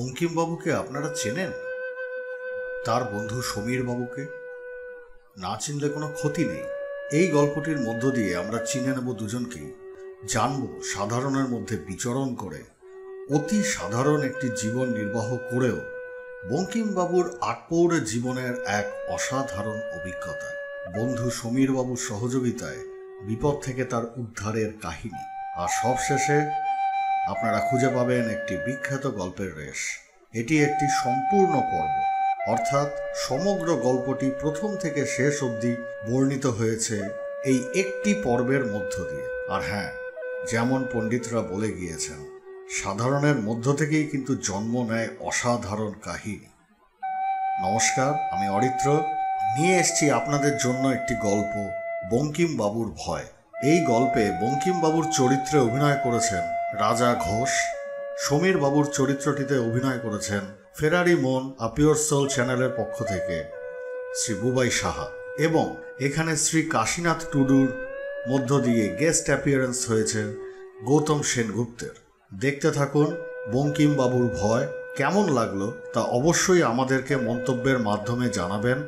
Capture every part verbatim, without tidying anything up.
বঙ্কিম বাবুকে আপনারা চেনেন? তার বন্ধু সমীর বাবুকে না চিনলে কোনো ক্ষতি নেই। এই গল্পটির মধ্য দিয়ে আমরা চিনে নেব দুজনকেই, জানব সাধারণের মধ্যে বিচরণ করে অতি সাধারণ একটি জীবন নির্বাহ করেও বঙ্কিমবাবুর আটপৌরে জীবনের এক অসাধারণ অভিজ্ঞতা, বন্ধু সমীরবাবুর সহযোগিতায় বিপদ থেকে তার উদ্ধারের কাহিনী, আর সবশেষে আপনারা খুঁজে পাবেন একটি বিখ্যাত গল্পের রেশ। এটি একটি সম্পূর্ণ পর্ব, অর্থাৎ সমগ্র গল্পটি প্রথম থেকে শেষ অবধি বর্ণিত হয়েছে এই একটি পর্বের মধ্য দিয়ে। আর হ্যাঁ, যেমন পণ্ডিতরা বলে গিয়েছেন, সাধারণের মধ্য থেকেই কিন্তু জন্ম নেয় অসাধারণ কাহিনী। নমস্কার, আমি অরিত্র, নিয়ে এসেছি আপনাদের জন্য একটি গল্প, বঙ্কিম বাবুর ভয়। এই গল্পে বঙ্কিম বাবুর চরিত্রে অভিনয় করেছেন রাজা ঘোষ, সমীর বাবুর চরিত্রটিতে অভিনয় করেছেন ফেরারি মন আপিওর সোল চ্যানেলের পক্ষ থেকে শ্রী বুবাই সাহা, এবং এখানে শ্রী কাশীনাথ টুডুর মধ্য দিয়ে গেস্ট অ্যাপিয়ারেন্স হয়েছে গৌতম সেনগুপ্তের। দেখতে থাকুন বঙ্কিম বাবুর ভয়। কেমন লাগলো তা অবশ্যই আমাদেরকে মন্তব্যের মাধ্যমে জানাবেন,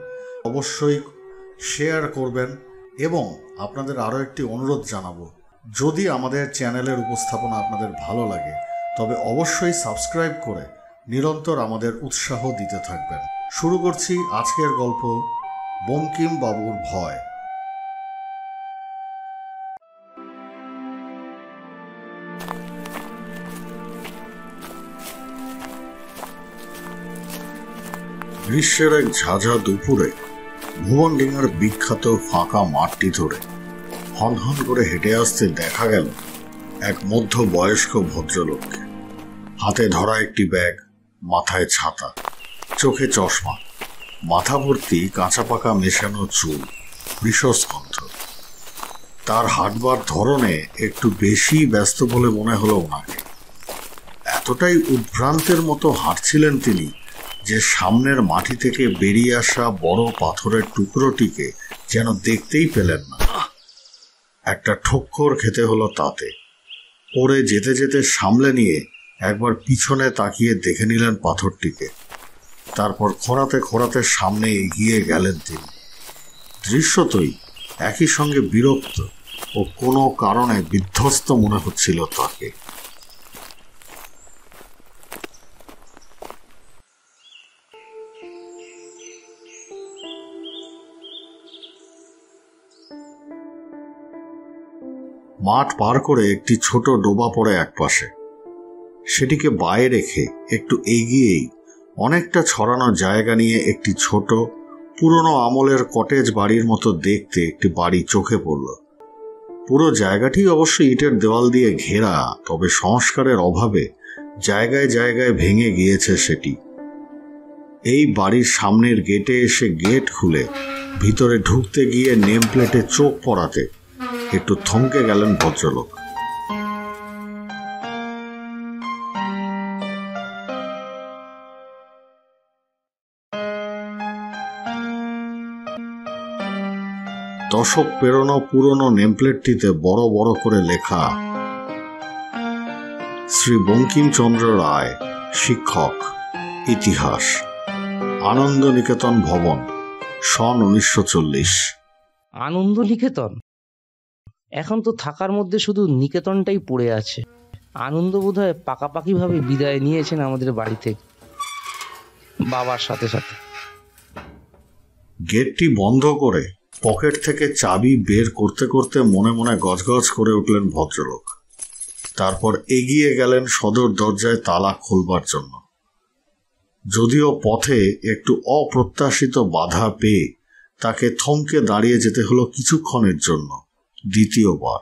অবশ্যই শেয়ার করবেন, এবং আপনাদের আরও একটি অনুরোধ জানাবো, যদি আমাদের চ্যানেলের উপস্থাপনা আপনাদের ভালো লাগে তবে অবশ্যই সাবস্ক্রাইব করে নিরন্তর আমাদের উৎসাহ দিতে থাকবেন। শুরু করছি আজকের গল্প, বঙ্কিম বাবুর ভয়। গ্রীষ্মের এক ঝাঁঝা দুপুরে ভুবনডিঙার বিখ্যাত ফাঁকা মাঠটি ধরে হনহন করে হেঁটে আসতে দেখা গেল এক মধ্যবয়স্ক ভদ্রলোককে। হাতে ধরা একটি ব্যাগ, মাথায় ছাতা, চোখে চশমা, মাথা ভর্তি কাঁচা পাকা মেশানো চুল, বিষস্কন্ধ। তার হাঁটবার ধরনে একটু বেশি ব্যস্ত বলে মনে হলো ওনাকে। এতটাই উদ্ভ্রান্তের মতো হাঁটছিলেন তিনি যে সামনের মাটি থেকে বেরিয়ে আসা বড় পাথরের টুকরোটিকে যেন দেখতেই পেলেন না। একটা ঠোক্কর খেতে হলো তাতে। পরে যেতে যেতে সামলে নিয়ে একবার পিছনে তাকিয়ে দেখে নিলেন পাথরটিকে, তারপর খোঁড়াতে খোঁড়াতে সামনে এগিয়ে গেলেন তিনি। দৃশ্যতই একই সঙ্গে বিরক্ত ও কোনো কারণে বিধ্বস্ত মনে হচ্ছিল তাকে। মাঠ পার করে একটি ছোট ডোবা পড়ে একপাশে, সেটিকে বায়ে রেখে একটু এগিয়েই অনেকটা ছড়ানো জায়গা নিয়ে একটি ছোট পুরনো আমলের কটেজ বাড়ির মতো দেখতে একটি বাড়ি চোখে পড়ল। পুরো জায়গাটি অবশ্য ইটের দেওয়াল দিয়ে ঘেরা, তবে সংস্কারের অভাবে জায়গায় জায়গায় ভেঙে গিয়েছে সেটি। এই বাড়ির সামনের গেটে এসে গেট খুলে ভিতরে ঢুকতে গিয়ে নেম প্লেটে চোখ পড়াতে একটু থমকে গেলেন ভদ্রলোক। দশক পেরোনো পুরনো নেমপ্লেটটিতে বড় বড় করে লেখা, শ্রী বঙ্কিমচন্দ্র রায়, শিক্ষক, ইতিহাস, আনন্দ নিকেতন ভবন, সন উনিশশো চল্লিশ। আনন্দ নিকেতন? এখন তো থাকার মধ্যে শুধু নিকেতনটাই পড়ে আছে। আনন্দ বোধহয় পাকাপাকিভাবে বিদায় নিয়েছেন আমাদের বাড়ি থেকে, বাবার সাথে সাথে। গেটটি বন্ধ করে পকেট থেকে চাবি বের করতে করতে মনে মনে গজগজ করে উঠলেন ভদ্রলোক। তারপর এগিয়ে গেলেন সদর দরজায় তালা খোলবার জন্য, যদিও পথে একটু অপ্রত্যাশিত বাধা পেয়ে তাকে থমকে দাঁড়িয়ে যেতে হলো কিছুক্ষণের জন্য। দ্বিতীয়বার,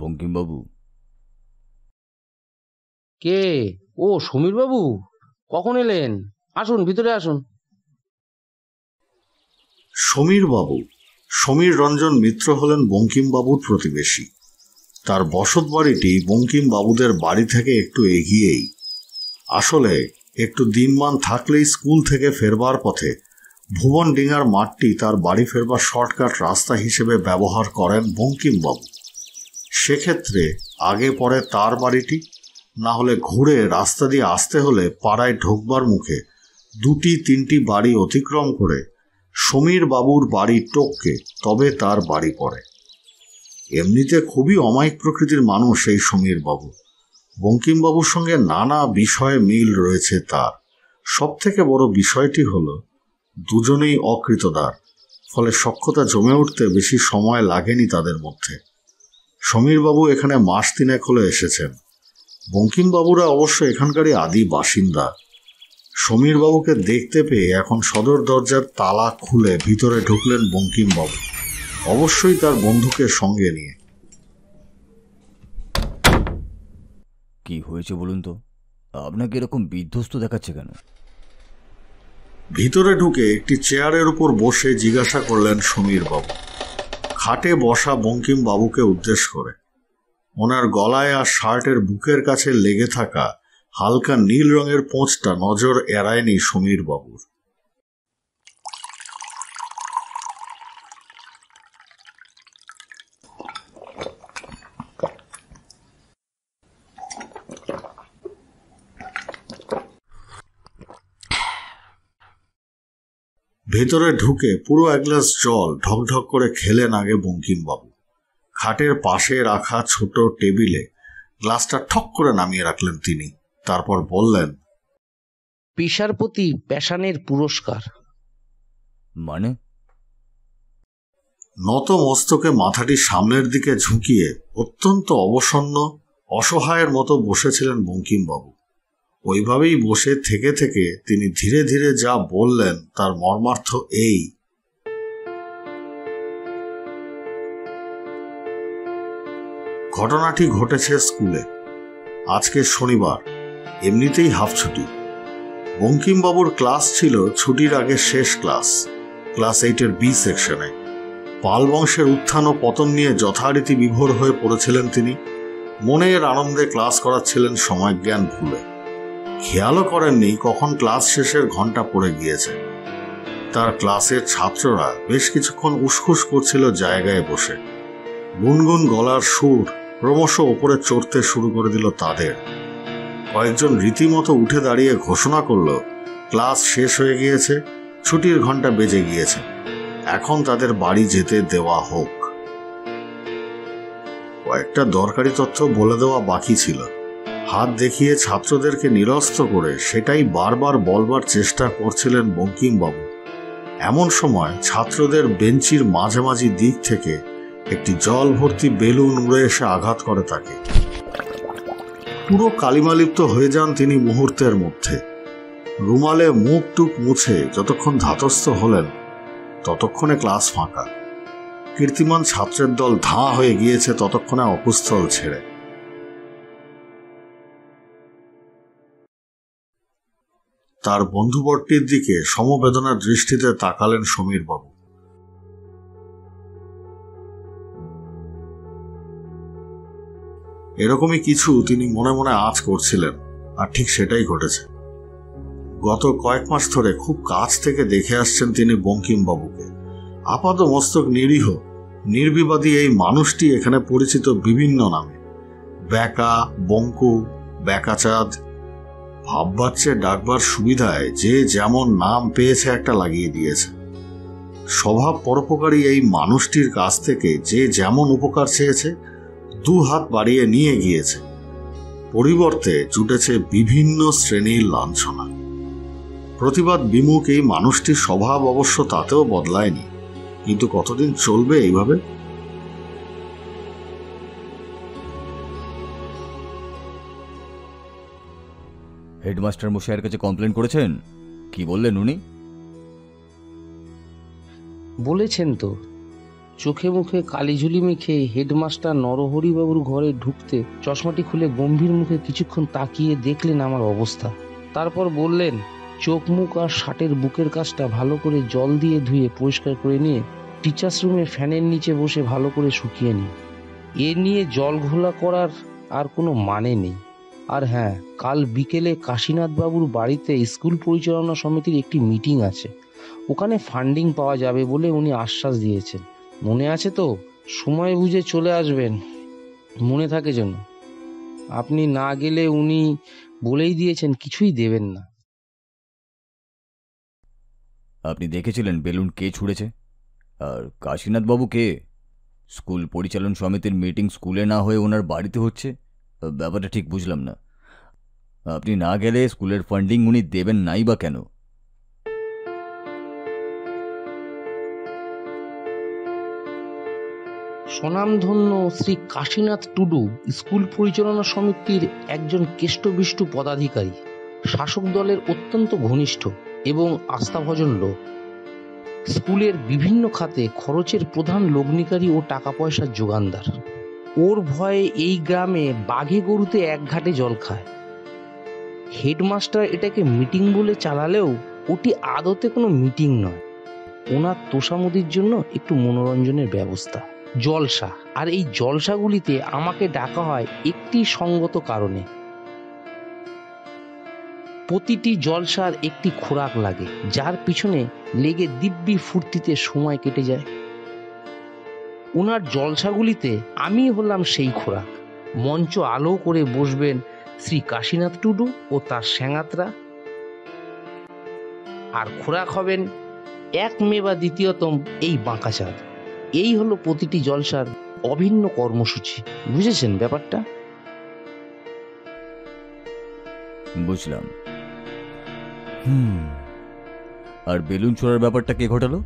বঙ্কিমবাবু? কে? ও, সমীরবাবু, কখন এলেন? আসুন, ভিতরে আসুন। সমীরবাবু, সমীর রঞ্জন মিত্র, হলেন বঙ্কিমবাবুর প্রতিবেশী। তার বসত বাড়িটি বঙ্কিমবাবুদের বাড়ি থেকে একটু এগিয়েই। আসলে একটু দিনমান থাকলেই স্কুল থেকে ফেরবার পথে ভুবনডিঙার মাঠটি তার বাড়ি ফেরবার শর্টকাট রাস্তা হিসেবে ব্যবহার করেন বঙ্কিমবাবু। সেক্ষেত্রে আগে পরে তার বাড়িটি না হলে ঘুরে রাস্তা দিয়ে আসতে হলে পাড়ায় ঢোকবার মুখে দুটি তিনটি বাড়ি অতিক্রম করে সমীর বাবুর বাড়ি টপকে তবে তার বাড়ি পড়ে। এমনিতে খুবই অমায়িক প্রকৃতির মানুষ এই সমীর বাবু। বঙ্কিমবাবুর সঙ্গে নানা বিষয়ে মিল রয়েছে তার। সবথেকে বড় বিষয়টি হলো দুজনেই অকৃতদার, ফলে সখ্যতা জমে উঠতে বেশি সময় লাগেনি তাদের মধ্যে। সমীরবাবু এখানে মাস তিনেক হলে এসেছেন। বঙ্কিমবাবুরা অবশ্য এখানকারই আদি বাসিন্দা। সমীরবাবুকে দেখতে পেয়ে এখন সদর দরজার তালা খুলে ভিতরে ঢুকলেন বঙ্কিমবাবু, অবশ্যই তার বন্ধুকে সঙ্গে নিয়ে। কি হয়েছে বলুন তো, আপনাকে এরকম বিধ্বস্ত দেখাচ্ছে কেন? ভিতরে ঢুকে একটি চেয়ারের উপর বসে জিজ্ঞাসা করলেন সমীরবাবু, খাটে বসা বঙ্কিমবাবুকে উদ্দেশ্য করে। ওনার গলায় আর শার্টের বুকের কাছে লেগে থাকা হালকা নীল রঙের পোঁচটা নজর এড়ায়নি সমীরবাবুর। ভেতরে ঢুকে পুরো এক গ্লাস জল ঢকঢক করে খেলেন আগে বঙ্কিমবাবু। খাটের পাশে রাখা ছোট টেবিলে গ্লাসটা ঠক করে নামিয়ে রাখলেন তিনি। তারপর বললেন, পেশারপতি পেশানের পুরস্কার। মানে? নত মস্তকে মাথাটি সামনের দিকে ঝুঁকিয়ে অত্যন্ত অবসন্ন অসহায়ের মতো বসেছিলেন বঙ্কিমবাবু। ওইভাবেই বসে থেকে থেকে তিনি ধীরে ধীরে যা বললেন তার মর্মার্থ এই, ঘটনাটি ঘটেছে স্কুলে। আজকে শনিবার, এমনিতেই হাফ ছুটি। বঙ্কিমবাবুর ক্লাস ছিল ছুটির আগে শেষ ক্লাস, ক্লাস এইটের বি সেকশনে। পাল বংশের উত্থান ও পতন নিয়ে যথারীতি বিভোর হয়ে পড়েছিলেন তিনি। মনের আনন্দে ক্লাস করাচ্ছিলেন সময়জ্ঞান ভুলে। খেয়ালও করেননি কখন ক্লাস শেষের ঘন্টা পড়ে গিয়েছে। তার ক্লাসের ছাত্ররা বেশ কিছুক্ষণ উসখুস করছিল জায়গায় বসে। গুনগুন গলার সুর ক্রমশ ওপরে চড়তে শুরু করে দিল তাদের। কয়েকজন রীতিমতো উঠে দাঁড়িয়ে ঘোষণা করল, ক্লাস শেষ হয়ে গিয়েছে, ছুটির ঘন্টা বেজে গিয়েছে, এখন তাদের বাড়ি যেতে দেওয়া হোক। কয়েকটা দরকারি তথ্য বলে দেওয়া বাকি ছিল। হাত দেখিয়ে ছাত্রদেরকে নিরস্ত করে সেটাই বারবার বলবার চেষ্টা করছিলেন বঙ্কিমবাবু। এমন সময় ছাত্রদের বেঞ্চির মাঝামাঝি দিক থেকে একটি জল ভর্তি বেলুন উড়ে এসে আঘাত করে তাকে। পুরো কালিমালিপ্ত হয়ে যান তিনি মুহূর্তের মধ্যে। রুমালে মুখ টুক মুছে যতক্ষণ ধাতস্থ হলেন ততক্ষণে ক্লাস ফাঁকা। কীর্তিমান ছাত্রের দল ধা হয়ে গিয়েছে ততক্ষণে অকুস্থল ছেড়ে। তার বন্ধুবর্তির দিকে সমবেদনার দৃষ্টিতে তাকালেন সমীরবাবু। এরকমই কিছু তিনি মনে মনে আঁচ করছিলেন, আর ঠিক সেটাই ঘটেছে। গত কয়েক মাস ধরে খুব কাছ থেকে দেখে আসছেন তিনি বঙ্কিমবাবুকে। আপাত মস্তক নিরীহ নির্বিবাদী এই মানুষটি এখানে পরিচিত বিভিন্ন নামে, ব্যাকা, বঙ্কু, ব্যাকাচাঁদ। ভাববাচ্ছে ডাকবার সুবিধায় যে যেমন নাম পেয়েছে একটা লাগিয়ে দিয়েছে। স্বভাব পরোপকারী এই মানুষটির কাছ থেকে যে যেমন উপকার চেয়েছে দু হাত বাড়িয়ে নিয়ে গিয়েছে, পরিবর্তে জুটেছে বিভিন্ন শ্রেণীর লাঞ্ছনা। প্রতিবাদ বিমুখ এই মানুষটির স্বভাব অবশ্য তাতেও বদলায়নি, কিন্তু কতদিন চলবে এইভাবে? হেডমাস্টার মশাইয়ের কাছে কমপ্লেন করেছেন? কি বললেন উনি? বলেছেন তো, চোখে মুখে কালিঝুলি মেখে হেডমাস্টার নরহরিবাবুর ঘরে ঢুকতে চশমাটি খুলে গম্ভীর মুখে কিছুক্ষণ তাকিয়ে দেখলেন আমার অবস্থা। তারপর বললেন, চোখ মুখ আর শার্টের বুকের কাছটা ভালো করে জল দিয়ে ধুয়ে পরিষ্কার করে নিয়ে টিচার্স রুমে ফ্যানের নিচে বসে ভালো করে শুকিয়ে নিই। এ নিয়ে জল ঘোলা করার আর কোনো মানে নেই। আর হ্যাঁ, কাল বিকেলে কাশীনাথবাবুর বাড়িতে স্কুল পরিচালনা সমিতির একটি মিটিং আছে, ওখানে ফান্ডিং পাওয়া যাবে বলে উনি আশ্বাস দিয়েছেন। মনে আছে তো? সময় বুঝে চলে আসবেন, মনে থাকে যেন। আপনি না গেলে উনি বলেই দিয়েছেন কিছুই দেবেন না। আপনি দেখেছিলেন বেলুন কে ছুঁড়েছে? আর কাশীনাথ বাবু কে? স্কুল পরিচালন সমিতির মিটিং স্কুলে না হয়ে ওনার বাড়িতে হচ্ছে, ব্যাপারটা ঠিক বুঝলাম না। আপনি না গেলে স্কুলের ফান্ডিং উনি দেবেন নাই বা কেন? স্বনামধন্য শ্রী কাশীনাথ টুডু স্কুল পরিচালনা সমিতির একজন কেষ্টবিষ্টু পদাধিকারী, শাসক দলের অত্যন্ত ঘনিষ্ঠ এবং আস্থাভাজন লোক। স্কুলের বিভিন্ন খাতে খরচের প্রধান লগ্নিকারী ও টাকা পয়সার যোগানদার। ওর ভয়ে এই গ্রামে বাঘে গরুতে এক ঘাটে জল খায়। হেডমাস্টার এটাকে মিটিং বলে চালালেও ওটি আদতে কোনো মিটিং নয়, ওনার তোষামোদির জন্য একটু মনোরঞ্জনের ব্যবস্থা, জলসা। আর এই জলসাগুলিতে আমাকে ডাকা হয় একটি সঙ্গত কারণে। প্রতিটি জলসার একটি খোরাক লাগে, যার পিছনে লেগে দিব্যি ফুর্তিতে সময় কেটে যায়। ওনার জলসাগুলিতে আমি হলাম সেই খোরাক। মঞ্চ আলো করে বসবেন শ্রী কাশীনাথ টুডু ও তার স্যাঙাতরা, আর খোরাক হবেন এক মেয়ে বা দ্বিতীয়তম এই বাঁকাচাঁদ। এই হলো প্রতিটি জলসার অভিন্ন কর্মসূচি। বুঝেছেন ব্যাপারটা? বুঝলাম। হুম, আর বেলুন ছোড়ার ব্যাপারটা কে ঘটালো?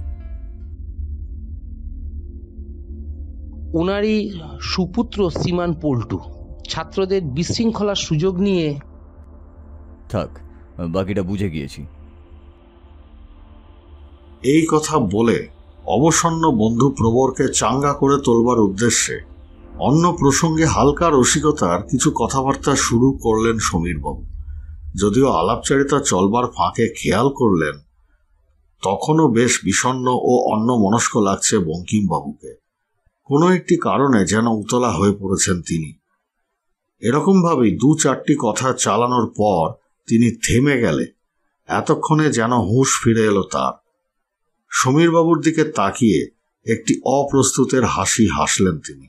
ওনারই সুপুত্র শ্রীমান পল্টু ছাত্রদের বিশৃঙ্খলার সুযোগ নিয়ে। থাক, বাকিটা বুঝে গিয়েছি। এই কথা বলে অবসন্ন বন্ধু প্রবরকে চাঙ্গা করে তোলবার উদ্দেশ্যে অন্য প্রসঙ্গে হালকা রসিকতার কিছু কথাবার্তা শুরু করলেন সমীরবাবু। যদিও আলাপচারিতা চলবার ফাঁকে খেয়াল করলেন তখনও বেশ বিষণ্ন ও অন্যমনস্ক লাগছে বঙ্কিমবাবুকে। কোনো একটি কারণে যেন উতলা হয়ে পড়েছেন তিনি। এরকমভাবেই দু চারটি কথা চালানোর পর তিনি থেমে গেলে এতক্ষণে যেন হুঁশ ফিরে এলো তার। সমীরবাবুর দিকে তাকিয়ে একটি অপ্রস্তুতের হাসি হাসলেন তিনি।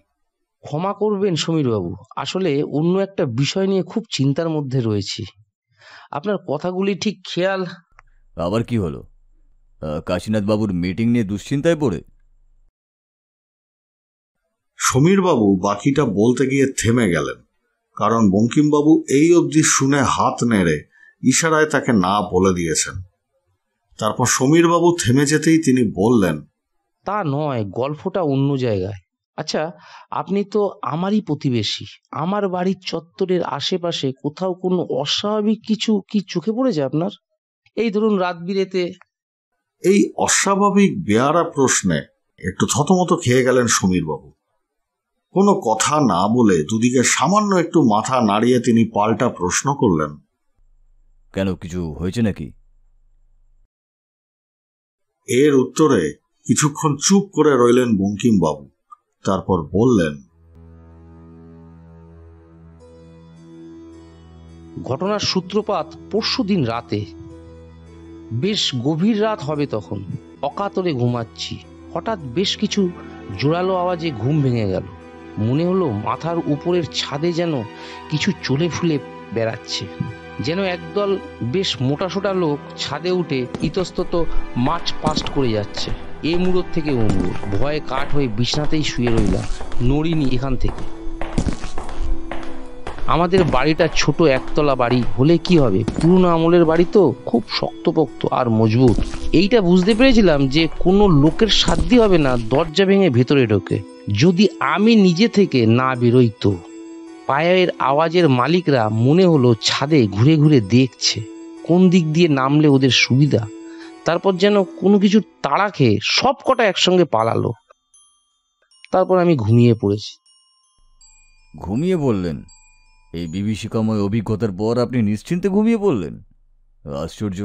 ক্ষমা করবেন সমীরবাবু, আসলে অন্য একটা বিষয় নিয়ে খুব চিন্তার মধ্যে রয়েছি। আপনার কথাগুলি ঠিক খেয়াল। আবার কি হলো? কাশীনাথ বাবুর মিটিং নিয়ে দুশ্চিন্তায় পড়ে? সমীরবাবু বাকিটা বলতে গিয়ে থেমে গেলেন, কারণ বঙ্কিমবাবু এই অবধি শুনে হাত নেড়ে ইশারায় তাকে না বলে দিয়েছেন। তারপর সমীরবাবু থেমে যেতেই তিনি বললেন, তা নয়, গল্পটা অন্য জায়গায়। আচ্ছা, আপনি তো আমারই প্রতিবেশী, আমার বাড়ির চত্বরের আশেপাশে কোথাও কোনো অস্বাভাবিক কিছু কি চোখে পড়েছে আপনার? এই ধরুন রাত বিরেতে। এই অস্বাভাবিক বেয়ারা প্রশ্নে একটু থতমত খেয়ে গেলেন সমীরবাবু। কোনো কথা না বলে দুদিকে সামান্য একটু মাথা নাড়িয়ে তিনি পাল্টা প্রশ্ন করলেন, কেন, কিছু হয়েছে নাকি? এর উত্তরে কিছুক্ষণ চুপ করে রইলেন বঙ্কিমবাবু। তারপর বললেন, ঘটনার সূত্রপাত পরশু দিন রাতে। বেশ গভীর রাত হবে তখন, অকাতরে ঘুমাচ্ছি। হঠাৎ বেশ কিছু জোরালো আওয়াজে ঘুম ভেঙে গেল। মনে হলো মাথার উপরের ছাদে যেন কিছু চলে ফুলে বেড়াচ্ছে, যেন একদল বেশ মোটাসোটা লোক ছাদে উঠে ইতস্তত মাছ পাস্ট করে যাচ্ছে এ মুড়োর থেকে ও মুড়োর। ভয়ে কাঠ হয়ে বিছানাতেই শুয়ে রইলাম, নড়িনি এখান থেকে। আমাদের বাড়িটা ছোট একতলা বাড়ি হলে কি হবে, পুরনো আমলের বাড়ি তো, খুব শক্তপোক্ত আর মজবুত। এইটা বুঝতে পেরেছিলাম যে কোনো লোকের সাধ্যি হবে না দরজা ভেঙে ভেতরে ঢোকে, যদি আমি নিজে থেকে না বেরোই। তো পায়ের আওয়াজের মালিকরা মনে হলো ছাদে ঘুরে ঘুরে দেখছে কোন দিক দিয়ে নামলে ওদের সুবিধা। তারপর যেন কোনো কিছুর তাড়া খেয়ে সব কটা একসঙ্গে পালালো। তারপর আমি ঘুমিয়ে পড়েছি। ঘুমিয়ে পড়লেন? এই বিভীষিকাময় অভিজ্ঞতার পর আপনি নিশ্চিন্তে ঘুমিয়ে পড়লেন? আশ্চর্য।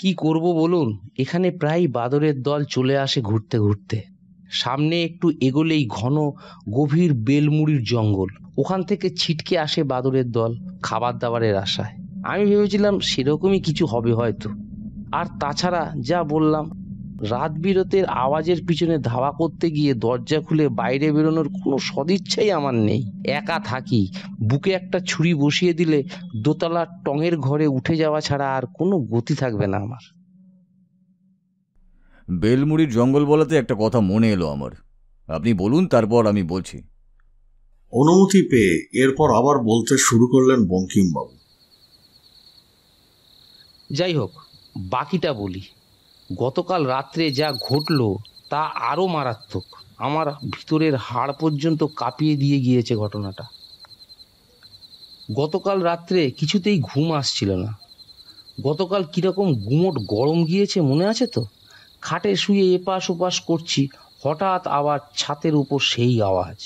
কি করব বলুন, এখানে প্রায় বাদরের দল চলে আসে ঘুরতে ঘুরতে। সামনে একটু এগোলেই ঘন গভীর বেলমুড়ির জঙ্গল, ওখান থেকে ছিটকে আসে বাদরের দল খাবার দাবারের আশায়। আমি ভেবেছিলাম সেরকমই কিছু হবে হয়তো। আর তাছাড়া যা বললাম, রাত বিরতের আওয়াজের পিছনে ধাওয়া করতে গিয়ে দরজা খুলে বাইরে বেরোনোর কোনো সদিচ্ছাই আমার নেই। একা থাকি, বুকে একটা ছুরি বসিয়ে দিলে দোতলার টঙের ঘরে উঠে যাওয়া ছাড়া আর কোনো গতি থাকবে না আমার। বেলমুড়ির জঙ্গল বলাতে একটা কথা মনে এলো আমার, আপনি বলুন, তারপর আমি বলছি। অনুমতি পেয়ে এরপর আবার বলতে শুরু করলেন বঙ্কিমবাবু। যাই হোক, বাকিটা বলি। গতকাল রাত্রে যা ঘটল তা আরও মারাত্মক, আমার ভিতরের হাড় পর্যন্ত কাঁপিয়ে দিয়ে গিয়েছে ঘটনাটা। গতকাল রাত্রে কিছুতেই ঘুম আসছিল না। গতকাল কীরকম গুমোট গরম গিয়েছে মনে আছে তো? খাটে শুয়ে এপাশ ওপাশ করছি, হঠাৎ আবার ছাতের উপর সেই আওয়াজ,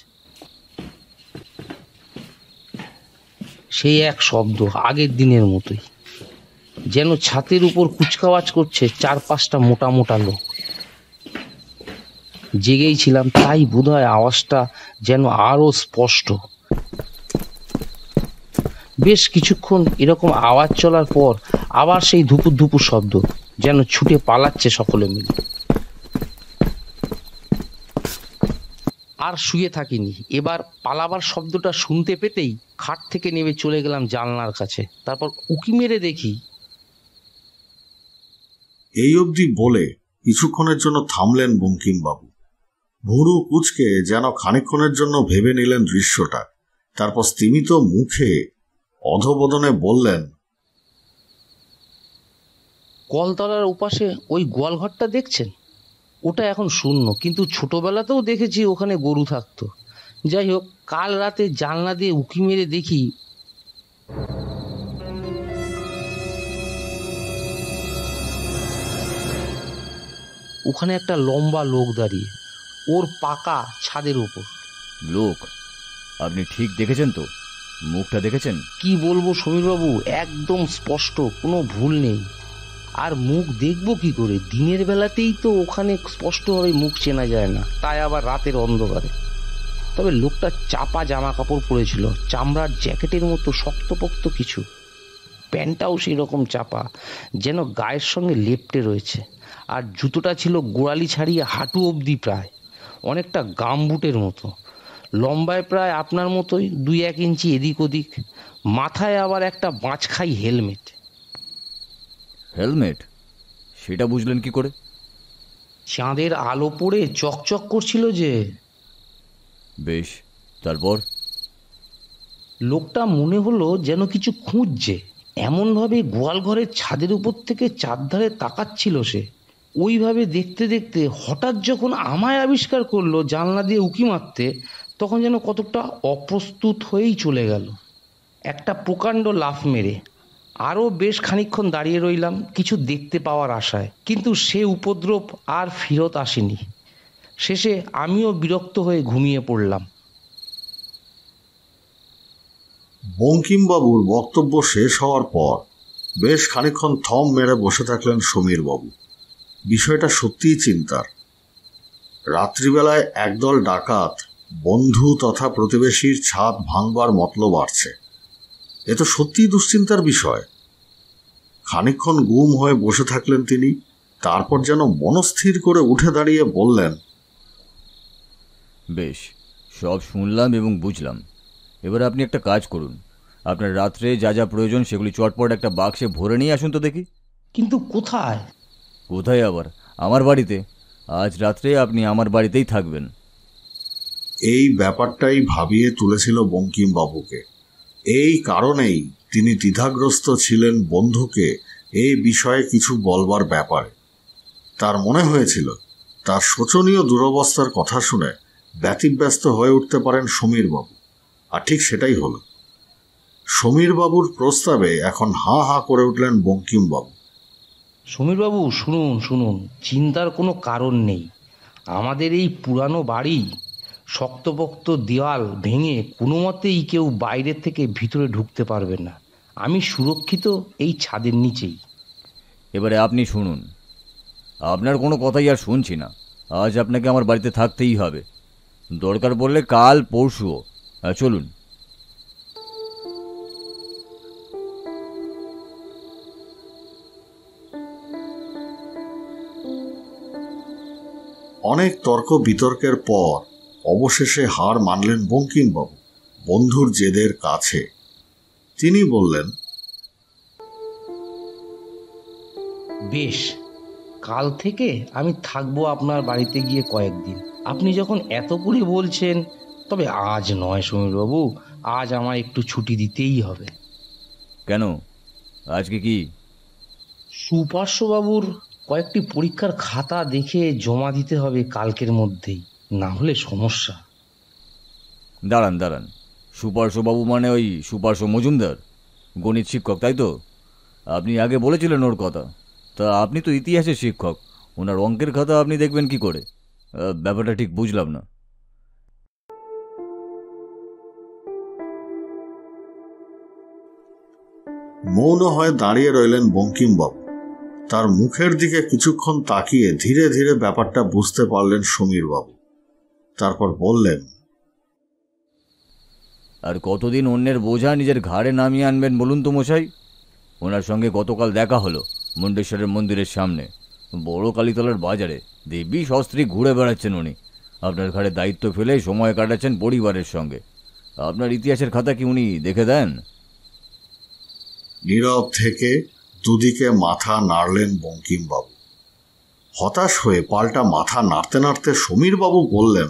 সেই এক শব্দ আগের দিনের মতোই। যেন ছাতের উপর কুচকাওয়াজ করছে চার পাঁচটা মোটা মোটা লোক। জেগেই ছিলাম, তাই বোধহয় আওয়াজটা যেন আরো স্পষ্ট। বেশ কিছুক্ষণ এরকম আওয়াজ চলার পর আবার সেই ধুপুর ধুপুর শব্দ, যেন ছুটে পালাচ্ছে সকলে মিলে। আর শুয়ে থাকিনি, এবার পালাবার শব্দটা শুনতে পেতেই খাট থেকে নেমে চলে গেলাম জানলার কাছে। তারপর উঁকি মেরে দেখি। এই অবধি বলে কিছুক্ষণের জন্য থামলেন বঙ্কিমবাবু। ভুরু কুচকে যেন খানিকক্ষণের জন্য ভেবে নিলেন দৃশ্যটা, তারপর স্তিমিত মুখে অধবদনে বললেন, কলতলার ওপাশে ওই গোয়ালঘরটা দেখছেন? ওটা এখন শূন্য, কিন্তু ছোটবেলাতেও দেখেছি ওখানে গরু থাকতো। যাই হোক, কাল রাতে জানলা দিয়ে উঁকি মেরে দেখি ওখানে একটা লম্বা লোক দাঁড়িয়ে, ওর পাকা ছাদের উপর। লোক আপনি ঠিক দেখেছেন তো? মুখটা দেখেছেন? কি বলবো সমীরবাবু, একদম স্পষ্ট, কোনো ভুল নেই। আর মুখ দেখবো কি করে? দিনের বেলাতেই তো ওখানে স্পষ্টভাবে মুখ চেনা যায় না, তাই আবার রাতের অন্ধকারে। তবে লোকটা চাপা জামা কাপড় পরেছিল, চামড়ার জ্যাকেটের মতো শক্তপোক্ত কিছু, প্যান্টটাও সেই রকম চাপা, যেন গায়ের সঙ্গে লেপ্টে রয়েছে। আর জুতোটা ছিল গোড়ালি ছাড়িয়ে হাঁটু অবধি, প্রায় অনেকটা গামবুটের মতো, লম্বায় প্রায় আপনার মতোই, দুই এক ইঞ্চি এদিক ওদিক। মাথায় আবার একটা বাঁচখাই হেলমেট। হেলমেট? সেটা বুঝলেন কি করে? চাঁদের আলো পড়ে চকচক করছিল যে। বেশ, তারপর? লোকটা মনে হলো যেন কিছু খুঁজছে, এমনভাবে গোয়ালঘরের ছাদের উপর থেকে চারধারে তাকাচ্ছিল সে। ওইভাবে দেখতে দেখতে হঠাৎ যখন আমায় আবিষ্কার করলো জানলা দিয়ে উঁকি মারতে, তখন যেন কতটা অপ্রস্তুত হয়েই চলে গেল, একটা প্রকাণ্ড লাফ মেরে। আরও বেশ খানিকক্ষণ দাঁড়িয়ে রইলাম কিছু দেখতে পাওয়ার আশায়, কিন্তু সে উপদ্রব আর ফিরত আসেনি। শেষে আমিও বিরক্ত হয়ে ঘুমিয়ে পড়লাম। বঙ্কিমবাবুর বক্তব্য শেষ হওয়ার পর বেশ খানিকক্ষণ থম মেরে বসে থাকলেন সমীরবাবু। বিষয়টা সত্যিই চিন্তার। রাত্রিবেলায় একদল ডাকাত বন্ধু তথা প্রতিবেশীর ছাদ ভাঙবার মতলব আসছে, এ তো সত্যিই দুশ্চিন্তার বিষয়। খানিকক্ষণ গুম হয়ে বসে থাকলেন তিনি, তারপর যেন মনস্থির করে উঠে দাঁড়িয়ে বললেন, বেশ, সব শুনলাম এবং বুঝলাম। এবার আপনি একটা কাজ করুন, আপনার রাত্রে যা যা প্রয়োজন সেগুলি চটপট একটা বাক্সে ভরে নিয়ে আসুন তো দেখি। কিন্তু কোথায়? কোথায় আবার, আমার বাড়িতে। আজ রাত্রে আপনি আমার বাড়িতেই থাকবেন। এই ব্যাপারটাই ভাবিয়ে তুলেছিল বঙ্কিমবাবুকে। এই কারণেই তিনি দ্বিধাগ্রস্ত ছিলেন বন্ধুকে এই বিষয়ে কিছু বলবার ব্যাপারে। তার মনে হয়েছিল তার শোচনীয় দুরবস্থার কথা শুনে ব্যতিব্যস্ত হয়ে উঠতে পারেন সমীরবাবু, আর ঠিক সেটাই হল। সমীরবাবুর প্রস্তাবে এখন হাঁ হাঁ করে উঠলেন বঙ্কিমবাবু। সমীরবাবু শুনুন শুনুন, চিন্তার কোনো কারণ নেই। আমাদের এই পুরানো বাড়ি, শক্তপোক্ত দেওয়াল ভেঙে কোনো মতেই কেউ বাইরে থেকে ভিতরে ঢুকতে পারবে না। আমি সুরক্ষিত এই ছাদের নিচেই। এবারে আপনি শুনুন, আপনার কোনো কথাই আর শুনছি না। আজ আপনাকে আমার বাড়িতে থাকতেই হবে, দরকার পড়লে কাল পরশুও। চলুন। अनेक तर्क वितर्केर पर अवशेषे हार मानलें बंकिम बाबू बंधुर जेदेर काछे। तिनी बोलें, बेश, काल थेके आमी थाकबो आपनार बाड़ीते गिये कयेकदिन। आपनी जखन एत करे बोलछेन तबे आज नय समीर बाबू, आज आमार एकटू छुटी दितेई होबे। केनो आजके कि? सुपार्श्व बाबूर कयेकटी परीक्षार खाता देखे जमा दिते होबे कालकेर मध्येई, ना होले समस्या। दाड़ान दाड़ान, सुपार्श्व बाबू माने ओई सुपार्श्व मजुमदार, गणित शिक्षक ताई तो? आपनी आगे बोलेछिलेन ओर कथा। ता आपनी तो इतिहासेर शिक्षक, ओनार अंकेर खाता आपनी देखबेन कि करे? ব্যাপারটা ঠিক বুঝলাম না। মৌন হয়ে দাঁড়িয়ে রইলেন বঙ্কিমবাবু। তার মুখের দিকে কিছুক্ষণ তাকিয়ে ধীরে ধীরে ব্যাপারটা বুঝতে পারলেন সমীরবাবু। তারপর বললেন, আর কতদিন অন্যের বোঝা নিজের ঘাড়ে নামিয়ে আনবেন বলুন তো মশাই? ওনার সঙ্গে গতকাল দেখা হলো মুন্ডেশ্বরের মন্দিরের সামনে বড় কালীতলার বাজারে। দেবী শাস্ত্রী ঘুরে বেড়াচ্ছেন উনি, আপনার ঘাড়ে দায়িত্ব ফেলে সময় কাটাচ্ছেন পরিবারের সঙ্গে। আপনার ইতিহাসের খাতা কি উনি দেখে দেন? নীরব থেকে দুদিকে মাথা নাড়লেন বঙ্কিমবাবু। হতাশ হয়ে পাল্টা মাথা নাড়তে নাড়তে সমীরবাবু বললেন,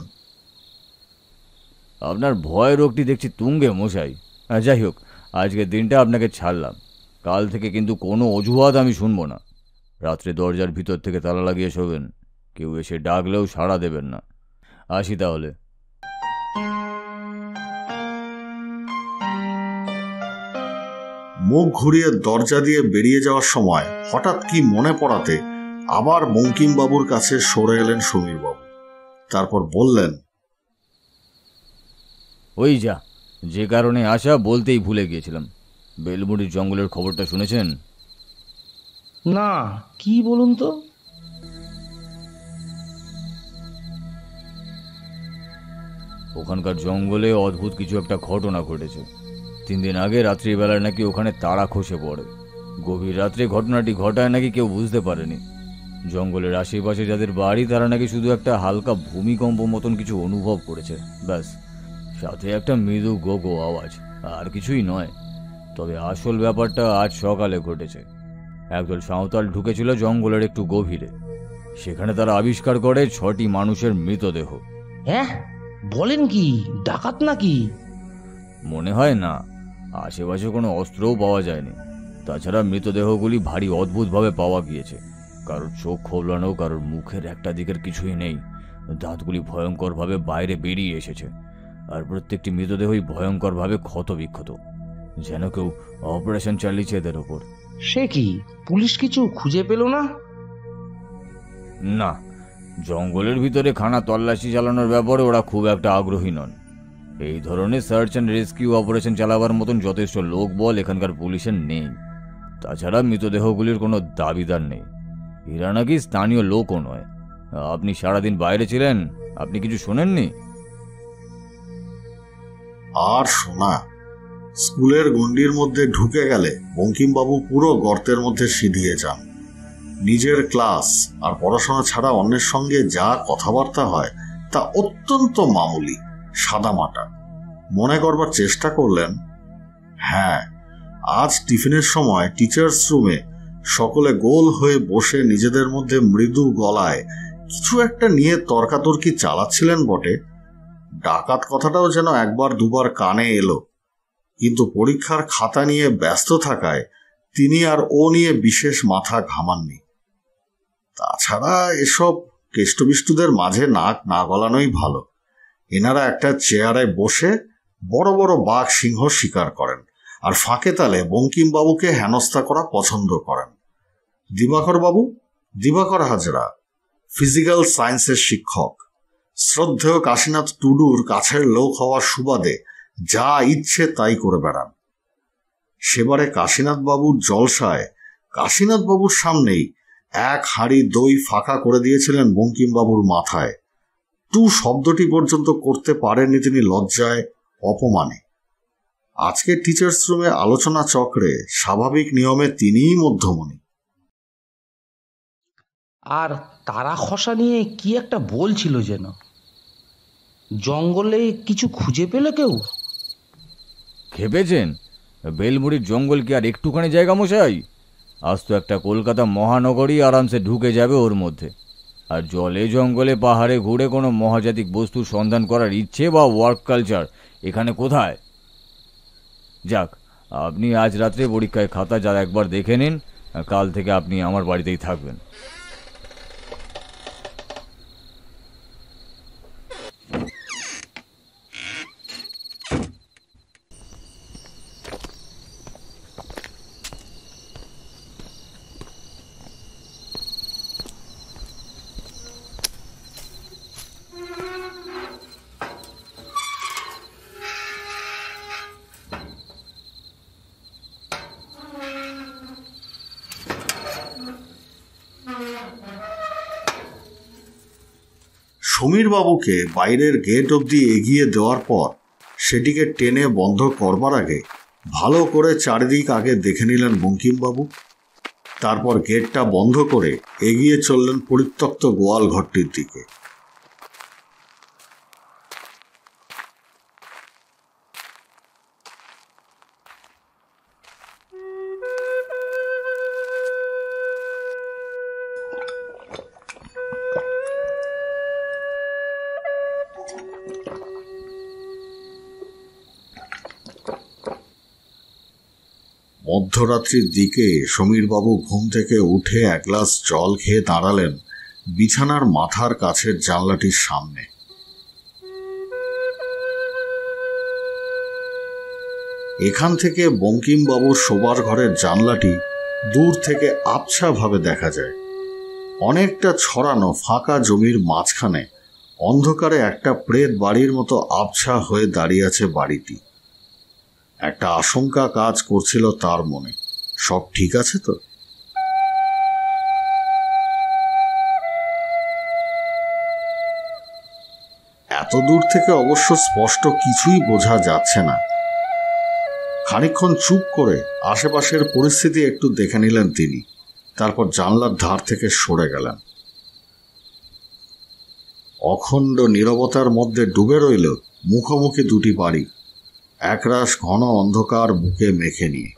আপনার ভয় রোগটি দেখছি তুঙ্গে মশাই। যাই হোক, আজকের দিনটা আপনাকে ছাড়লাম, কাল থেকে কিন্তু কোনো অজুহাত আমি শুনব না। রাত্রে দরজার ভিতর থেকে তালা লাগিয়ে শোবেন, কেউ এসে ডাকলেও সাড়া দেবেন না। আসি তাহলে। মুখ ঘুরিয়ে দরজা দিয়ে বেরিয়ে যাওয়ার সময় হঠাৎ কি মনে পড়াতে আবার বঙ্কিমবাবুর কাছে সরে এলেন সমীরবাবু। তারপর বললেন, ওই যা, যে কারণে আসা বলতেই ভুলে গিয়েছিলাম। বেলমুড়ির জঙ্গলের খবরটা শুনেছেন? না, কি বলুন তো? ওখানকার জঙ্গলে অদ্ভুত কিছু একটা ঘটনা ঘটেছে। তিন দিন আগে রাত্রিবেলায় নাকি ওখানে তারা খসে পড়ে। গভীর রাত্রে ঘটনাটি ঘটায় নাকি কেউ বুঝতে পারেনি। জঙ্গলের আশেপাশে যাদের বাড়ি তারা নাকি শুধু একটা হালকা ভূমিকম্প মতন কিছু অনুভব করেছে, ব্যাস, সাথে একটা মৃদু গো গো আওয়াজ, আর কিছুই নয়। তবে আসল ব্যাপারটা আজ সকালে ঘটেছে। একদল সাঁওতাল ঢুকেছিল জঙ্গলের একটু গভীরে। সেখানে তারা আবিষ্কার করে ছটি মানুষের মৃতদেহ। হ্যাঁ, বলেন কি? ডাকাত নাকি? মনে হয় না। আশেপাশে কোনো অস্ত্রও পাওয়া যায়নি। তাছাড়া মৃতদেহগুলি ভারী অদ্ভুতভাবে পাওয়া গিয়েছে। কারোর চোখ খোলানো, কারোর মুখের একটা দিকের কিছুই নেই। দাঁতগুলি ভয়ঙ্করভাবে বাইরে বেরিয়ে এসেছে, আর প্রত্যেকটি মৃতদেহই ভয়ঙ্করভাবে ক্ষতবিক্ষত, যেন কেউ অপারেশন চালিয়েছে এদের ওপর। সে কি পুলিশ কিছু খুঁজে পেল না? না, জঙ্গলের ভিতরে খানা তল্লাশি চালানোর ব্যাপারে ওরা খুব একটা আগ্রহী নন। এই ধরনের সার্চ অ্যান্ড রেস্কিউ অপারেশন চালাবার মতন যথেষ্ট লোকবল এখানকার পুলিশের নেই। তাছাড়া মৃতদেহগুলির কোনো দাবিদার নেই। এরা নাকি স্থানীয় লোকও নয়। আপনি সারাদিন বাইরে ছিলেন, আপনি কিছু শোনেননি? আর শোনা, স্কুলের গণ্ডির মধ্যে ঢুকে গেলে বঙ্কিমবাবু পুরো গর্তের মধ্যে সিঁধিয়ে যান। নিজের ক্লাস আর পড়াশোনা ছাড়া অন্যের সঙ্গে যা কথাবার্তা হয় তা অত্যন্ত মামুলি, সাদামাটা মনে করবার চেষ্টা করলেন। হ্যাঁ, আজ টিফিনের সময় টিচার্স রুমে সকলে গোল হয়ে বসে নিজেদের মধ্যে মৃদু গলায় কিছু একটা নিয়ে তর্কাতর্কি চালাচ্ছিলেন বটে। ডাকাত কথাটাও যেন একবার দুবার কানে এলো, কিন্তু পরীক্ষার খাতা নিয়ে ব্যস্ত থাকায় তিনি আর ও নিয়ে বিশেষ মাথা ঘামাননি। তাছাড়া এসব কেষ্টবিষ্টুদের মাঝে নাক না গলানোই ভালো। এনারা একটা চেয়ারে বসে বড় বড় বাঘ সিংহ শিকার করেন, আর ফাঁকে তালে বঙ্কিমবাবুকে হেনস্থা করা পছন্দ করেন। দিবাকরবাবু, দিবাকর হাজরা, ফিজিক্যাল সায়েন্সের শিক্ষক, শ্রদ্ধেয় কাশীনাথ টুডুর কাছের লোক হওয়ার সুবাদে যা ইচ্ছে তাই করে বেড়ান। সেবারে কাশীনাথবাবুর জলসায় কাশীনাথবাবুর সামনেই এক হাঁড়ি দই ফাঁকা করে দিয়েছিলেন বঙ্কিমবাবুর মাথায়। টু শব্দটি পর্যন্ত করতে পারেননি তিনি, লজ্জায়, অপমানে। আজকে টিচার্স রুমে আলোচনা চক্রে স্বাভাবিক নিয়মে তিনিই মধ্যমণি। আর तारा खसा निये कि एकटा बोलछिलो जेनो। जंगले किछु खुजे पेलो केउ? खेपेछेन? बेलमुड़ीर जंगल कि आर एकटुखानि जायगा मशाई? आज तो एकटा कलकाता महानगरी आराम से ढुके जाबे ओर मध्य। और जले जंगले पहाड़े घुरे कोनो महाजातिक बस्तुर सन्धान करार इच्छे बा वार्क कलचार एखाने कोथाय? जाक आपनी आज रात्रे परीक्षार खाता जा एक बार देखे नीन। कल थेके आपनी आमार बाड़ीतेई थाकबेन। समीर बाबू के बाहर गेट अब्दि एगिए देवार पर सेटिके टेने बंध करबार आगे भालो करे चारिदिक आगे देखे निलेन बंकिम बाबू। तारपर गेटटा बंध करे एगिए चललेन परित्यक्त गोयाल घरटिर दिके। मध्यरात्रिर दिके समीर बाबू घुम थेके उठे एक ग्लास जल खेये दाड़ालेन बिछानार माथार काछेर जानलाटिर सामने। एखान थेके बंकिम बाबूर शोबार घरेर जानलाटी दूर थेके आबछा भावे देखा जाय। अनेकटा छड़ानो फाँका जमिर माझखाने अंधकारे एकटा प्रेत बाड़ीर मतो आबछा हये दाड़िये आछे बाड़ीटी। एक आशंका काज करछिलो तार मने, सब ठीक आछे तो? एत दूर थेके अवश्य स्पष्ट किछुई बोझा जाच्छे ना। खानिकक्षण चुप करे आशेपाशेर परिस्थिति एकटू देखे निलेन तिनी। तारपर जानलार धार थेके सरे गेलेन। अखंड नीरबतार मध्य डुबे रइल मुखोमुखि दुटी बाड़ी एकराश घन अंधकार बुके मेखे निये।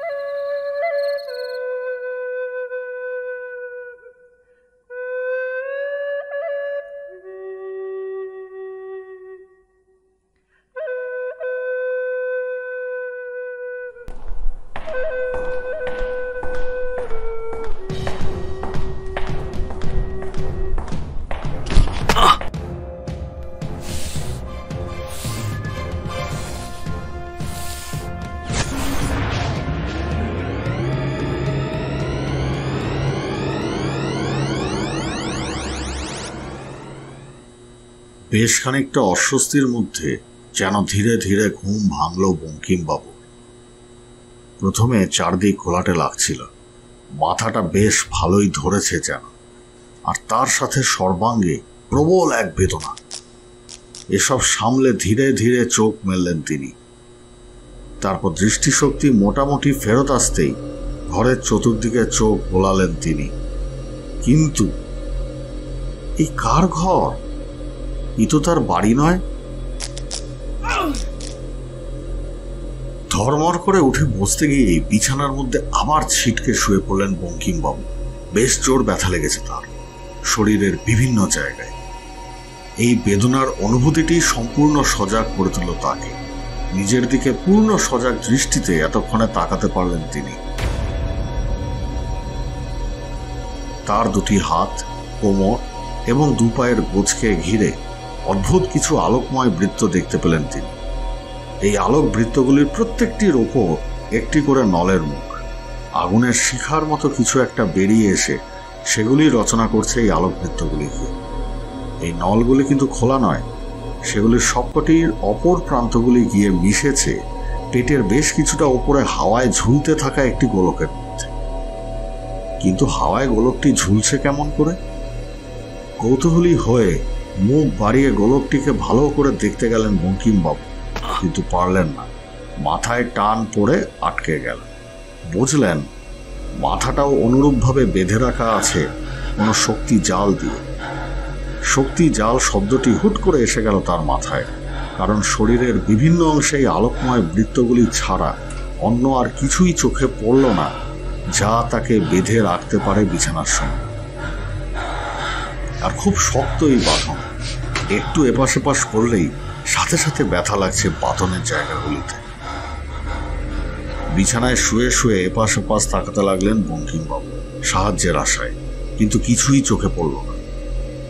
बेश खानिकटा अस्वस्तिर मध्य जेन धीरे धीरे घुम भांगल बंकिम बाबू। प्रथमे चारदिक घोलाटे लागछिल, माथाटा बेश भालोई धरेछे जेन, और तार साथे सर्वांगे प्रबल एक बेदना। एसब सामले धीरे धीरे चोख मेललेन तिनी। तारपर दृष्टिशक्ति मोटामुटी फेरत आसतेई घरेर चतुर्दिके चोख बोलालेन तिनी। किन्तु एई कार घर? इतोतार बाड़ी नय। धरमर करे उठे बसते गिये बिछानार मध्य आबार छिटके शुए पड़लेन बंकिम बाबू। बेश जोर व्यथा लेगेछे तार शरीरेर विभिन्न जायगाय। एई बेदनार अनुभूतिटी सम्पूर्ण सजाग करे तुलल ताके। निजेर दिके पूर्ण सजाग दृष्टिते एतक्षणे ताकाते पारलेन तिनी। तार दुटी हाथ कोमर एबं दुई पायेर गोछके घिरे अद्भुत किछु आलोकमय वृत्त देखते पेलेन तिनी। एई आलोक वृत्तगुलिर प्रत्येकटिर ओपर एकटी करे नलेर मुख आगुनेर शिखार मतो किछु एकटा बेरिये एसे सेगुली रचना करछे। एई आलोक वृत्तगुलिके एई नलगुली किन्तु खोला नय, सेगुलिर सबकटिर अपर प्रान्तगुली गिये मिशेছে पेटेर बेश किछुटा ओपरे हावाय झुलते थाका एकटी गोलकेर मধ্যে। किन्तु हावाय गोलकटी झुलছে केमन करे? कौतूहली हये मुख बाड़िए गोलकटीके भालो करे देखते गेलेन बंकिम बाबू, किन्तु पारलेन ना। माथाय टान पड़े आटके गेल। बुझलेन माथाटाओ अनुरूपभावे बेधे रखा आछे कोनो शक्ति जाल दिए। शक्ति जाल शब्दटी हुट करे एसे गेल तार माथाय। कारण शरीरेर विभिन्न अंशे आलोकमय वृत्तगुली छाड़ा अन्य आर किछुई चोखे पड़ल ना जा ताके बेधे राखते पारे बिछानार संगे। और खूब शक्त ये बाँधन एकटू एपाश एपाश पड़लेई साथे साथे व्यथा लागछे बाँधनेर जायगागुलिते। बिछानाय शुए शुए एपाश एपाश ताकाते लागलेन बंकिमबाबू साहाज्येर आशाय, किन्तु किछुई चोखे पड़ल ना।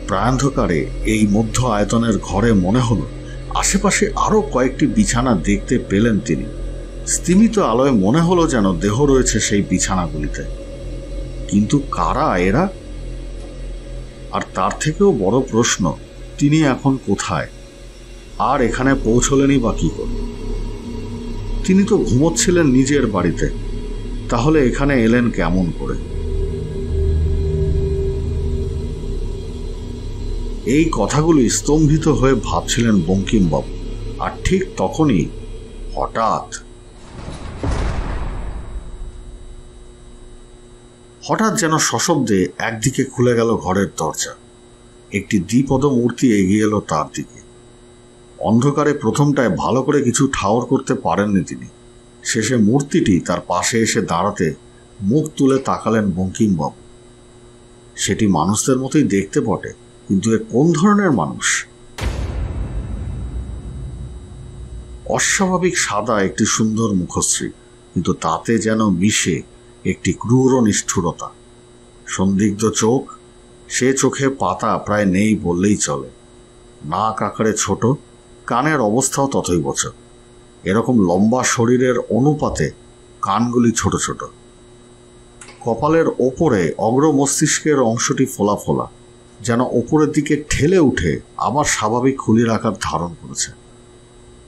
प्रायन्धकारे एई मध्य आयतनेर घरे मने हलो आशेपाशे आरो कयेकटी बिछाना देखते पेलेन तिनि। स्तिमित आलोय मने हलो जेन देह रयेछे सेई बिछानागुलिते, किन्तु कारा एरा? और तार थेकेओ बड़ो प्रश्न तिनि एखन कोथाय आर एखाने पौंछलेनई बा कि करे? तिनि तो घुमोच्छिलेन निजेर बाड़ीते, ताहले एखाने एलेन केमन करे? এই কথাগুলি স্তম্ভিত হয়ে ভাবছিলেন বঙ্কিমবাবু। আর ঠিক তখনই হঠাৎ হঠাৎ যেন সশব্দে একদিকে খুলে গেল ঘরের দরজা। একটি দ্বিপদ মূর্তি এগিয়ে এলো তার দিকে। অন্ধকারে প্রথমটায় ভালো করে কিছু ঠাওর করতে পারেননি তিনি। শেষে মূর্তিটি তার পাশে এসে দাঁড়াতে মুখ তুলে তাকালেন বঙ্কিমবাবু। সেটি মানুষদের মতোই দেখতে বটে, কিন্তু এ কোন ধরনের মানুষ? অস্বাভাবিক সাদা একটি সুন্দর মুখশ্রী, কিন্তু তাতে যেন মিশে একটি ক্রূর নিষ্ঠুরতা। সন্দিগ্ধ চোখ, সে চোখে পাতা প্রায় নেই বললেই চলে। নাক আকারে ছোট, কানের অবস্থাও ততই বছর। এরকম লম্বা শরীরের অনুপাতে কানগুলি ছোট ছোট। কপালের ওপরে অগ্র মস্তিষ্কের অংশটি ফোলা ফোলা, যেন ওপরের দিকে ঠেলে উঠে আবার স্বাভাবিক খুলির আকার ধারণ করেছে।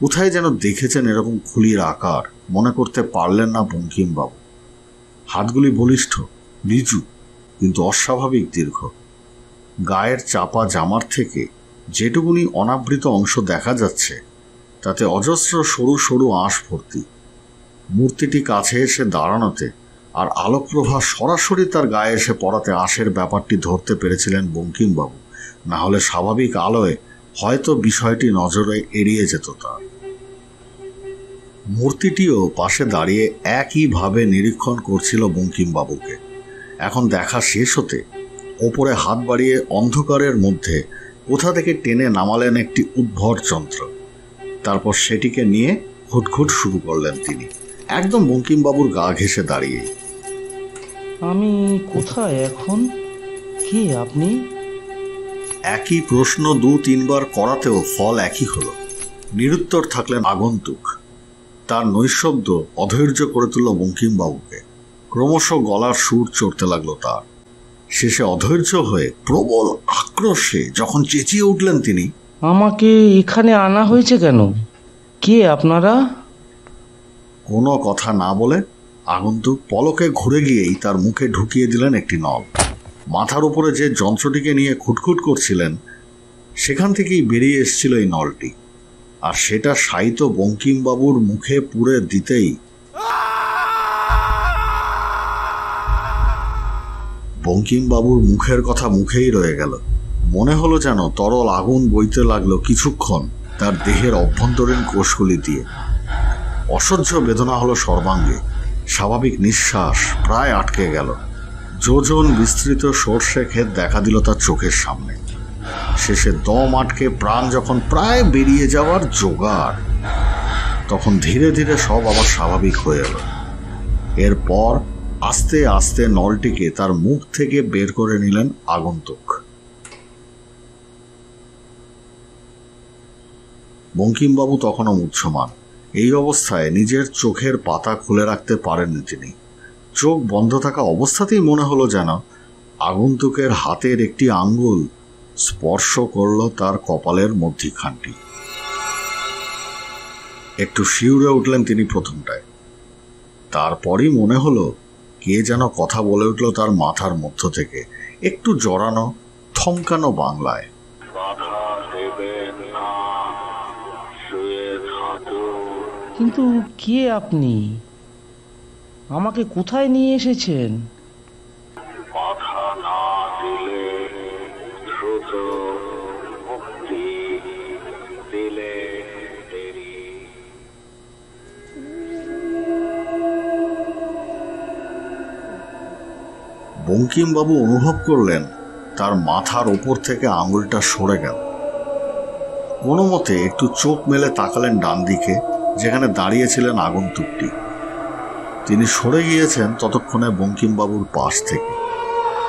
কোথায় যেন দেখেছেন এরকম খুলির আকার, মনে করতে পারলেন না বঙ্কিমবাবু। হাতগুলি বলিষ্ঠ, নিচু, কিন্তু অস্বাভাবিক দীর্ঘ। গায়ের চাপা জামার থেকে যেটুকুনি অনাবৃত অংশ দেখা যাচ্ছে তাতে অজস্র সরু সরু আঁশ ভর্তি। মূর্তিটি কাছে এসে দাঁড়ানোতে আর আলোকপ্রভা সরাসরি তার গায়ে এসে পড়াতে আঁশের ব্যাপারটি ধরতে পেরেছিলেন বঙ্কিমবাবু। না হলে স্বাভাবিক আলোয় হয়তো বিষয়টি নজরে এড়িয়ে যেত তার। মূর্তিটিও পাশে দাঁড়িয়ে একইভাবে নিরীক্ষণ করছিল বঙ্কিমবাবুকে। এখন দেখা শেষ হতে ওপরে হাত বাড়িয়ে অন্ধকারের মধ্যে কোথা থেকে টেনে নামালেন একটি উদ্ভট যন্ত্র। তারপর সেটিকে নিয়ে ঘুটঘুট শুরু করলেন তিনি, একদম বঙ্কিমবাবুর গা ঘেঁষে দাঁড়িয়ে। আমি কোথায় এখন? কে আপনি? একই প্রশ্ন দু তিনবার করাতেও ফল একই হলো। নিরুত্তর থাকলেন আগন্তুক। তার নৈশব্দ অধৈর্য করে তুলল বঙ্কিমবাবুকে। ক্রমশ গলার সুর চড়তে লাগলো তার। শেষে অধৈর্য হয়ে প্রবল আক্রোশে যখন চেঁচিয়ে উঠলেন তিনি, আমাকে এখানে আনা হয়েছে কেন? কে আপনারা? কোনো কথা না বলে আগন্তুক পলকে ঘুরে গিয়েই তার মুখে ঢুকিয়ে দিলেন একটি নল। মাথার উপরে যে যন্ত্রটিকে নিয়ে খুটখুট করছিলেন সেখান থেকেই বেরিয়ে এসেছিল এই নলটি। আর সেটা সাইত বঙ্কিমবাবুর মুখে পুরে দিতেই বঙ্কিমবাবুর মুখের কথা মুখেই রয়ে গেল। মনে হলো যেন তরল আগুন বইতে লাগলো কিছুক্ষণ তার দেহের অভ্যন্তরীণ কোষগুলি দিয়ে। অসহ্য বেদনা হলো সর্বাঙ্গে। স্বাভাবিক নিঃশ্বাস প্রায় আটকে গেল। যোজন বিস্তৃত সর্ষে ক্ষেত দেখা দিল তার চোখের সামনে। শেষে দম আটকে প্রাণ যখন প্রায় বেরিয়ে যাওয়ার জোগাড়, তখন ধীরে ধীরে সব আবার স্বাভাবিক হয়ে এলো। এরপর আস্তে আস্তে নলটিকে তার মুখ থেকে বের করে নিলেন আগন্তুক। বঙ্কিমবাবু তখনও মুহ্যমান। এই অবস্থায় নিজের চোখের পাতা খুলে রাখতে পারেননি তিনি। চোখ বন্ধ থাকা অবস্থাতেই মনে হলো যেন আগন্তুকের হাতের একটি আঙ্গুল স্পর্শ করল তার কপালের মধ্যিখানটি। একটু শিউরে উঠলেন তিনি প্রথমটায়। তারপরই মনে হলো কে যেন কথা বলে উঠল তার মাথার মধ্য থেকে, একটু জড়ানো থমকানো বাংলায়। কিন্তু কে আপনি? আমাকে কোথায় নিয়ে এসেছেন? কথা না দিলে बंकिम बाबू अनुभव करलेन तार माथार ओपर थेके आंगुलटा सरे गेल। कोनोमते एकटू चोख मेले ताकालेन डान दिके जेखाने दाड़िये छिलेन आगन्तुकटी। तिनि सरे गियेछेन ततक्षणे बंकिम बाबुर पाश थेके।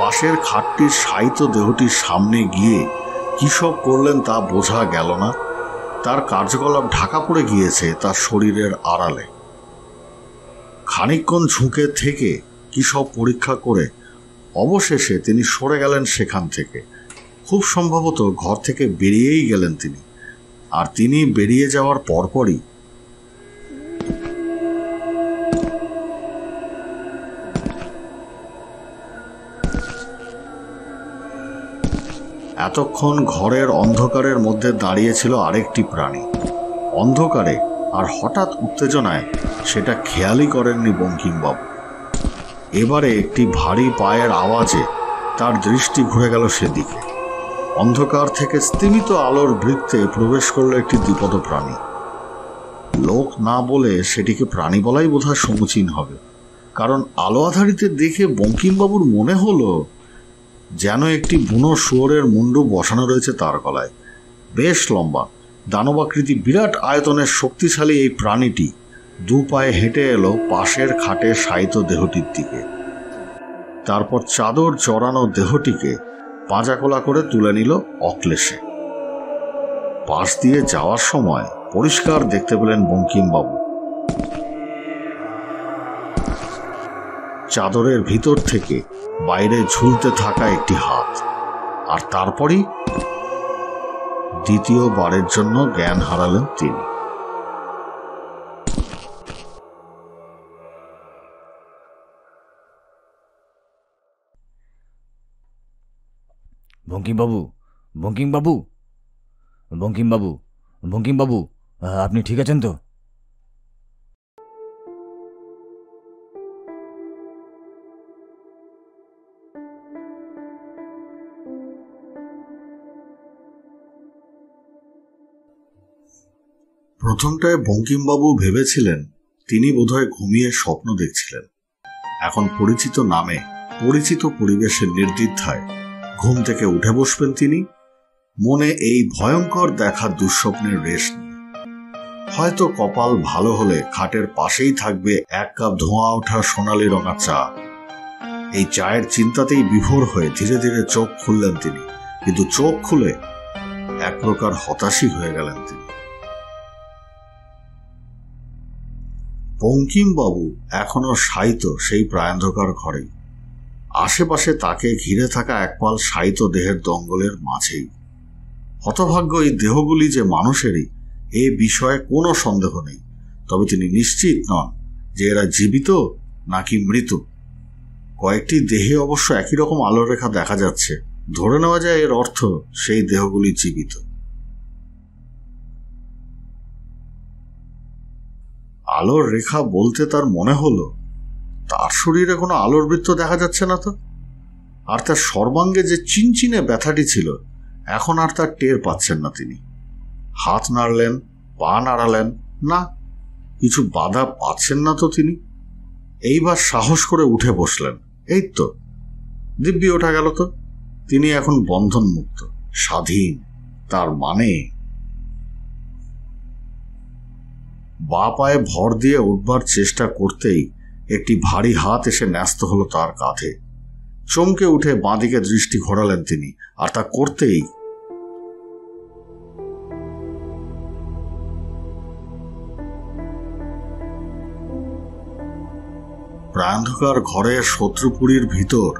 पाशेर खाटटिर शायित देहटिर सामने गिये कि सब करलेन ता बोझा गेल ना। तार कार्यकलाप ढाका पड़े गियेछे तार शरीरेर आड़ाले। खानिकक्षण झुंके थेके कि सब परीक्षा करे अवशेषे तिनि सरे गेलेन सेखान थेके। खूब सम्भवत घर थेके बेरिएई गेलेन तिनि। आर तिनि बेरिए जावार परपरई एतक्षण घरेर अंधकारेर मध्य दाड़िये छिलो आरेकटी प्राणी। अंधकारे और हठात उत्तेजनाय सेटा खेयाली करेननि बंकिमबाबू। एबारे एकटी भारी पायेर आवाजे तार दृष्टि घुरे गेल सेदिके। अंधकार थेके स्तिमित आलोर वृत्ते प्रवेश करलो एकटी द्विपद प्राणी। लोक ना बोले सेटिके प्राणी बलाई बोधा समुचीन हबे, कारण आलो आधारिते देखे बंकिमबाबुर मने हलो जेन एकटी बुनो शुयोरेर मुंडू बसानो रयेछे तार गलाय। बेश लम्बा दानवाकृति बिराट आयतने शक्तिशाली ये प्राणीटी दो पाए हेटे एलो पाशेर खाटे शायित देहटिर दिके। तारपर चादर जड़ानो देहटीके पाजाकोला करे तुले निल अक्लेशे। पाश दिये जावार समय परिष्कार देखते पेलेन बंकिम बाबू। चादरेर भीतर थेके बाइरे झुलते थाका एकटी हाथ आर तारपरई द्वितीय बारेर जन्य ज्ञान हारालेन तिनि। बंकिम बाबू बंकिम बाबू बंकिम बाबू बंकिम बाबू आपनी ठीक आछेन तो? प्रथमटाय बंकिम बाबू भेबेछिलेन तिनि बोधहय घुमिये स्वप्न देखछिलेन। एखन परिचित नामे परिचित परिवेशे निर्द्विधाय घुम थेके उठे बसबेन तिनि मने एई भयंकर देखा दुस्वप्नेर रेश। हयतो कपाल भालो होले खाटेर पाशेई थाकबे एक काप धोंया ओठा सोनाली रंगा चा। एई चायेर चिंतातेई विभोर हये धीरे धीरे चोख खुललेन तिनि, किन्तु चोख खुले एक प्रकार हताशई हये गेलेन तिनि। बंकिम बाबू एखोनो शायित सेई प्रायंधकार घरे आशेपाशे ताके घिरे थाका एकपाल शायित देहेर दंगलेर माझेई। हतभाग्य एई देहगुली जे मानुषेरई ए विषये कोनो सन्देह नेई, तबे तिनि निश्चित नन जे एरा जीवित नाकि मृत। कयेकटी देहे अवश्य एकई रकम आलोर रेखा देखा जाच्छे, धरे नेওয়া যায় एर अर्थ सेई देहगुली जीवित। आलोर रेखा बोलते तार मने हलो तार शरीरे कोनो आलोर वृत्त देखा जाच्छे ना तो। आर तार सर्वांगे जे चिनचिने व्यथाटी छिलो एखन आर तार टेर पाच्छेन ना तिनि। हाथ नाड़लेन पा नाड़ालेन ना, किछु बाधा पाच्छेन ना तो तिनि। एइबार साहस करे उठे बसलेन। एइ तो दिब्बी ओठा गेल तो। तिनि एखन बंधनमुक्त स्वाधीन। तार माने बा पाए भर दिए उठबार चेष्टा करतेई एकटी भारी हाथ एसे न्यस्त हलो तार काँधे। चमके उठे बाँदिके दृष्टि घोरालेन तिनि आर ता करतेई प्रायंधकार घरे शत्रुपुरीर भीतर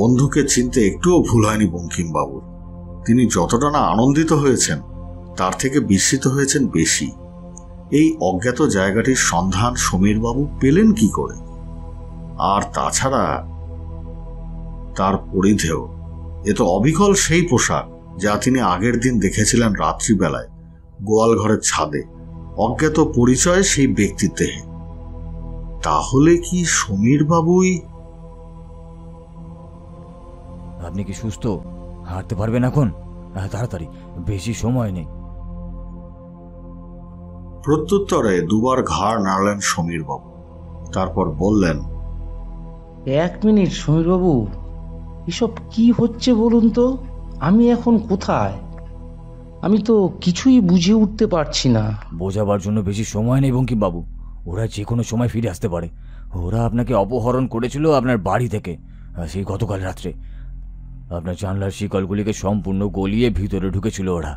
बंधुके चिनते एकटुओ भूल हयनि बंकिम बाबुर। तिनि जतटा ना आनंदित हयेछेन तार थेके बिस्मित हयेछेन बेशी। এই অজ্ঞাত জায়গাটির সন্ধান সমীর বাবু পেলেন কি করে? আর তাছাড়া তার পরিধেয় এ তো অবিকল সেই পোশাক যা তিনি আগের দিন দেখেছিলেন রাত্রি বেলায় গোয়াল ঘরের ছাদে অজ্ঞাত পরিচয় সেই ব্যক্তির দেহে। তাহলে কি সমীর বাবুই? আপনি কি সুস্থ? হাঁটতে পারবেন এখন? তাড়াতাড়ি, বেশি সময় নেই। प्रत्युत्तरे दुबार घाड़ नाड़लेन समीर बाबू। तारपर बोलेन, एक मिनिट समीर बाबू, এসব কি হচ্ছে বলুন তো, আমি এখন কোথায়? আমি তো কিছুই বুঝে উঠতে পারছি না। বোঝাবার জন্য বেশি সময় নেই বঙ্কিম বাবু, ওরা যে কোনো সময় ফিরে আসতে পারে। ওরা আপনাকে অপহরণ করেছিল আপনার বাড়ি থেকে সেই গতকাল রাত্রে। আপনার জানলার শিকলগুলিকে সম্পূর্ণ গলিয়ে ভিতরে ঢুকেছিল ওরা।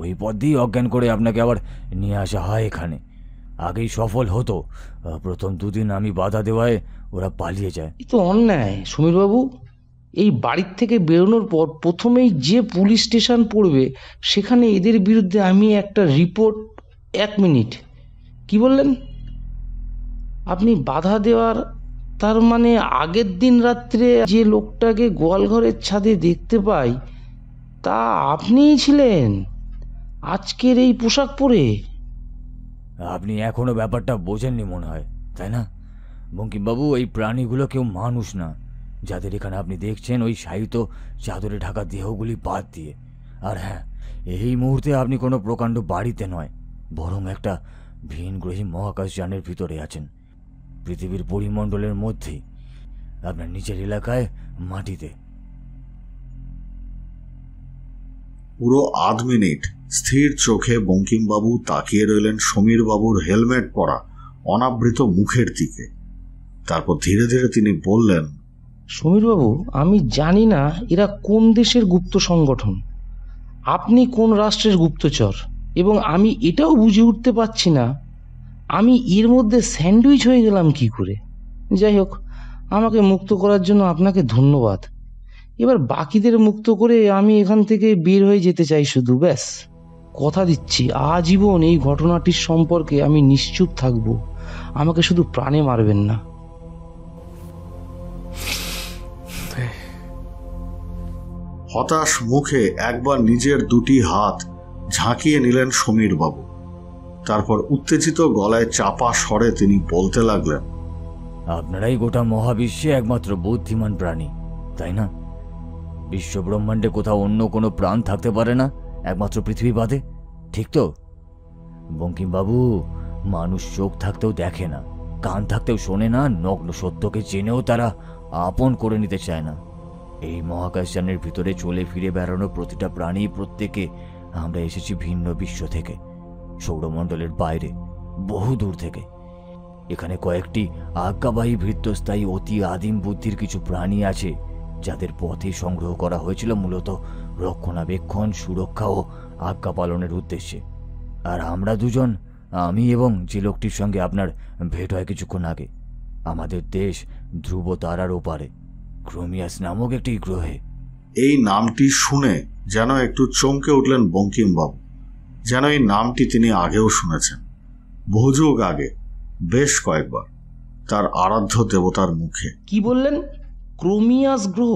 ওই পথ দিয়ে অজ্ঞান করে আপনাকে আবার নিয়ে আসা হয় এখানে। আগেই সফল হতো, প্রথম দুদিন আমি বাধা দেওয়ায় ওরা পালিয়ে যায়। তো অন্যায় সমীরবাবু, এই বাড়ির থেকে বেরোনোর পর প্রথমেই যে পুলিশ স্টেশন পড়বে সেখানে এদের বিরুদ্ধে আমি একটা রিপোর্ট। এক মিনিট, কি বললেন আপনি? বাধা দেওয়ার, তার মানে আগের দিন রাত্রে যে লোকটাকে গোয়ালঘরের ছাদে দেখতে পাই তা আপনিই ছিলেন আজকের এই পোশাক পরে? আপনি এখনো ব্যাপারটা বোঝেননি মনে হয়, তাই না বঙ্কিমবাবু? এই প্রাণীগুলো কেউ মানুষ না, যাদের এখানে আপনি দেখছেন ওই শায়িত চাদরে ঢাকা দেহগুলি বাদ দিয়ে। আর হ্যাঁ, এই মুহূর্তে আপনি কোনো প্রকাণ্ড বাড়িতে নয়, বরং একটা ভিনগ্রহী মহাকাশযানের ভিতরে আছেন, পৃথিবীর পরিমণ্ডলের মধ্যে, আপনার নিজের এলাকায়, মাটিতে। পুরো আধ মিনিট স্থির চোখে বঙ্কিমবাবু তাকিয়ে রইলেন সমীরবাবুর হেলমেট পরা অনাবৃত মুখের দিকে। তারপর ধীরে ধীরে তিনি বললেন, সমীরবাবু, আমি জানি না এরা কোন দেশের গুপ্ত সংগঠন, আপনি কোন রাষ্ট্রের গুপ্তচর, এবং আমি এটাও বুঝে উঠতে পারছি না আমি এর মধ্যে স্যান্ডউইচ হয়ে গেলাম কি করে। যাই হোক, আমাকে মুক্ত করার জন্য আপনাকে ধন্যবাদ। এবার বাকিদের মুক্ত করে আমি এখান থেকে বের হয়ে যেতে চাই শুধু, ব্যাস। কথা দিচ্ছি আজীবন এই ঘটনাটির সম্পর্কে আমি নিশ্চুপ থাকব, আমাকে শুধু প্রাণে মারবেন না। হতাশ মুখে একবার নিজের দুটি হাত ঝাঁকিয়ে নিলেন সমীরবাবু। তারপর উত্তেজিত গলায় চাপা স্বরে তিনি বলতে লাগলেন, আপনারাই গোটা মহাবিশ্বে একমাত্র বুদ্ধিমান প্রাণী, তাই না? বিশ্ব ব্রহ্মাণ্ডে কোথাও অন্য কোনো প্রাণ থাকতে পারে না একমাত্র পৃথিবী বাদে, ঠিক তো বঙ্কিমবাবু? মানুষ চোখ থাকতেও দেখে না, কান থাকতেও শোনে না, নগ্ন সত্যকে চেনেও তারা আপন করে নিতে চায় না। এই মহাকাশযানের ভিতরে চলে ফিরে বেড়ানো প্রতিটা প্রাণী, প্রত্যেকে আমরা এসেছি ভিন্ন বিশ্ব থেকে, সৌরমণ্ডলের বাইরে, বহু দূর থেকে। এখানে কয়েকটি আজ্ঞাবাহী ভৃত্যস্থায়ী অতি আদিম বুদ্ধির কিছু প্রাণী আছে, যাদের পথে সংগ্রহ করা হয়েছিল মূলত রক্ষণাবেক্ষণ, সুরক্ষা ও আজ্ঞা পালনের উদ্দেশ্যে। আর আমরা দুজন, আমি এবং যে লোকটির সঙ্গে আপনার ভেট হয় কিছুক্ষণ আগে, আমাদের দেশ ধ্রুব তারার ওপারে ক্রোমিয়াস নামক একটি গ্রহে। এই নামটি শুনে যেন একটু চমকে উঠলেন বঙ্কিমবাবু, যেন এই নামটি তিনি আগেও শুনেছেন, বহু যুগ আগে, বেশ কয়েকবার, তার আরাধ্য দেবতার মুখে। কি বললেন? ক্রোমিয়াস গ্রহ?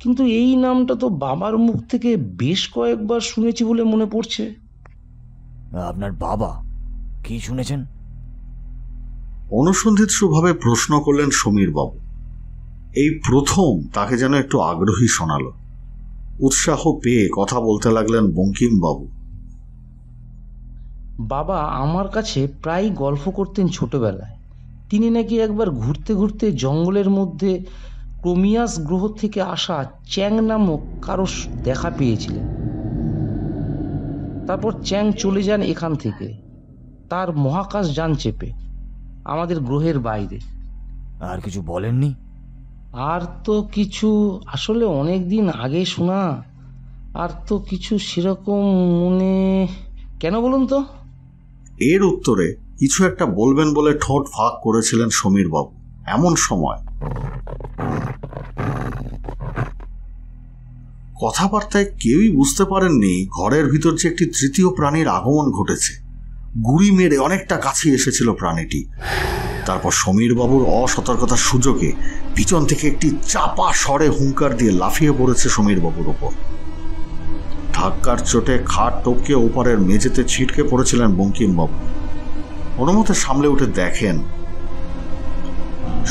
কিন্তু এই নামটা তো বাবার মুখ থেকে বেশ কয়েকবার শুনেছি বলে মনে পড়ছে। আপনার বাবা কি শুনেছেন? অনুসন্ধিৎসুভাবে প্রশ্ন করলেন সমীরবাবু। এই প্রথম তাকে যেন একটু আগ্রহী শোনাল। উৎসাহ পেয়ে কথা বলতে লাগলেন বঙ্কিমবাবু। বাবা আমার কাছে প্রায় গল্প করতেন ছোটবেলায়, তিনি নাকি একবার ঘুরতে ঘুরতে জঙ্গলের মধ্যে ক্রোমিয়াস গ্রহ থেকে আসা চ্যাং নামক কারো দেখা পেয়েছিলেন। তারপর চ্যাং চলে যান এখান থেকে তার মহাকাশ যান চেপে আমাদের গ্রহের বাইরে। আর কিছু বলেননি? আর তো কিছু, আসলে অনেক দিন আগে শোনা, আর তো কিছু সেরকম মনে। কেন বলুন তো? এর উত্তরে কিছু একটা বলবেন বলে ঠোঁট ফাঁক করেছিলেন সমীরবাবু। এমন সময় কথাবার্তায় কেউই বুঝতে পারেননি ঘরের ভিতর যে একটি তৃতীয় প্রাণীর আগমন ঘটেছে। গুড়ি মেরে অনেকটা কাছে এসেছিল প্রাণীটি। তারপর সমীরবাবুর অসতর্কতার সুযোগে পিছন থেকে একটি চাপা স্বরে হুঙ্কার দিয়ে লাফিয়ে পড়েছে সমীরবাবুর উপর। ধাক্কার চোটে খাট টপকে ওপারের মেঝেতে ছিটকে পড়েছিলেন বঙ্কিমবাবু। অনুমতে সামলে উঠে দেখেন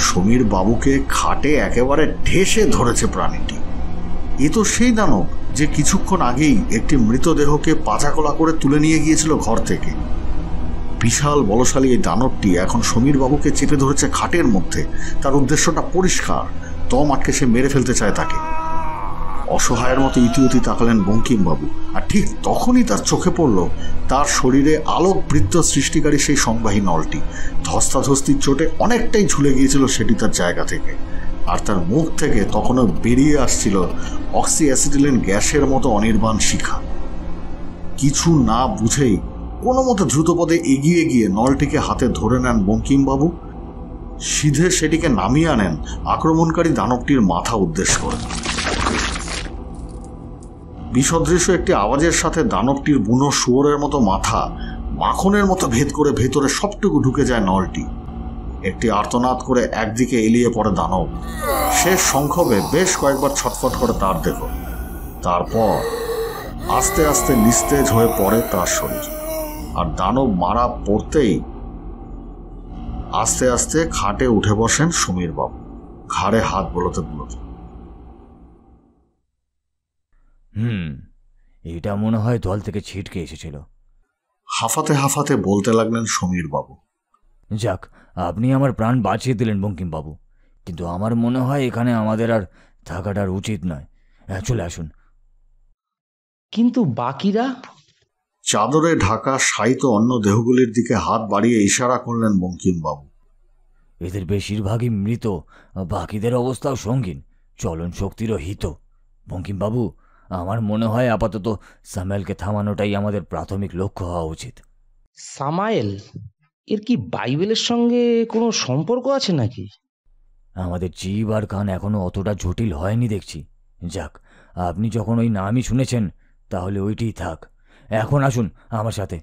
সমীর বাবুকে খাটে একেবারে ঠেসে ধরেছে প্রাণীটি। এ তো সেই দানব যে কিছুক্ষণ আগেই একটি মৃতদেহকে পাঁচাকলা করে তুলে নিয়ে গিয়েছিল ঘর থেকে। বিশাল বলশালী এই দানবটি এখন সমীর বাবুকে চেপে ধরেছে খাটের মধ্যে। তার উদ্দেশ্যটা পরিষ্কার, दम आटके से मेरे फेलते चाय असहायर मतो इतिउति ताकालें बंकिम बाबू और ठीक तखोनी तार चोखे पड़लो तार शरीरे आलोक वृत्त सृष्टिकारी सेई संबाही नलटी धस्ताधस्तिर चोटे अनेकटाई झुले गियेछिलो सेटी तार जायगा थेके आर तार मुख थेके तखनो बेरिये आसछिलो अक्सिएसिटिलिन ग्यासेर मतो अनिर्बाण शिखा किछु ना बुझेई कोनोमते द्रुतपदे एगिये गिये नलटिके हाथे धरे नेन बंकिम बाबू सीधे सेटिके नामिये आनेन आक्रमणकारी दानवटिर माथा उद्देश्य करेन विसदृश्य एक आवाजेर साथे दानवटिर बुनो शुयोरेर मतो माथा माखनेर मतो भेद करे भेतरे सबटुकु ढुके जाए नलटी एक आर्तनाद करे एकदिके एलिये पड़े दानव शेष संक्षोभे बेश कयेकबार छटफट करे तार देह तारपर आस्ते आस्ते निस्तेज हये पड़े तार शरीर और दानव मारा पड़तेई आस्ते आस्ते खाटे उठे बसेन समीर बाबू घाड़े हाथ बोलाते बोलाते एटा मने हय दल थेके छिटके एसेछिलो हाफाते हाफाते बोलते लागलेन समीर बाबू जाक आपनि आमार प्राण बाँचिये दिलेन बंकिम बाबू किन्तु आमार मने हय एखाने आमादेर आर थाकाटा उचित नय चले आसुन किन्तु बाकिरा चादरे ढाका शायित अन्य देहगुलिर दिके हाथ बाड़िये इशारा करलेन बंकिम बाबू एदेर बेशिरभागई मृत बाकिदेर अवस्थाओ संगीन चलन शक्तिरो हित बंकिम बाबू आमार मने हय आपातत सामेलके थामानोटाई आमादेर प्राथमिक लक्ष्य हওয়া उचित सामाएल एर कि बाइबेलेर संगे कोनो सम्पर्क आछे नाकि आमादेर जीव आर कान एखोनो अतटा जटिल हयनि देखछि जाक आपनि जखन ओई नामই শুনেছেন তাহলে ওইটাই থাক এখন আসুন আমার সাথে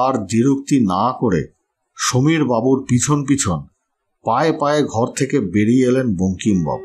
আর দীর্ঘক্তি না করে সমীর বাবুর পিছন পিছন পায়ে পায়ে ঘর থেকে বেরিয়ে এলেন বঙ্কিম বাবু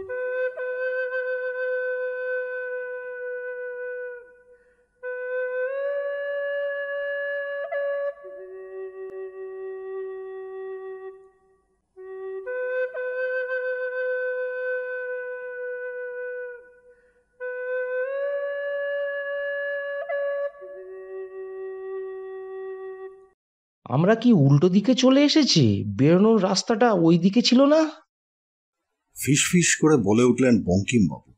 আমরা কি উল্টো দিকে চলে এসেছি বেরোনোর রাস্তাটা ওই দিকে ছিল না ফিসফিস করে বলে উঠলেন বঙ্কিম বাবু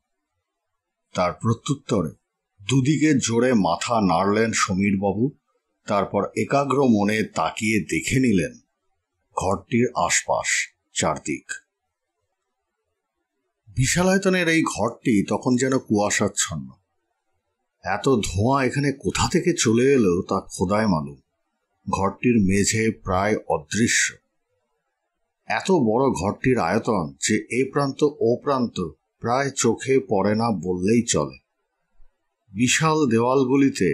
তার প্রত্যুত্তরে দুদিকে জোরে মাথা নাড়লেন সমীর বাবু তারপর একাগ্র মনে তাকিয়ে দেখে নিলেন ঘরটির আশপাশ চারদিক বিশালায়তনের এই ঘরটি তখন যেন কুয়াশাচ্ছন্ন এত ধোঁয়া এখানে কোথা থেকে চলে এলো তা খোদাই মালুম ঘরটির মেঝে প্রায় অদৃশ্য এত বড় ঘরটির আয়তন যে এই প্রান্ত ও প্রান্ত প্রায় চোখে পড়ে না বললেই চলে বিশাল দেওয়ালগুলিতে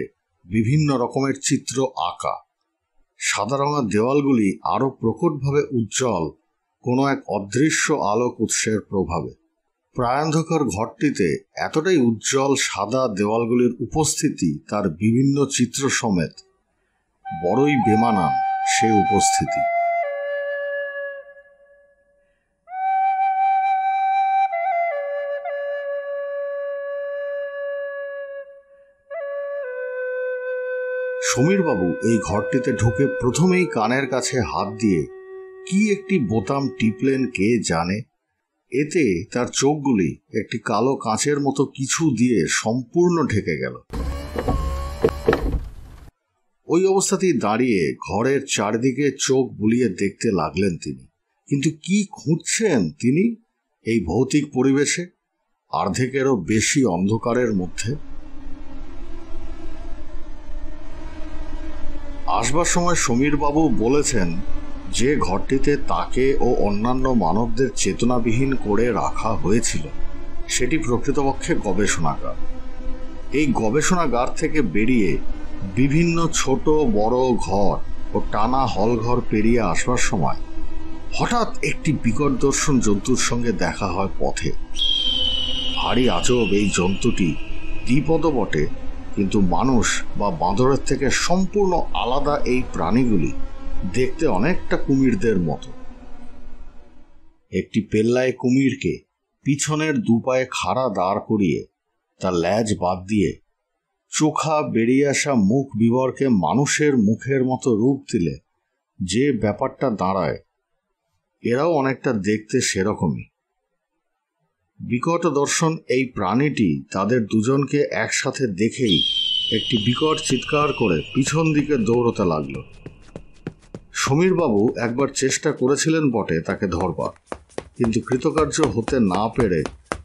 বিভিন্ন রকমের চিত্র আঁকা সাদা রঙের দেওয়ালগুলি আরো প্রকটভাবে উজ্জ্বল কোনো এক অদৃশ্য আলোক উৎসের প্রভাবে প্রায়ন্ধকার ঘরটিতে এতটাই উজ্জ্বল সাদা দেওয়ালগুলির উপস্থিতি তার বিভিন্ন চিত্র সমেত বড়ই বেমানান সে উপস্থিতি সমীরবাবু এই ঘরটিতে ঢুকে প্রথমেই কানের কাছে হাত দিয়ে কি একটি বোতাম টিপলেন কে জানে এতে তার চোখগুলি একটি কালো কাঁচের মতো কিছু দিয়ে সম্পূর্ণ ঢেকে গেল ওই অবস্থাতেই দাঁড়িয়ে ঘরের চারদিকে চোখ বুলিয়ে দেখতে লাগলেন তিনি কিন্তু কি খুঁজছেন তিনি এই ভৌতিক পরিবেশে অর্ধেকেরও বেশি অন্ধকারের মধ্যে আসবার সময় সমীরবাবু বলেছেন যে ঘরটিতে তাকে ও অন্যান্য মানবদের চেতনাবিহীন করে রাখা হয়েছিল সেটি প্রকৃতপক্ষে গবেষণাগার এই গবেষণাগার থেকে বেরিয়ে विभिन्न छोट बड़ घर और टाना हलघर पेरिए आसबार समय हठात एक बिकट दर्शन जंतुर संगे देखा हय पथे भारी आजब एई जंतुटी द्विपद बटे किन्तु मानुष बा बाँदरेर थेके सम्पूर्ण आलादा एई प्राणीगुली देखते अनेकटा कुमिरदेर मतो एकटी पेल्लाय कुमिरके पिछनेर दुपाये खाड़ा दाड़ करिए तार लैज बाद दिए चोखा बेरिये आसा मुख विवरके मानुषेर मुखेर मतो रूप दिले जे ब्यापारटा दाड़ाय এরাও অনেকটা দেখতে সেরকমই। বিকট দর্শন এই প্রাণীটি তাদের দুজনকে একসাথে দেখেই একটি বিকট চিৎকার করে পিছন দিকে দৌড়তে লাগল। সমীরবাবু একবার চেষ্টা করেছিলেন বটে তাকে ধরবার, কিন্তু কৃতকার্য হতে না পেরে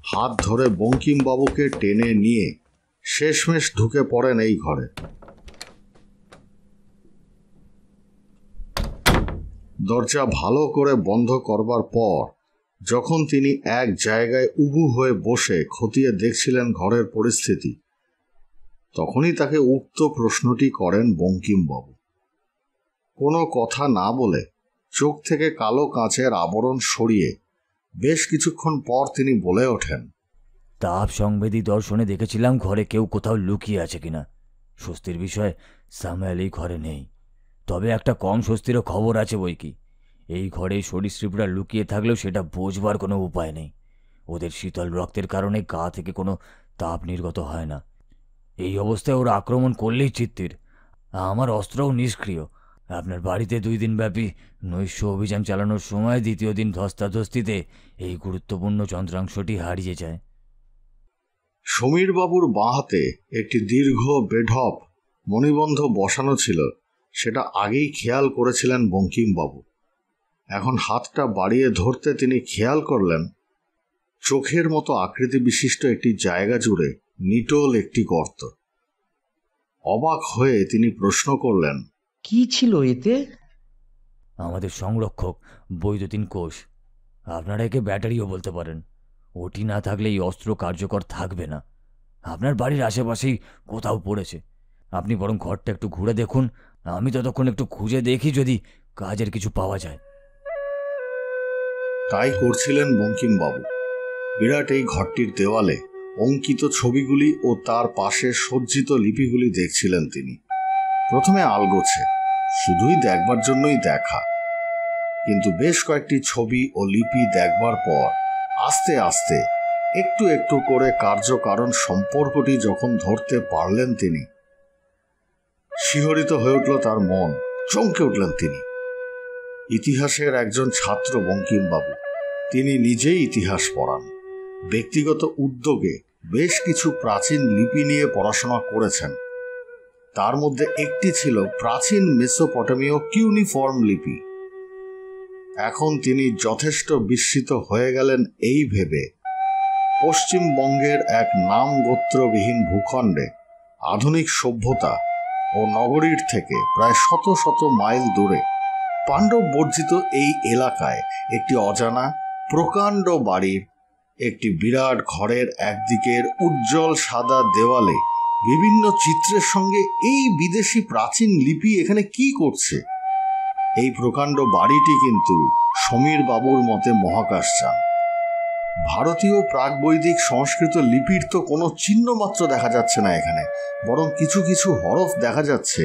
হাত ধরে বঙ্কিমবাবুকে টেনে নিয়ে শেষমেশ ঢুকে পড়েন এই ঘরে। দরজা ভালো করে বন্ধ করবার পর যখন তিনি এক জায়গায় উবু হয়ে বসে খতিয়ে দেখছিলেন ঘরের পরিস্থিতি, তখনই তাকে উক্ত প্রশ্নটি করেন বঙ্কিমবাবু। কোনো কথা না বলে চোখ থেকে কালো কাঁচের আবরণ সরিয়ে বেশ কিছুক্ষণ পর তিনি বলে ওঠেন, তাপ সংবেদী দর্শনে দেখেছিলাম ঘরে কেউ কোথাও লুকিয়ে আছে কিনা। স্বস্তির বিষয়, সাময়ালি ঘরে নেই। তবে একটা কম স্বস্তিরও খবর আছে বই কি, এই ঘরে সরীসৃপরা লুকিয়ে থাকলেও সেটা বোঝবার কোনো উপায় নেই। ওদের শীতল রক্তের কারণে গা থেকে কোনো তাপ নির্গত হয় না। এই অবস্থায় ওরা আক্রমণ করলেই চিত্তির। আমার অস্ত্রও নিষ্ক্রিয়। আপনার বাড়িতে দুই দিনব্যাপী নৈশ অভিযান চালানোর সময় দ্বিতীয় দিন ধস্তাধস্তিতে এই গুরুত্বপূর্ণ যন্ত্রাংশটি হারিয়ে যায়। সমীরবাবুর বাঁ হাতে একটি দীর্ঘ বেঢপ মণিবন্ধ বসানো ছিল, সেটা আগেই খেয়াল করেছিলেন বঙ্কিমবাবু। এখন হাতটা বাড়িয়ে ধরতে তিনি খেয়াল করলেন চোখের মতো আকৃতি বিশিষ্ট একটি জায়গা জুড়ে নিটোল একটি গর্ত। অবাক হয়ে তিনি প্রশ্ন করলেন, কি ছিল এতে? আমাদের সংরক্ষক বৈদ্যুতিন কোষ, আপনারা একে ব্যাটারিও বলতে পারেন। ওটি না থাকলে এই অস্ত্র কার্যকর থাকবে না। আপনার বাড়ির আশেপাশেই কোথাও পড়েছে। আপনি বরং ঘরটা একটু ঘুরে দেখুন, আমি ততক্ষণ একটু খুঁজে দেখি যদি কাজের কিছু পাওয়া যায়। তাই করছিলেন বঙ্কিমবাবু। বিরাট এই ঘরটির দেওয়ালে অঙ্কিত ছবিগুলি ও তার পাশে সজ্জিত লিপিগুলি দেখছিলেন তিনি। প্রথমে আলগোছে, শুধুই দেখবার জন্যই দেখা, কিন্তু বেশ কয়েকটি ছবি ও লিপি দেখবার পর আস্তে আস্তে একটু একটু করে কার্যকারণ সম্পর্কটি যখন ধরতে পারলেন তিনি, শিহরিত হয়ে উঠল তার মন, চমকে উঠলেন তিনি। ইতিহাসের একজন ছাত্র বঙ্কিমবাবু, তিনি নিজেই ইতিহাস পড়ান। ব্যক্তিগত উদ্যোগে বেশ কিছু প্রাচীন লিপি নিয়ে পড়াশোনা করেছেন। তার মধ্যে একটি ছিল প্রাচীন মেসোপটেমীয় কিউনিফর্ম লিপি। এখন তিনি যথেষ্ট বিস্মিত হয়ে গেলেন এই ভেবে, পশ্চিমবঙ্গের এক নাম গোত্রবিহীন ভূখণ্ডে আধুনিক সভ্যতা ও নগরীর থেকে প্রায় শত শত মাইল দূরে পাণ্ডব বর্জিত এই এলাকায় একটি অজানা প্রকাণ্ড বাড়ির একটি বিরাট ঘরের একদিকের উজ্জ্বল সাদা দেওয়ালে বিভিন্ন চিত্রের সঙ্গে এই বিদেশি প্রাচীন লিপি এখানে কি করছে? এই প্রকাণ্ড বাড়িটি কিন্তু সমীর বাবুর মতে মহাকাশযান। ভারতীয় প্রাকবৈদিক সংস্কৃত লিপির তো কোনো চিহ্ন মাত্র দেখা যাচ্ছে না এখানে, বরং কিছু কিছু হরফ দেখা যাচ্ছে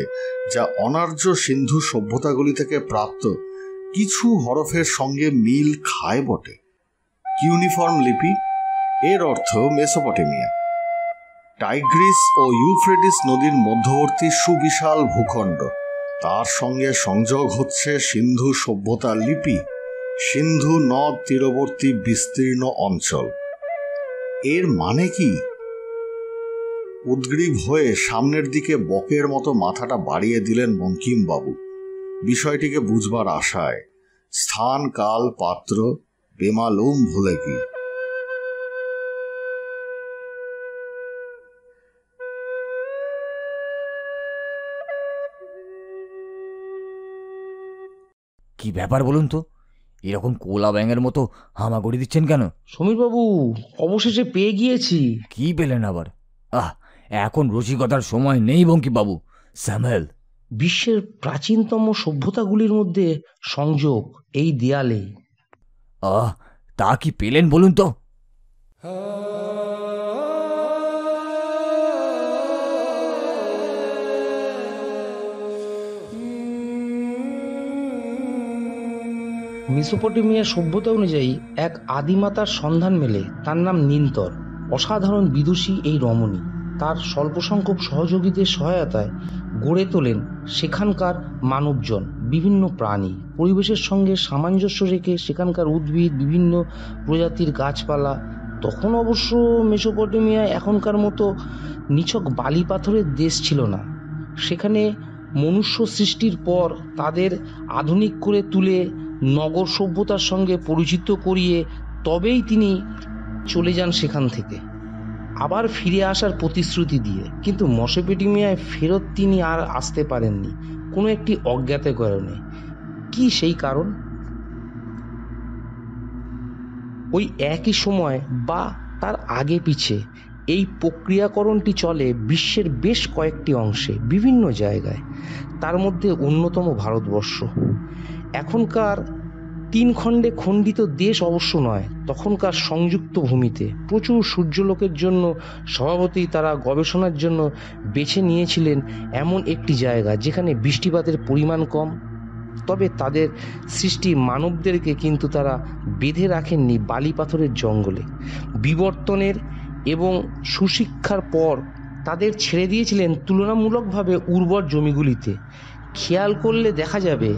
যা অনার্য সিন্ধু সভ্যতাগুলি থেকে প্রাপ্ত কিছু হরফের সঙ্গে মিল খায় বটে। ইউনিফর্ম লিপি এর অর্থ মেসোপটেমিয়া। টাইগ্রিস ও ইউফ্রেটিস নদীর মধ্যবর্তী সুবিশাল ভূখণ্ড, তার সঙ্গে সংযোগ হচ্ছে সিন্ধু সভ্যতা লিপি, সিন্ধু নদ তীরবর্তী বিস্তীর্ণ অঞ্চল। এর মানে কি? উদ্গ্রীব হয়ে সামনের দিকে বকের মতো মাথাটা বাড়িয়ে দিলেন বঙ্কিমবাবু, বিষয়টিকে বুঝবার আশায়। স্থান, কাল, পাত্র বেমালুম ভুলে কি। কি ব্যাপার বলুন তো, এরকম কোলা ব্যাঙের মতো হামাগুড়ি দিচ্ছেন কেন? সমীরবাবু, অবশেষে পেয়ে গিয়েছি। কি পেলেন আবার? আহ, এখন রসিকতার সময় নেই বঙ্কিমবাবু। স্যামেল, বিশ্বের প্রাচীনতম সভ্যতাগুলির মধ্যে সংযোগ এই দেয়ালে। আহ, তা কি পেলেন বলুন তো? মেসোপটেমিয়া সভ্যতা অনুযায়ী এক আদিমাতার সন্ধান মেলে, তার নাম নিন্তর। অসাধারণ বিদুষী এই রমণী, তার স্বল্প সংখ্যক সহযোগীদের সহায়তায় গড়ে তোলেন সেখানকার মানবজন, বিভিন্ন প্রাণী। পরিবেশের সঙ্গে সামঞ্জস্য রেখে সেখানকার উদ্ভিদ, বিভিন্ন প্রজাতির গাছপালা। তখন অবশ্য মেসোপটেমিয়া এখনকার মতো নিছক বালি পাথরের দেশ ছিল না। সেখানে মনুষ্য সৃষ্টির পর তাদের আধুনিক করে তুলে নগর সভ্যতার সঙ্গে পরিচিত করিয়ে তবেই তিনি চলে যান সেখান থেকে, আবার ফিরে আসার প্রতিশ্রুতি দিয়ে। কিন্তু মেসোপটেমিয়ায় ফেরত তিনি আর আসতে পারেননি কোনো একটি অজ্ঞাত কারণে। কি সেই কারণ? ওই একই সময় বা তার আগে পিছে এই প্রক্রিয়াকরণটি চলে বিশ্বের বেশ কয়েকটি অংশে, বিভিন্ন জায়গায়, তার মধ্যে অন্যতম ভারতবর্ষ। এখনকার তিন খণ্ডে খণ্ডিত দেশ অবশ্য নয়, তখনকার সংযুক্ত ভূমিতে প্রচুর সূর্যলোকের জন্য স্বভাবতই তারা গবেষণার জন্য বেছে নিয়েছিলেন এমন একটি জায়গা যেখানে বৃষ্টিপাতের পরিমাণ কম। তবে তাদের সৃষ্টি মানবদেরকে কিন্তু তারা বেঁধে রাখেননি বালি পাথরের জঙ্গলে। বিবর্তনের এবং সুশিক্ষার পর তাদের ছেড়ে দিয়েছিলেন তুলনামূলকভাবে উর্বর জমিগুলিতে। খেয়াল করলে দেখা যাবে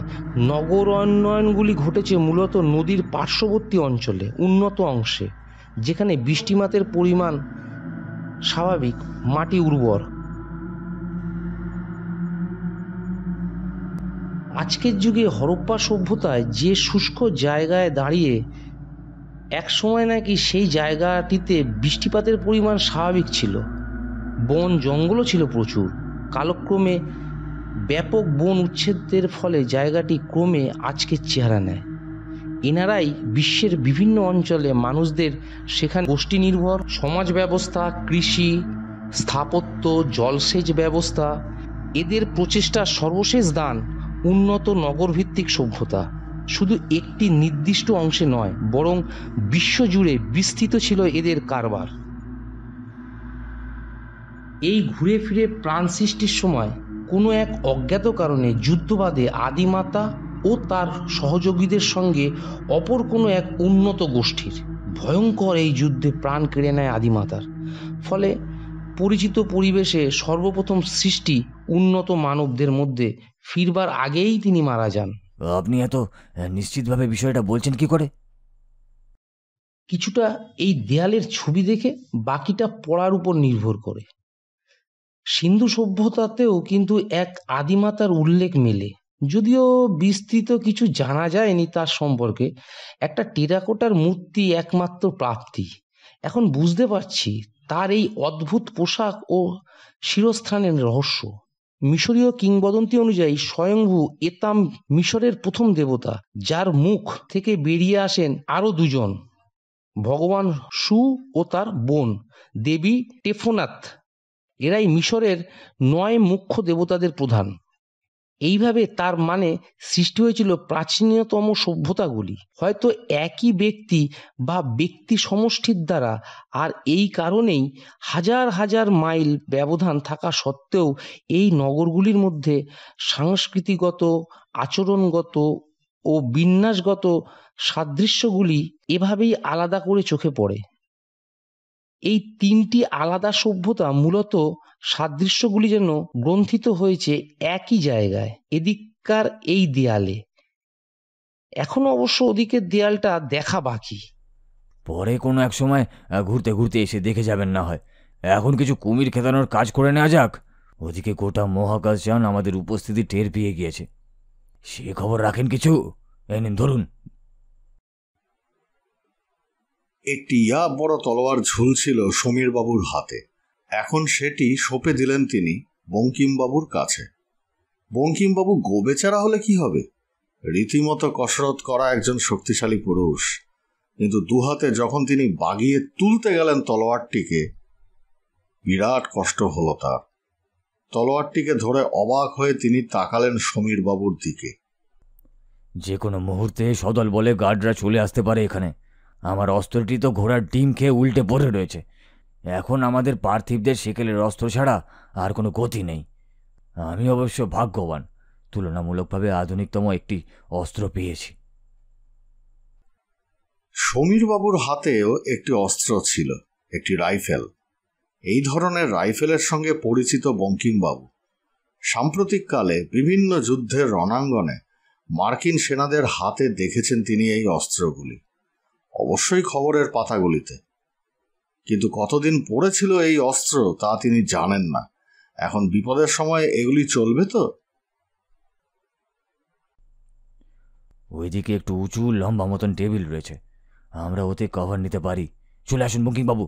নগর উন্নয়নগুলি ঘটেছে মূলত নদীর পার্শ্ববর্তী অঞ্চলে, উন্নত অংশে, যেখানে বৃষ্টিপাতের পরিমাণ স্বাভাবিক, মাটি উর্বর। আজকের যুগে হরপ্পা সভ্যতায় যে শুষ্ক জায়গায় দাঁড়িয়ে একসময় নাকি সেই জায়গাটিতে বৃষ্টিপাতের পরিমাণ স্বাভাবিক ছিল, বন জঙ্গলও ছিল প্রচুর, কালক্রমে ব্যাপক বন উচ্ছেদের ফলে জায়গাটি ক্রমে আজকের চেহারা নেয়। এনারাই বিশ্বের বিভিন্ন অঞ্চলে মানুষদের সেখানে গোষ্ঠী নির্ভর সমাজ ব্যবস্থা, কৃষি, স্থাপত্য, জলসেচ ব্যবস্থা, এদের প্রচেষ্টার সর্বশেষ দান উন্নত নগরভিত্তিক সভ্যতা। শুধু একটি নির্দিষ্ট অংশে নয়, বরং বিশ্বজুড়ে বিস্তৃত ছিল এদের কারবার। এই ঘুরে ফিরে প্রাণ সৃষ্টির সময় কোনো এক অজ্ঞাত কারণে যুদ্ধবাদে আদিমাতা ও তার সহযোগীদের সঙ্গে অপর কোনো এক উন্নত গোষ্ঠীর ভয়ঙ্কর এই যুদ্ধে প্রাণ কেড়ে নেয় আদিমাতার। ফলে পরিচিত পরিবেশে সর্বপ্রথম সৃষ্টি উন্নত মানবদের মধ্যে ফিরবার আগেই তিনি মারা যান। আপনি এত নিশ্চিতভাবে বিষয়টা বলছেন কি করে? কিছুটা এই দেয়ালের ছবি দেখে, বাকিটা পড়ার উপর নির্ভর করে। সিন্ধু সভ্যতাতেও কিন্তু এক আদিমাতার উল্লেখ মেলে, যদিও বিস্তৃত কিছু জানা যায়নি তার সম্পর্কে। একটা টেরাকোটার মূর্তি একমাত্র প্রাপ্তি। এখন বুঝতে পারছি তার এই অদ্ভুত পোশাক ও শিরস্থানের রহস্য। মিশরীয় কিংবদন্তি অনুযায়ী স্বয়ংভূ এতাম মিশরের প্রথম দেবতা, যার মুখ থেকে বেরিয়ে আসেন আরও দুজন, ভগবান শু ও তার বোন দেবী টেফোনাথ। এরাই মিশরের নয় মুখ্য দেবতাদের প্রধান। এইভাবে তার মানে সৃষ্টি হয়েছিল প্রাচীনতম সভ্যতাগুলি হয়তো একই ব্যক্তি বা ব্যক্তি সমষ্টির দ্বারা। আর এই কারণেই হাজার হাজার মাইল ব্যবধান থাকা সত্ত্বেও এই নগরগুলির মধ্যে সাংস্কৃতিগত, আচরণগত ও বিন্যাসগত সাদৃশ্যগুলি এভাবেই আলাদা করে চোখে পড়ে। এই তিনটি আলাদা সভ্যতা মূলত সাদৃশ্যগুলি যেন গ্রন্থিত হয়েছে একই জায়গায়, এদিককার এই দেয়ালে। এখনো অবশ্য ওদিকের দেয়ালটা দেখা বাকি, পরে কোনো এক সময় ঘুরতে ঘুরতে এসে দেখে যাবেন না হয়। এখন কিছু কুমির খেদানোর কাজ করে নেওয়া যাক। ওদিকে গোটা মহাকাশযান আমাদের উপস্থিতি টের পেয়ে গিয়েছে। সে খবর রাখেন কিছু? এই নিন, ধরুন। একটি ইয়া বড় তলোয়ার ঝুলছিল সমীরবাবুর হাতে। এখন সেটি সঁপে দিলেন তিনি বঙ্কিমবাবুর কাছে। বঙ্কিমবাবু গোবেচারা হলে কি হবে? রীতিমতো কসরত করা একজন শক্তিশালী পুরুষ, কিন্তু দুহাতে যখন তিনি বাগিয়ে তুলতে গেলেন তলোয়ারটিকে, বিরাট কষ্ট হল তার। তলোয়ারটিকে ধরে অবাক হয়ে তিনি তাকালেন সমীরবাবুর দিকে। যে কোনো মুহূর্তে সদল বলে গার্ডরা চলে আসতে পারে এখানে। আমার অস্ত্রটি তো ঘোড়ার ডিম খেয়ে উল্টে পড়ে রয়েছে। এখন আমাদের পার্থিবদের সেকেলের অস্ত্র ছাড়া আর কোনো গতি নেই। আমি অবশ্য ভাগ্যবান, তুলনামূলকভাবে আধুনিকতম একটি অস্ত্র পেয়েছি। সমীরবাবুর হাতেও একটি অস্ত্র ছিল, একটি রাইফেল। এই ধরনের রাইফেলের সঙ্গে পরিচিত বঙ্কিমবাবু সাম্প্রতিককালে বিভিন্ন যুদ্ধের রণাঙ্গনে মার্কিন সেনাদের হাতে দেখেছেন তিনি এই অস্ত্রগুলি, অবশ্যই খবরের পাতাগুলিতে। কিন্তু কতদিন পড়েছিল এই অস্ত্র তা তিনি জানেন না। এখন বিপদের সময় এগুলি চলবে তো? ওইদিকে একটু উঁচু লম্বা মতন টেবিল রয়েছে, আমরা ওতে কভার নিতে পারি। চলে আসুন বঙ্কিমবাবু।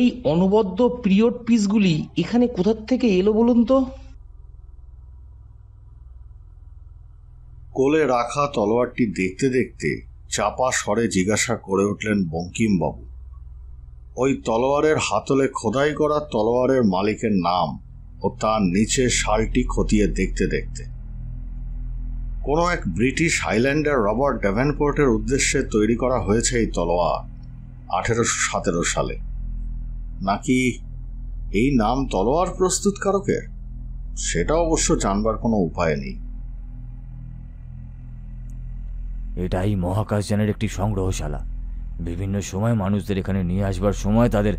এই অনবদ্য পিরিয়ড পিসগুলি এখানে কোথা থেকে এলো বলুন তো? কোলে রাখা তলোয়ারটি দেখতে দেখতে চাপা স্বরে জিজ্ঞাসা করে উঠলেন বঙ্কিমবাবু। ওই তলোয়ারের হাতলে খোদাই করা তলোয়ারের মালিকের নাম ও তার নিচে শালটি খতিয়ে দেখতে দেখতে। কোনো এক ব্রিটিশ হাইল্যান্ডার রবার্ট ডেভেনপোর্টের উদ্দেশ্যে তৈরি করা হয়েছে এই তলোয়ার আঠেরোশো সতেরো সালে। নাকি এই নাম তলোয়ার প্রস্তুতকারকের, সেটা অবশ্য জানবার কোনো উপায় নেই। এটাই মহাকাশযানের একটি সংগ্রহশালা। বিভিন্ন সময় মানুষদের এখানে নিয়ে আসবার সময় তাদের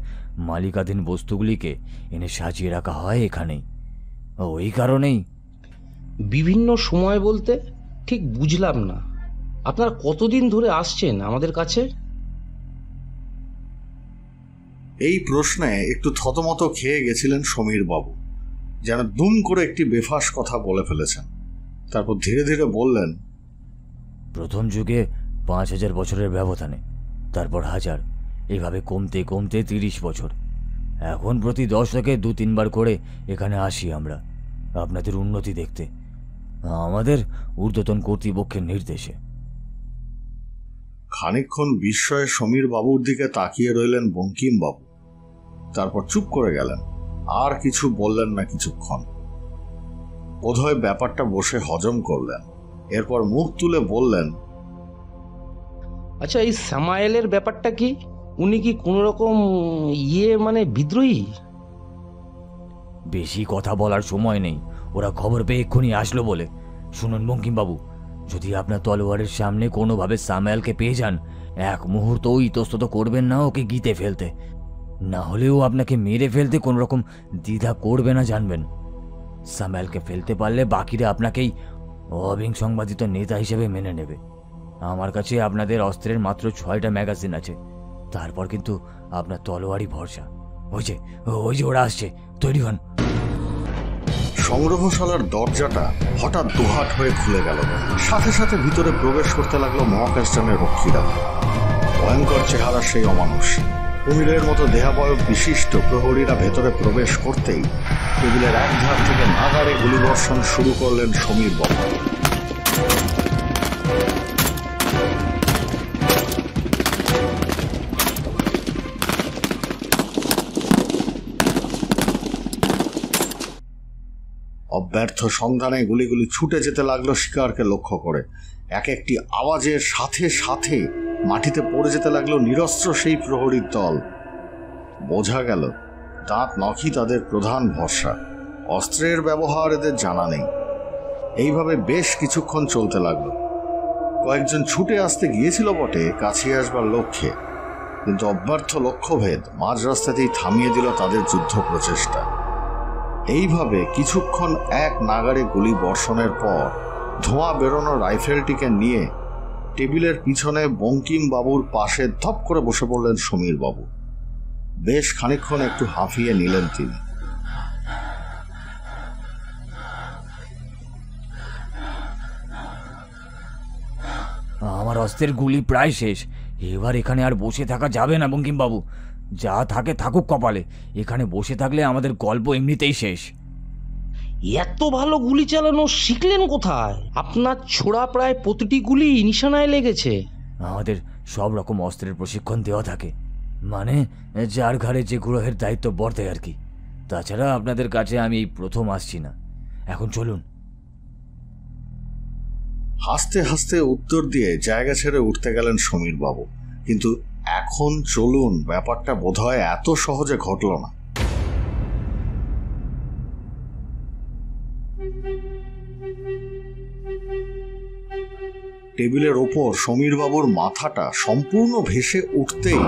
মালিকাধীন বস্তুগুলিকে এনে সাজিয়ে রাখা হয় এখানেই। ওই কারণেই। বিভিন্ন সময় বলতে ঠিক বুঝলাম না, আপনারা কতদিন ধরে আসছেন আমাদের কাছে? এই প্রশ্নে একটু থতমত খেয়ে গেছিলেন সমীরবাবু, যেন দুম করে একটি বেফাস কথা বলে ফেলেছেন। তারপর ধীরে ধীরে বললেন, প্রথম যুগে পাঁচ হাজার বছরের ব্যবধানে, তারপর হাজার, এভাবে কমতে কমতে তিরিশ বছর। এখন প্রতি দশকে দু তিনবার করে এখানে আসি আমরা আপনাদের উন্নতি দেখতে, আমাদের ঊর্ধ্বতন কর্তৃপক্ষের নির্দেশে। খানিকক্ষণ বিস্ময়ে সমীরবাবুর দিকে তাকিয়ে রইলেন বঙ্কিমবাবু, তারপর চুপ করে গেলেন, আর কিছু বললেন না কিছুক্ষণ। বোধহয় ব্যাপারটা বসে হজম করলেন। এরপর মুখ তুলে বললেন, আচ্ছা, এই সামায়েলের ব্যাপারটা কি? উনি কি কোন রকম ইয়ে মানে বিদ্রোহী? বেশি কথা বলার সময় নেই, ওরা খবর পেয়ে এক্ষুনি আসলো বলে। শুনুন বঙ্কিমবাবু, যদি আপনার তলোয়ারের সামনে কোনোভাবে সামায়েলকে পেয়ে যান, এক মুহূর্তও ইতস্তত করবেন না ওকে গিতে ফেলতে, না হলেও আপনাকে মেরে ফেলতে কোনো রকম দ্বিধা করবে না জানবেন। সামায়েলকে ফেলতে পারলে বাকিরা আপনাকেই অবিসংবাদিত নেতা হিসেবে মেনে নেবে। আমার কাছে আপনাদের অস্ত্রের মাত্র ছয়টা ম্যাগাজিন আছে, তারপর কিন্তু আপনার তলোয়ারই ভরসা। ওই যে ওই যে ওরা আসছে, তৈরি হন। সংগ্রহশালার দরজাটা হঠাৎ দুহাত হয়ে খুলে গেল। সাথে সাথে ভিতরে প্রবেশ করতে লাগলো মহাকাশযানের রক্ষীরা। ভয়ঙ্কর চেহারা সেই অমানুষ কুমিরের মতো দেহাবয়ব বিশিষ্ট প্রহরীরা ভেতরে প্রবেশ করতেই টেবিলের এক ধার থেকে নাগারে গুলিবর্ষণ শুরু করলেন সমীরবাবু। ব্যর্থ সন্ধানে গুলিগুলি ছুটে যেতে লাগলো শিকারকে লক্ষ্য করে। এক একটি আওয়াজের সাথে সাথে মাটিতে পড়ে যেতে লাগলো নিরস্ত্র সেই প্রহরীর দল। বোঝা গেল দাঁত নখই তাদের প্রধান ভরসা, অস্ত্রের ব্যবহার এদের জানা নেই। এইভাবে বেশ কিছুক্ষণ চলতে লাগলো। কয়েকজন ছুটে আসতে গিয়েছিল বটে কাছে আসবার লক্ষ্যে, কিন্তু অব্যর্থ লক্ষ্যভেদ মাঝ রাস্তাতেই থামিয়ে দিল তাদের যুদ্ধ প্রচেষ্টা। এইভাবে কিছুক্ষণ এক নাগারে গুলি বর্ষণের পর ধোঁয়া বেরোনো রাইফেলটিকে নিয়ে টেবিলের পিছনে বঙ্কিমবাবুর পাশে ধপ করে বসে পড়লেন সমীরবাবু। বেশ খানিকক্ষণ একটু হাঁফিয়ে নিলেন তিনি। আমার অস্ত্রের গুলি প্রায় শেষ, এবার এখানে আর বসে থাকা যাবে না বঙ্কিমবাবু। যা থাকে থাকুক কপালে, এখানে বসে থাকলে আমাদের গল্প এমনিতেই শেষ। এত ভালো গুলি চালানো শিখলেন কোথায়? আপনার ছোড়া প্রায় প্রতিটি গুলি নিশানায় লেগেছে। আমাদের সব রকম অস্ত্রের প্রশিক্ষণ দেওয়া থাকে, মানে যার ঘাড়ে যে গ্রহের দায়িত্ব বর্তায় আর কি। তাছাড়া আপনাদের কাছে আমি এই প্রথম আসছি না। এখন চলুন হাসতে হাসতে উত্তর দিয়ে জায়গা ছেড়ে উঠতে গেলেন সমীরবাবু। কিন্তু এখন চলুন, ব্যাপারটা বোধহয় এত সহজে ঘটল না। টেবিলের ওপর সমীরবাবুর মাথাটা সম্পূর্ণ ভেসে উঠতেই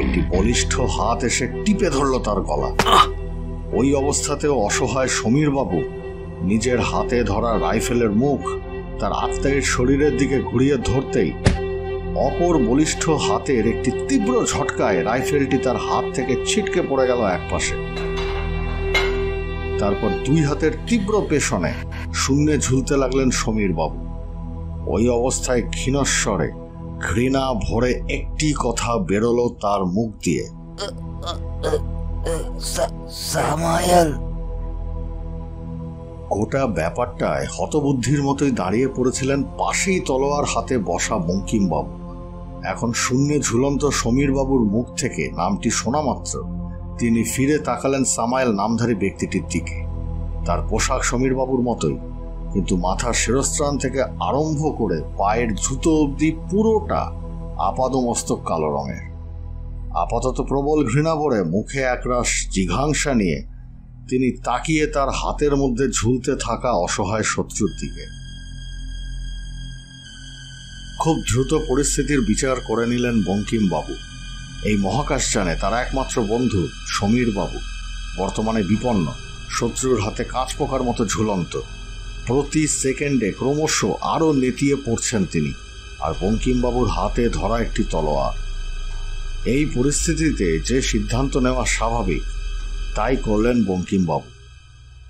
একটি বলিষ্ঠ হাত এসে টিপে ধরল তার গলা। ওই অবস্থাতেও অসহায় সমীরবাবু নিজের হাতে ধরা রাইফেলের মুখ তার আত্মীয়ের শরীরের দিকে ঘুরিয়ে ধরতেই অপর বলিষ্ঠ হাতের একটি তীব্র ঝটকায় রাইফেলটি তার হাত থেকে ছিটকে পড়ে গেল একপাশে। তারপর দুই হাতের তীব্র পেশনে শূন্যে ঝুলতে লাগলেন সমীরবাবু। ওই অবস্থায় ক্ষীণস্বরে ঘৃণা ভরে একটি কথা বেরোলো তার মুখ দিয়ে, সামায়েল। গোটা ব্যাপারটায় হতবুদ্ধির মতোই দাঁড়িয়ে পড়েছিলেন পাশেই তলোয়ার হাতে বসা বঙ্কিমবাবু। এখন শূন্যে ঝুলন্ত সমীরবাবুর মুখ থেকে নামটি শোনা মাত্র তিনি ফিরে তাকালেন সামায়েল নামধারী ব্যক্তিটির দিকে। তার পোশাক সমীরবাবুর মতোই, কিন্তু মাথার শিরস্ত্রাণ থেকে আরম্ভ করে পায়ের জুতো অবধি পুরোটা আপাদমস্তক কালো রঙের। আপাতত প্রবল ঘৃণা ভরে মুখে একরাশ জিঘাংসা নিয়ে তিনি তাকিয়ে তার হাতের মধ্যে ঝুলতে থাকা অসহায় শত্রুর দিকে। খুব দ্রুত পরিস্থিতির বিচার করে নিলেন বঙ্কিমবাবু। এই মহাকাশযানে তার একমাত্র বন্ধু সমীরবাবু বর্তমানে বিপন্ন, শত্রুর হাতে কাঁচপোকার মতো ঝুলন্ত। প্রতি সেকেন্ডে ক্রমশ আরও নেতিয়ে পড়ছেন তিনি, আর বঙ্কিমবাবুর হাতে ধরা একটি তলোয়ার। এই পরিস্থিতিতে যে সিদ্ধান্ত নেওয়া স্বাভাবিক তাই করলেন বঙ্কিমবাবু।